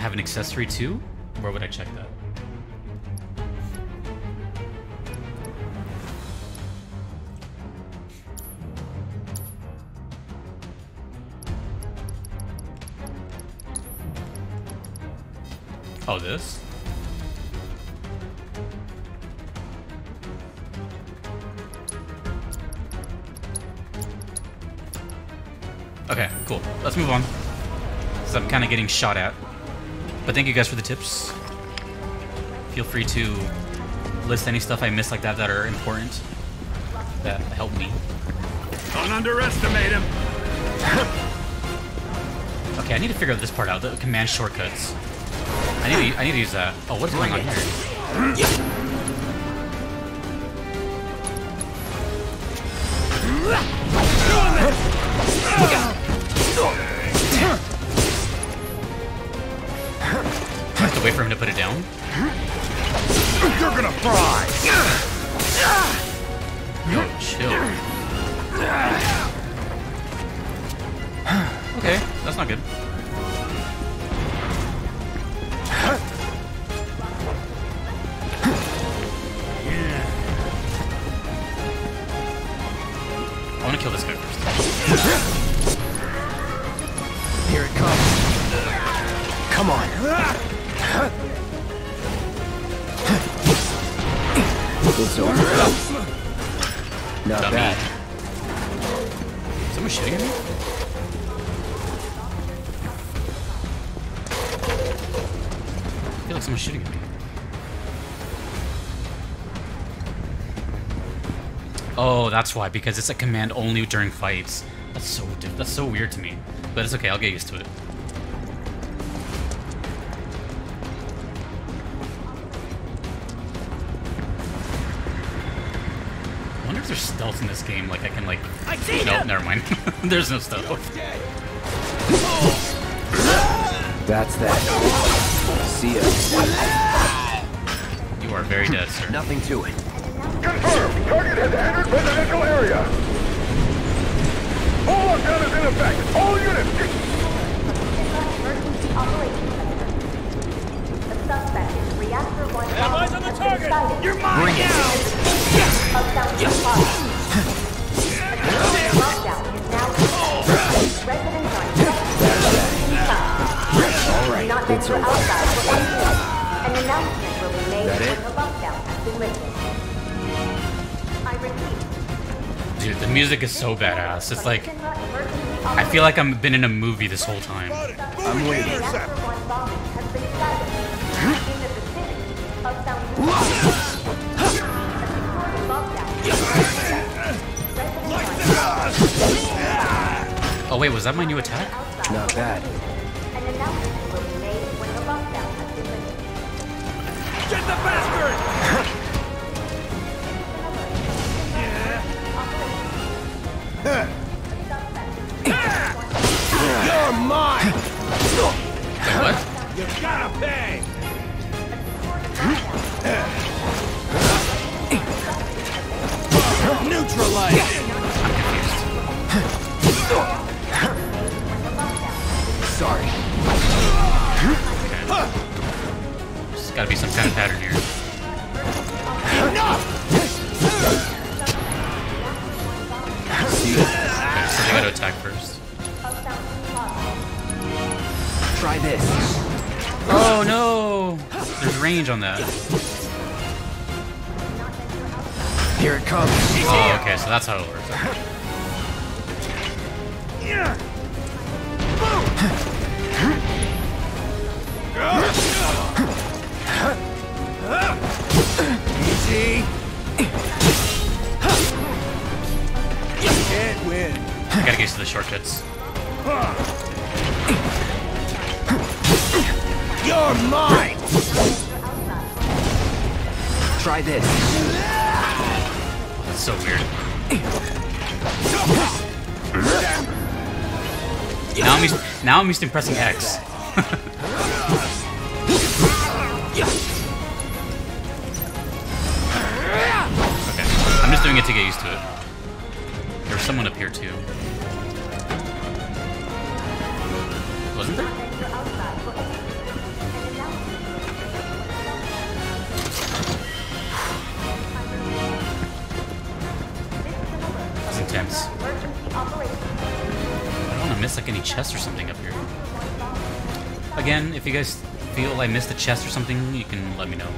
have an accessory too? Where would I check that? Oh, this? Okay, cool. Let's move on. Because I'm kind of getting shot at. But thank you guys for the tips. Feel free to list any stuff I missed like that that are important. That help me. Don't underestimate him! Okay, I need to figure out this part out. The command shortcuts. I need to use that. Oh, what's going on here? I have to wait for him to put it down. You're gonna fry! Yo, chill. Okay, that's not good. I wanna kill this guy first. Here it comes. Come on. Not bad. Someone shooting at me? I feel like someone's shooting at me. Oh, that's why, because it's a command only during fights. That's so weird to me. But it's okay, I'll get used to it. There's stealth in this game, like I can like... No, never mind. There's no stealth. That's that. See ya. You are very dead, sir. Nothing to it. Confirmed! Target has entered residential area! All lockdown is in effect! All units! Emergency operation center. The suspect is reactor 1... Allies on the target! You're mine now! Alright, it's over. An announcement will be made when the lockdown has been lifted. I repeat. Dude, the music is so badass. It's like, I feel like I've been in a movie this whole time. I'm waiting. Oh wait, was that my new attack? Not bad. Get the bastard! You're mine! What? You gotta pay! Neutralize! I'm confused. Sorry. Okay. There's gotta be some kind of pattern here. Enough! See? Okay, so they gotta attack first. Try this. Oh no! There's range on that. Here it comes. Oh, okay, so that's how it works. Okay. Yeah. Easy. You can't win. I gotta get used to the shortcuts. You're mine. Try this. That's so weird. Now I'm used to pressing X. Okay, I'm just doing it to get used to it. There was someone up here too. Wasn't there? That's intense. I don't want to miss like any chests or something up here. Again, if you guys feel I missed a chest or something, you can let me know.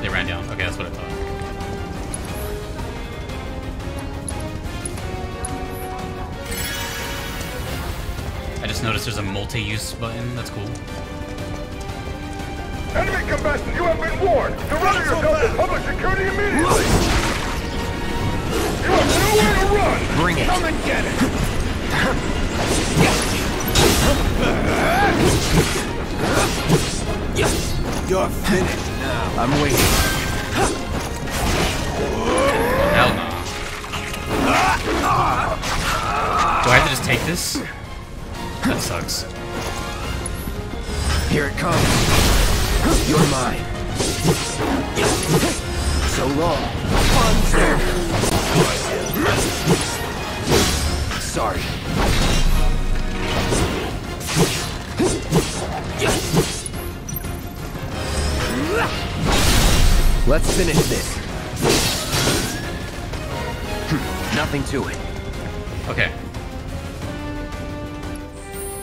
They ran down. Okay, that's what I thought. I just noticed there's a multi-use button. That's cool. Enemy combustion, you have been warned! Surrender yourself to public security immediately! You have nowhere to run! Bring it! Come and get it! You're finished now. I'm waiting. Hell no. Do I have to just take this? That sucks. Here it comes. You're mine. So long. Sorry. Let's finish this. Nothing to it. Okay.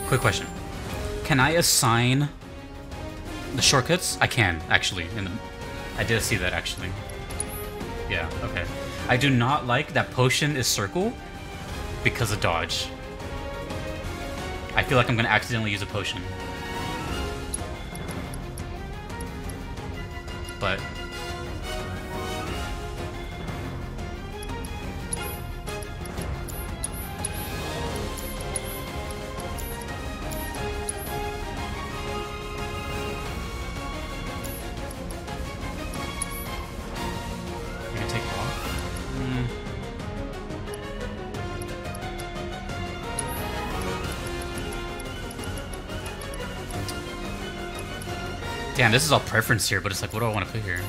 Quick question. Can I assign the shortcuts? I can, actually. I did see that, actually. Yeah, okay. I do not like that potion is circle because of dodge. I feel like I'm going to accidentally use a potion. But... Damn, this is all preference here, but it's like, what do I want to put here?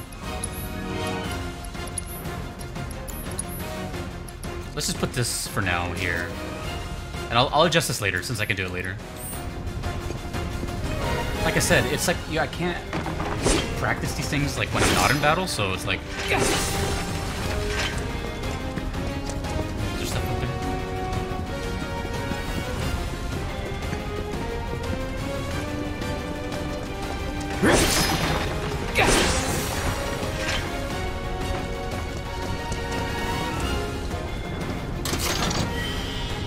Let's just put this for now here. And I'll adjust this later, since I can do it later. Like I said, it's like, yeah, I can't practice these things like when I'm not in battle, so it's like...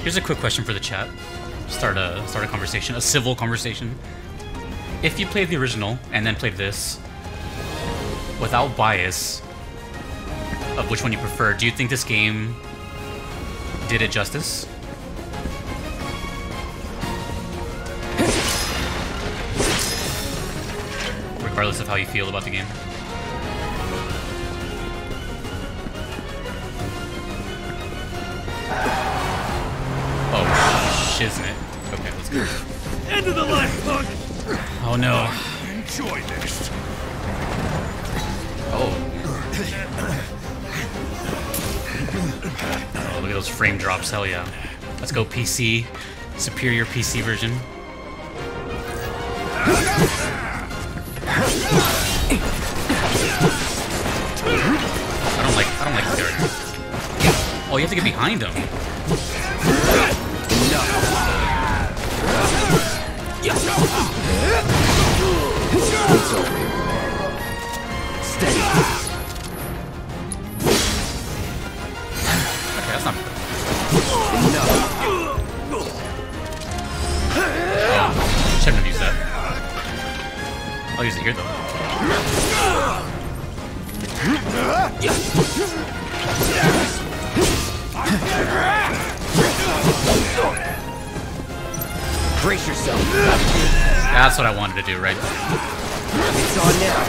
Here's a quick question for the chat. Start a conversation, a civil conversation. If you played the original and then played this, without bias of which one you prefer, do you think this game did it justice? Regardless of how you feel about the game. Isn't it? Okay, let's go. End of the line, fuck! Oh no. Enjoy this. Oh. Oh, look at those frame drops, hell yeah. Let's go PC. Superior PC version. I don't like dirt. Oh, you have to get behind him. Steady. Okay, that's not no. Shouldn't have used that. I'll use it here though. Brace yourself. That's what I wanted to do, right? It's on now.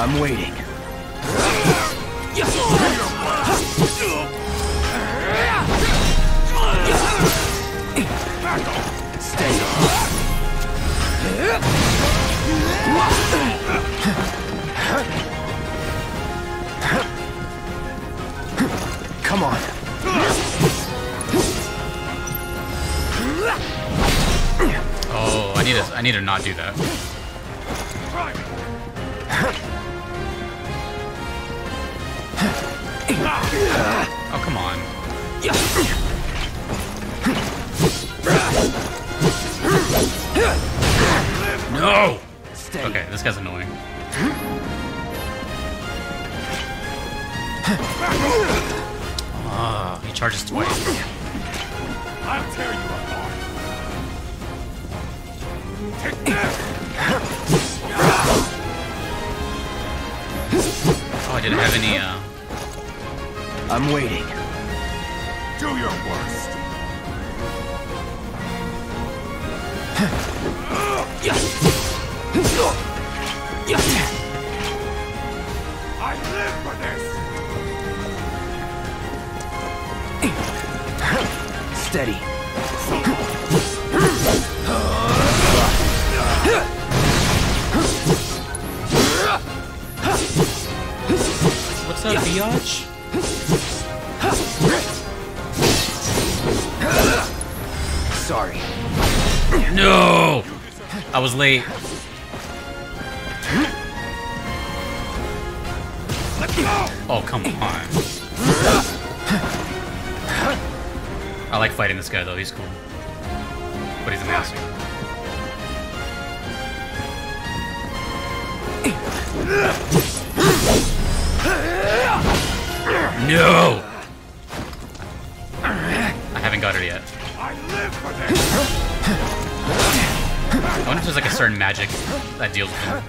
I'm waiting. Stay. Come on. Oh, I need to not do that. Oh, come on. No! Stay. Okay, this guy's annoying. He charges twice. I'll tear you apart. Take this! Oh, I didn't have any, I'm waiting. Do your worst. I live for this. Steady. What's up, biatch? Sorry. No! I was late. Oh, come on. I like fighting this guy, though. He's cool. But he's amazing. No! I haven't got her yet. I live for this. I wonder if there's like a certain magic that deals with him.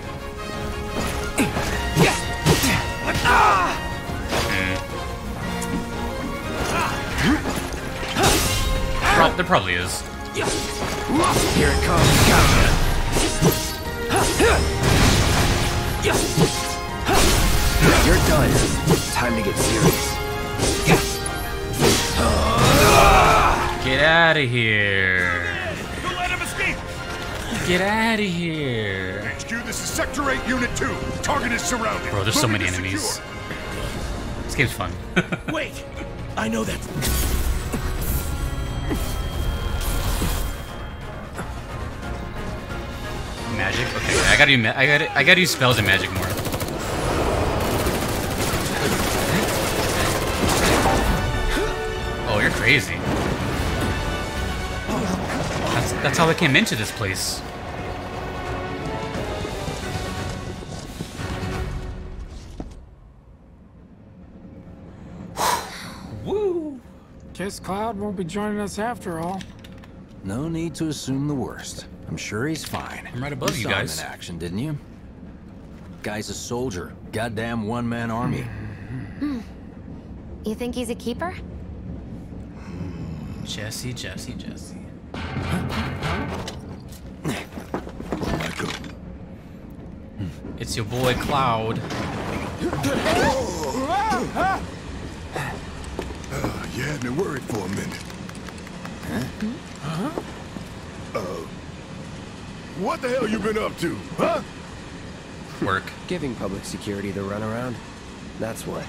There probably is. Here it comes. You're done. Time to get serious. Get out of here. Get out of here. HQ, this is Sector 8, Unit 2. Target is surrounded. Bro, there's so many enemies. Secure. This game's fun. Wait, I know that. Magic. Okay, I gotta use spells and magic more. Oh, you're crazy. That's how they came into this place. Woo! Guess Cloud won't be joining us after all. No need to assume the worst. I'm sure he's fine. I'm right above you guys. You saw him in action, didn't you? Guy's a soldier. Goddamn one-man army. You think he's a keeper? Jesse, Jesse, Jesse. Mako. It's your boy Cloud. You had me worried for a minute. Huh? What the hell you been up to, huh? Work. Giving public security the runaround. That's why.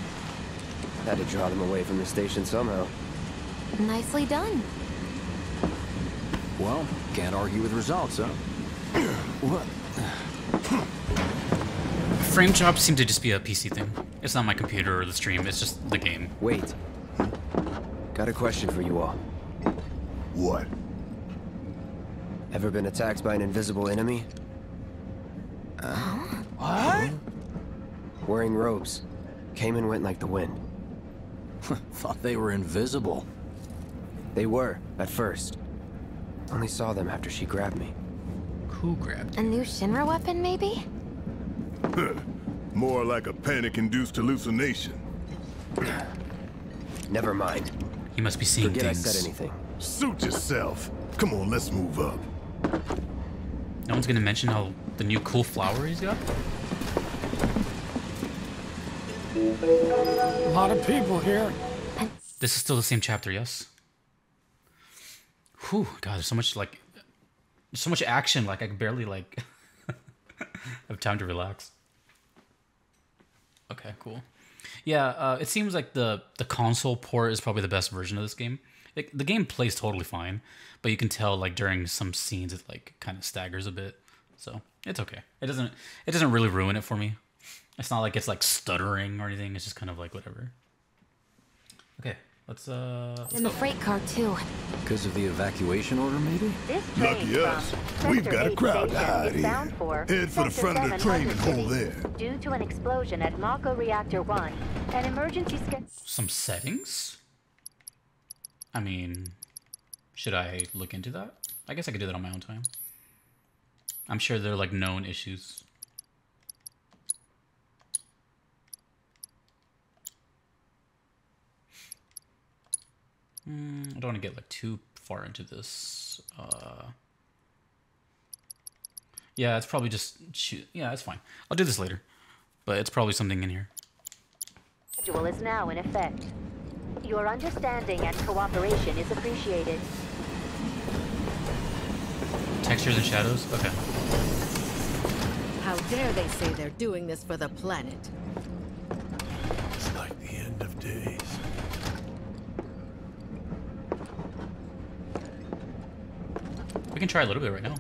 Had to draw them away from the station somehow. Nicely done. Well, can't argue with results, huh? What? Frame chops seem to just be a PC thing. It's not my computer or the stream, it's just the game. Wait. Got a question for you all. What? Ever been attacked by an invisible enemy? What? Wearing robes. Came and went like the wind. Thought they were invisible. They were, at first. Only saw them after she grabbed me. Who grabbed you? A new Shinra weapon, maybe? More like a panic-induced hallucination. Never mind. You must be seeing Forget things. I said anything. Suit yourself. Come on, let's move up. No one's gonna mention how the new cool flower he's got? A lot of people here. This is still the same chapter, yes? Whew, God, there's so much, like, there's so much action, like, I can barely, like, have time to relax. Okay, cool. Yeah, it seems like the console port is probably the best version of this game. Like, the game plays totally fine, but you can tell, like, during some scenes it, like, kind of staggers a bit. So, it's okay. It doesn't really ruin it for me. It's not like it's, like, stuttering or anything. It's just kind of, like, whatever. Okay, Let's and the freight car too. Because of the evacuation order, maybe? Lucky us. We've got a crowd out here. Head for the front of the train and hold there. Due to an explosion at Mako Reactor 1, an emergency schedule. Some settings? I mean, should I look into that? I guess I could do that on my own time. I'm sure there are like known issues. I don't want to get like too far into this. Yeah, it's probably just yeah, it's fine. I'll do this later, but it's probably something in here. Schedule is now in effect. Your understanding and cooperation is appreciated. Textures and shadows? Okay. How dare they say they're doing this for the planet? It's like the end of days. We can try a little bit right now.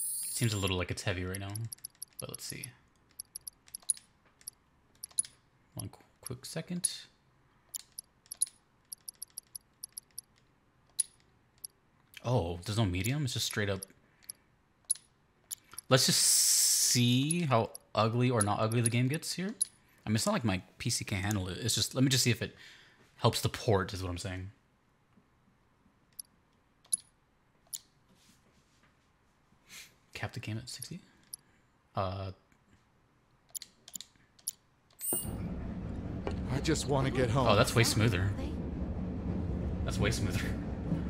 Seems a little like it's heavy right now, but let's see. One quick second. Oh, there's no medium? It's just straight up. Let's just see how ugly or not ugly the game gets here. I mean, it's not like my PC can't handle it. It's just, let me just see if it helps the port is what I'm saying. Cap the game at 60. I just want to get home. Oh, that's way smoother. That's way smoother.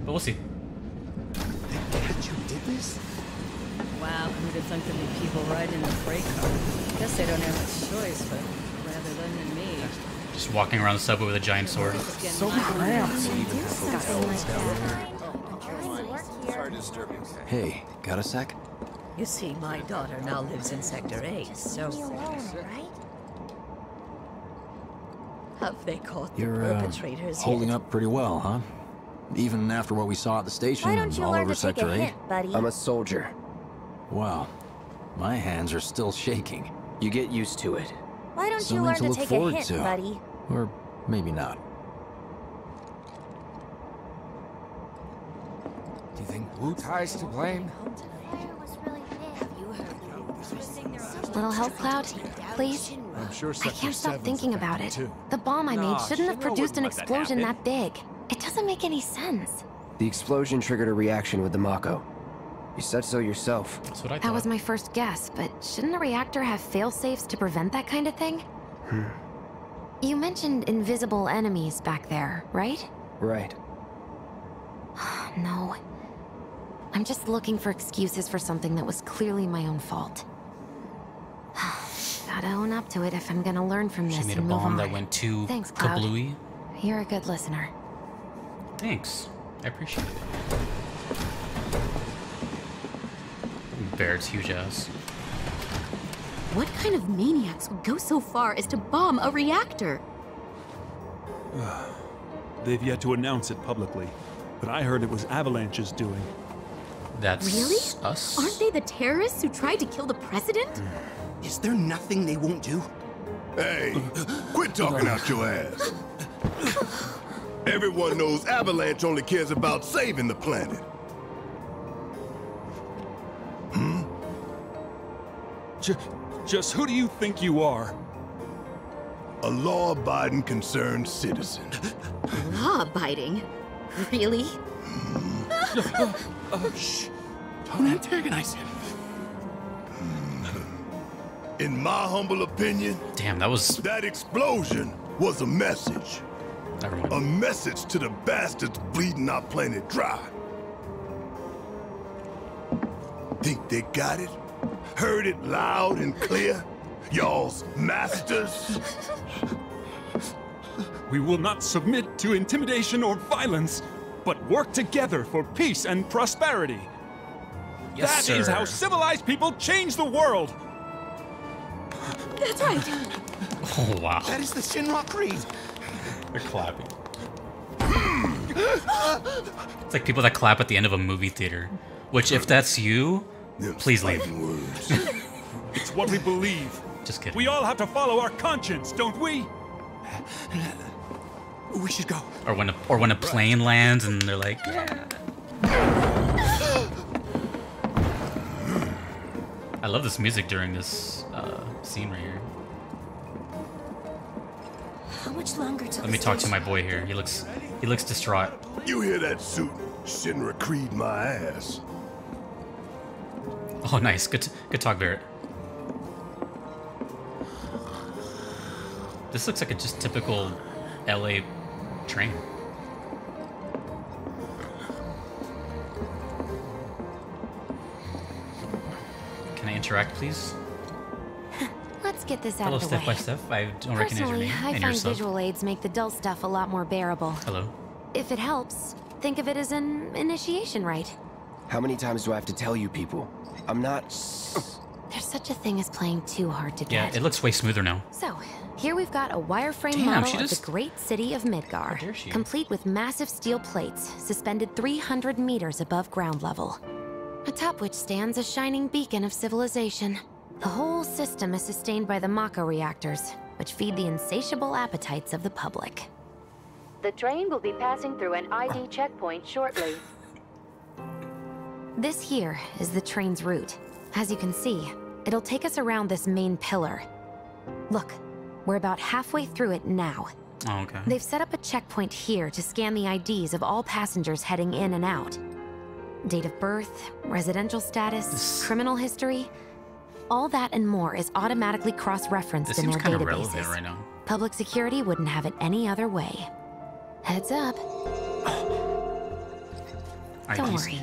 But we'll see. You did this? Wow, who'd have thunk there'd be people right in the freight car? Guess they don't have a choice, but rather than me. Just walking around the subway with a giant sword. So cramped. Hey, got a sec? You see, my daughter now lives in Sector 8, so... Have they caught the perpetrators holding up pretty well, huh? Even after what we saw at the station and all over Sector 8? I'm a soldier. Wow. My hands are still shaking. You get used to it. Why don't you learn to take a hit, buddy? Or maybe not. Do you think Wu Tai's to blame? Little help, Cloud? Please? I can't stop thinking about it. The bomb I made shouldn't have produced an explosion that big. It doesn't make any sense. The explosion triggered a reaction with the Mako. You said so yourself. That's what I thought. That was my first guess, but shouldn't a reactor have fail-safes to prevent that kind of thing? You mentioned invisible enemies back there, right? Right. No. I'm just looking for excuses for something that was clearly my own fault. Gotta own up to it if I'm gonna learn from this and move on. She made a bomb that went too kablooey. You're a good listener. Thanks. I appreciate it. Barret's huge ass. What kind of maniacs would go so far as to bomb a reactor? They've yet to announce it publicly, but I heard it was Avalanche's doing. That's us? Aren't they the terrorists who tried to kill the president? Is there nothing they won't do? Hey, quit talking out your ass. Everyone knows Avalanche only cares about saving the planet. Just who do you think you are? A law-abiding concerned citizen. Law-abiding? Really? Shh. Don't antagonize him. In my humble opinion... Damn, that was... That explosion was a message. A message to the bastards bleeding our planet dry. Think they got it? Heard it loud and clear? Y'all's masters? We will not submit to intimidation or violence, but work together for peace and prosperity. Yes, that is how civilized people change the world. That's right. Oh, wow. That is the Shinra creed. They're clapping. It's like people that clap at the end of a movie theater. Which, if that's you, please leave. It's what we believe. Just kidding. We all have to follow our conscience, don't we? We should go. Or when a plane lands and they're like, yeah. I love this music during this scene right here. How much longer? Let me talk to my boy here. He looks distraught. You hear that, suit? Shinra Creed my ass. Oh, nice. Good talk, Barret. This looks like a just typical LA train. Can I interact, please? Let's get this out of the way. Hello, step by step. I don't recognize your name. I find visual aids make the dull stuff a lot more bearable. Hello. If it helps, think of it as an initiation rite. How many times do I have to tell you people? I'm not... There's such a thing as playing too hard to get. Yeah, it looks way smoother now. So, here we've got a wireframe model of the great city of Midgar, complete with massive steel plates suspended 300 meters above ground level, atop which stands a shining beacon of civilization. The whole system is sustained by the Mako reactors, which feed the insatiable appetites of the public. The train will be passing through an ID checkpoint shortly. This here is the train's route. As you can see, it'll take us around this main pillar. Look, we're about halfway through it now. Oh, okay. They've set up a checkpoint here to scan the IDs of all passengers heading in and out. Date of birth, residential status, criminal history, all that and more is automatically cross-referenced in their databases. This seems kind of relevant right now. Public security wouldn't have it any other way. Heads up. Don't worry.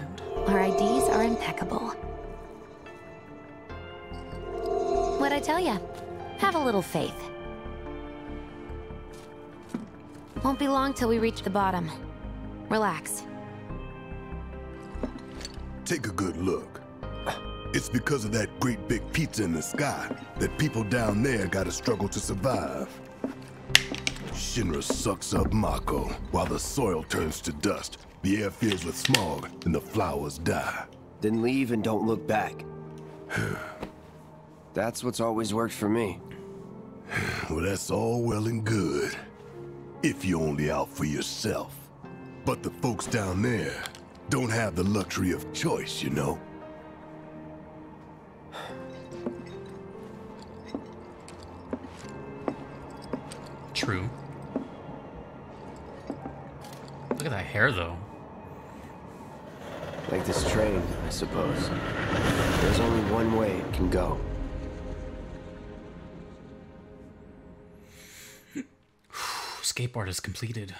Our IDs are impeccable. What'd I tell ya? Have a little faith. Won't be long till we reach the bottom. Relax. Take a good look. It's because of that great big pizza in the sky that people down there gotta struggle to survive. Shinra sucks up Mako while the soil turns to dust. The air fills with smog, and the flowers die. Then leave and don't look back. That's what's always worked for me. Well, that's all well and good. If you're only out for yourself. But the folks down there don't have the luxury of choice, you know? True. Look at that hair, though. Like this train, I suppose. There's only one way it can go. Skateboard is completed.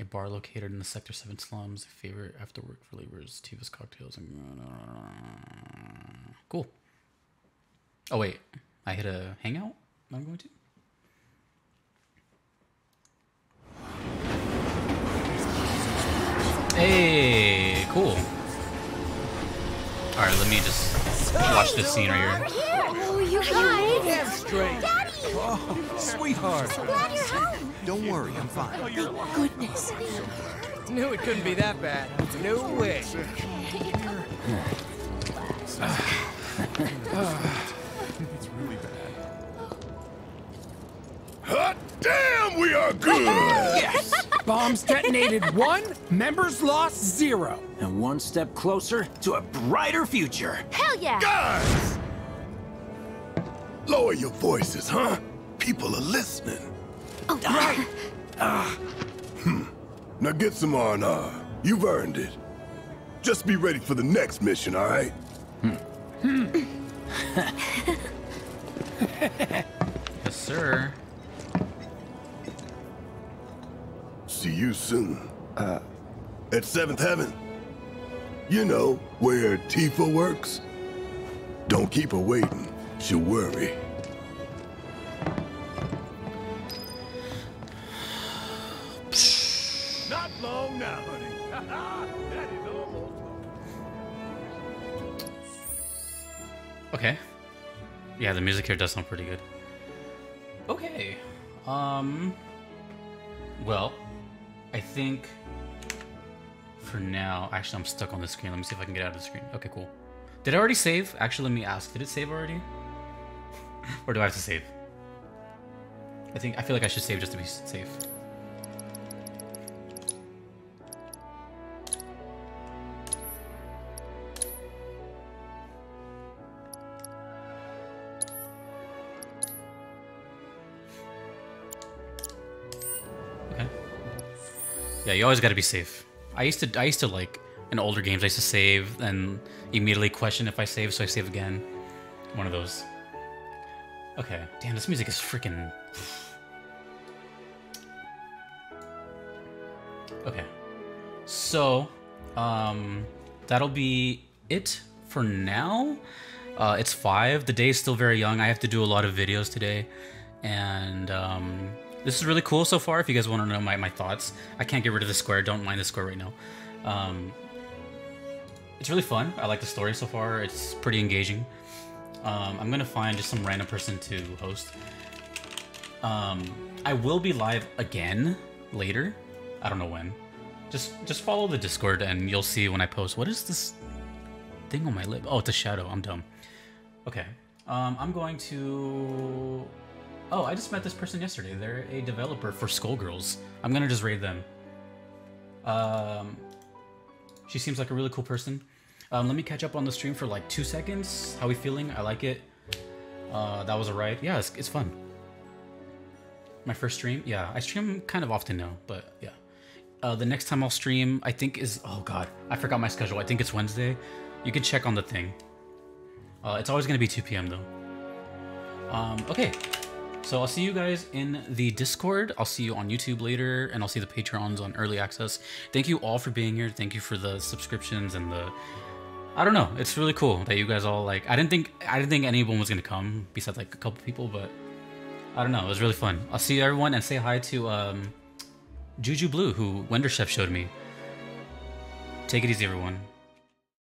A bar located in the Sector 7 slums. A favorite after work for laborers. Tifa's cocktails and... Cool. Oh, wait. I hit a hangout? I'm going to? Hey, cool. Alright, let me just watch this scene right here. Oh, you're right. Daddy! Oh, sweetheart. So glad you're home. Don't worry, I'm fine. Thank goodness. Knew it couldn't be that bad. No way. It's really bad. Hot damn, we are good! Yes! Bombs detonated 1, members lost 0. And one step closer to a brighter future. Hell yeah! Guys! Lower your voices, huh? People are listening. Oh, right! Now get some R&R. You've earned it. Just be ready for the next mission, all right? Yes, sir. See you soon. At Seventh Heaven. You know, where Tifa works. Don't keep her waiting. She'll worry. Not long now, honey. That is almost... Okay. Yeah, the music here does sound pretty good. Okay. Well... I think for now, actually I'm stuck on the screen. Let me see if I can get out of the screen. Okay, cool. Did I already save? Actually, let me ask. Did it save already? Or do I have to save? I feel like I should save just to be safe. Okay. Yeah, you always gotta be safe. I used to like in older games I used to save and immediately question if I save, so I save again. One of those. Okay. Damn, this music is freaking... Okay. So, that'll be it for now. It's 5. The day's still very young. I have to do a lot of videos today. And, this is really cool so far, if you guys want to know my thoughts. I can't get rid of the square. Don't mind the square right now. It's really fun. I like the story so far. It's pretty engaging. I'm going to find just some random person to host. I will be live again later. I don't know when. Just follow the Discord and you'll see when I post. What is this thing on my lip? Oh, it's a shadow. I'm dumb. Okay. I'm going to... Oh, I just met this person yesterday. They're a developer for Skullgirls. I'm going to just raid them. She seems like a really cool person. Let me catch up on the stream for like 2 seconds. How we feeling? I like it. That was a ride. Yeah, it's fun. My first stream? Yeah, I stream kind of often now, but yeah. The next time I'll stream, I think is... Oh god, I forgot my schedule. I think it's Wednesday. You can check on the thing. It's always going to be 2 p.m. though. Okay, so I'll see you guys in the Discord. I'll see you on YouTube later, and I'll see the Patreons on Early Access. Thank you all for being here. Thank you for the subscriptions and the... I don't know. It's really cool that you guys all like. I didn't think anyone was gonna come besides like a couple people, but I don't know. It was really fun. I'll see everyone and say hi to Juju Blue, who Wonder Chef showed me. Take it easy, everyone.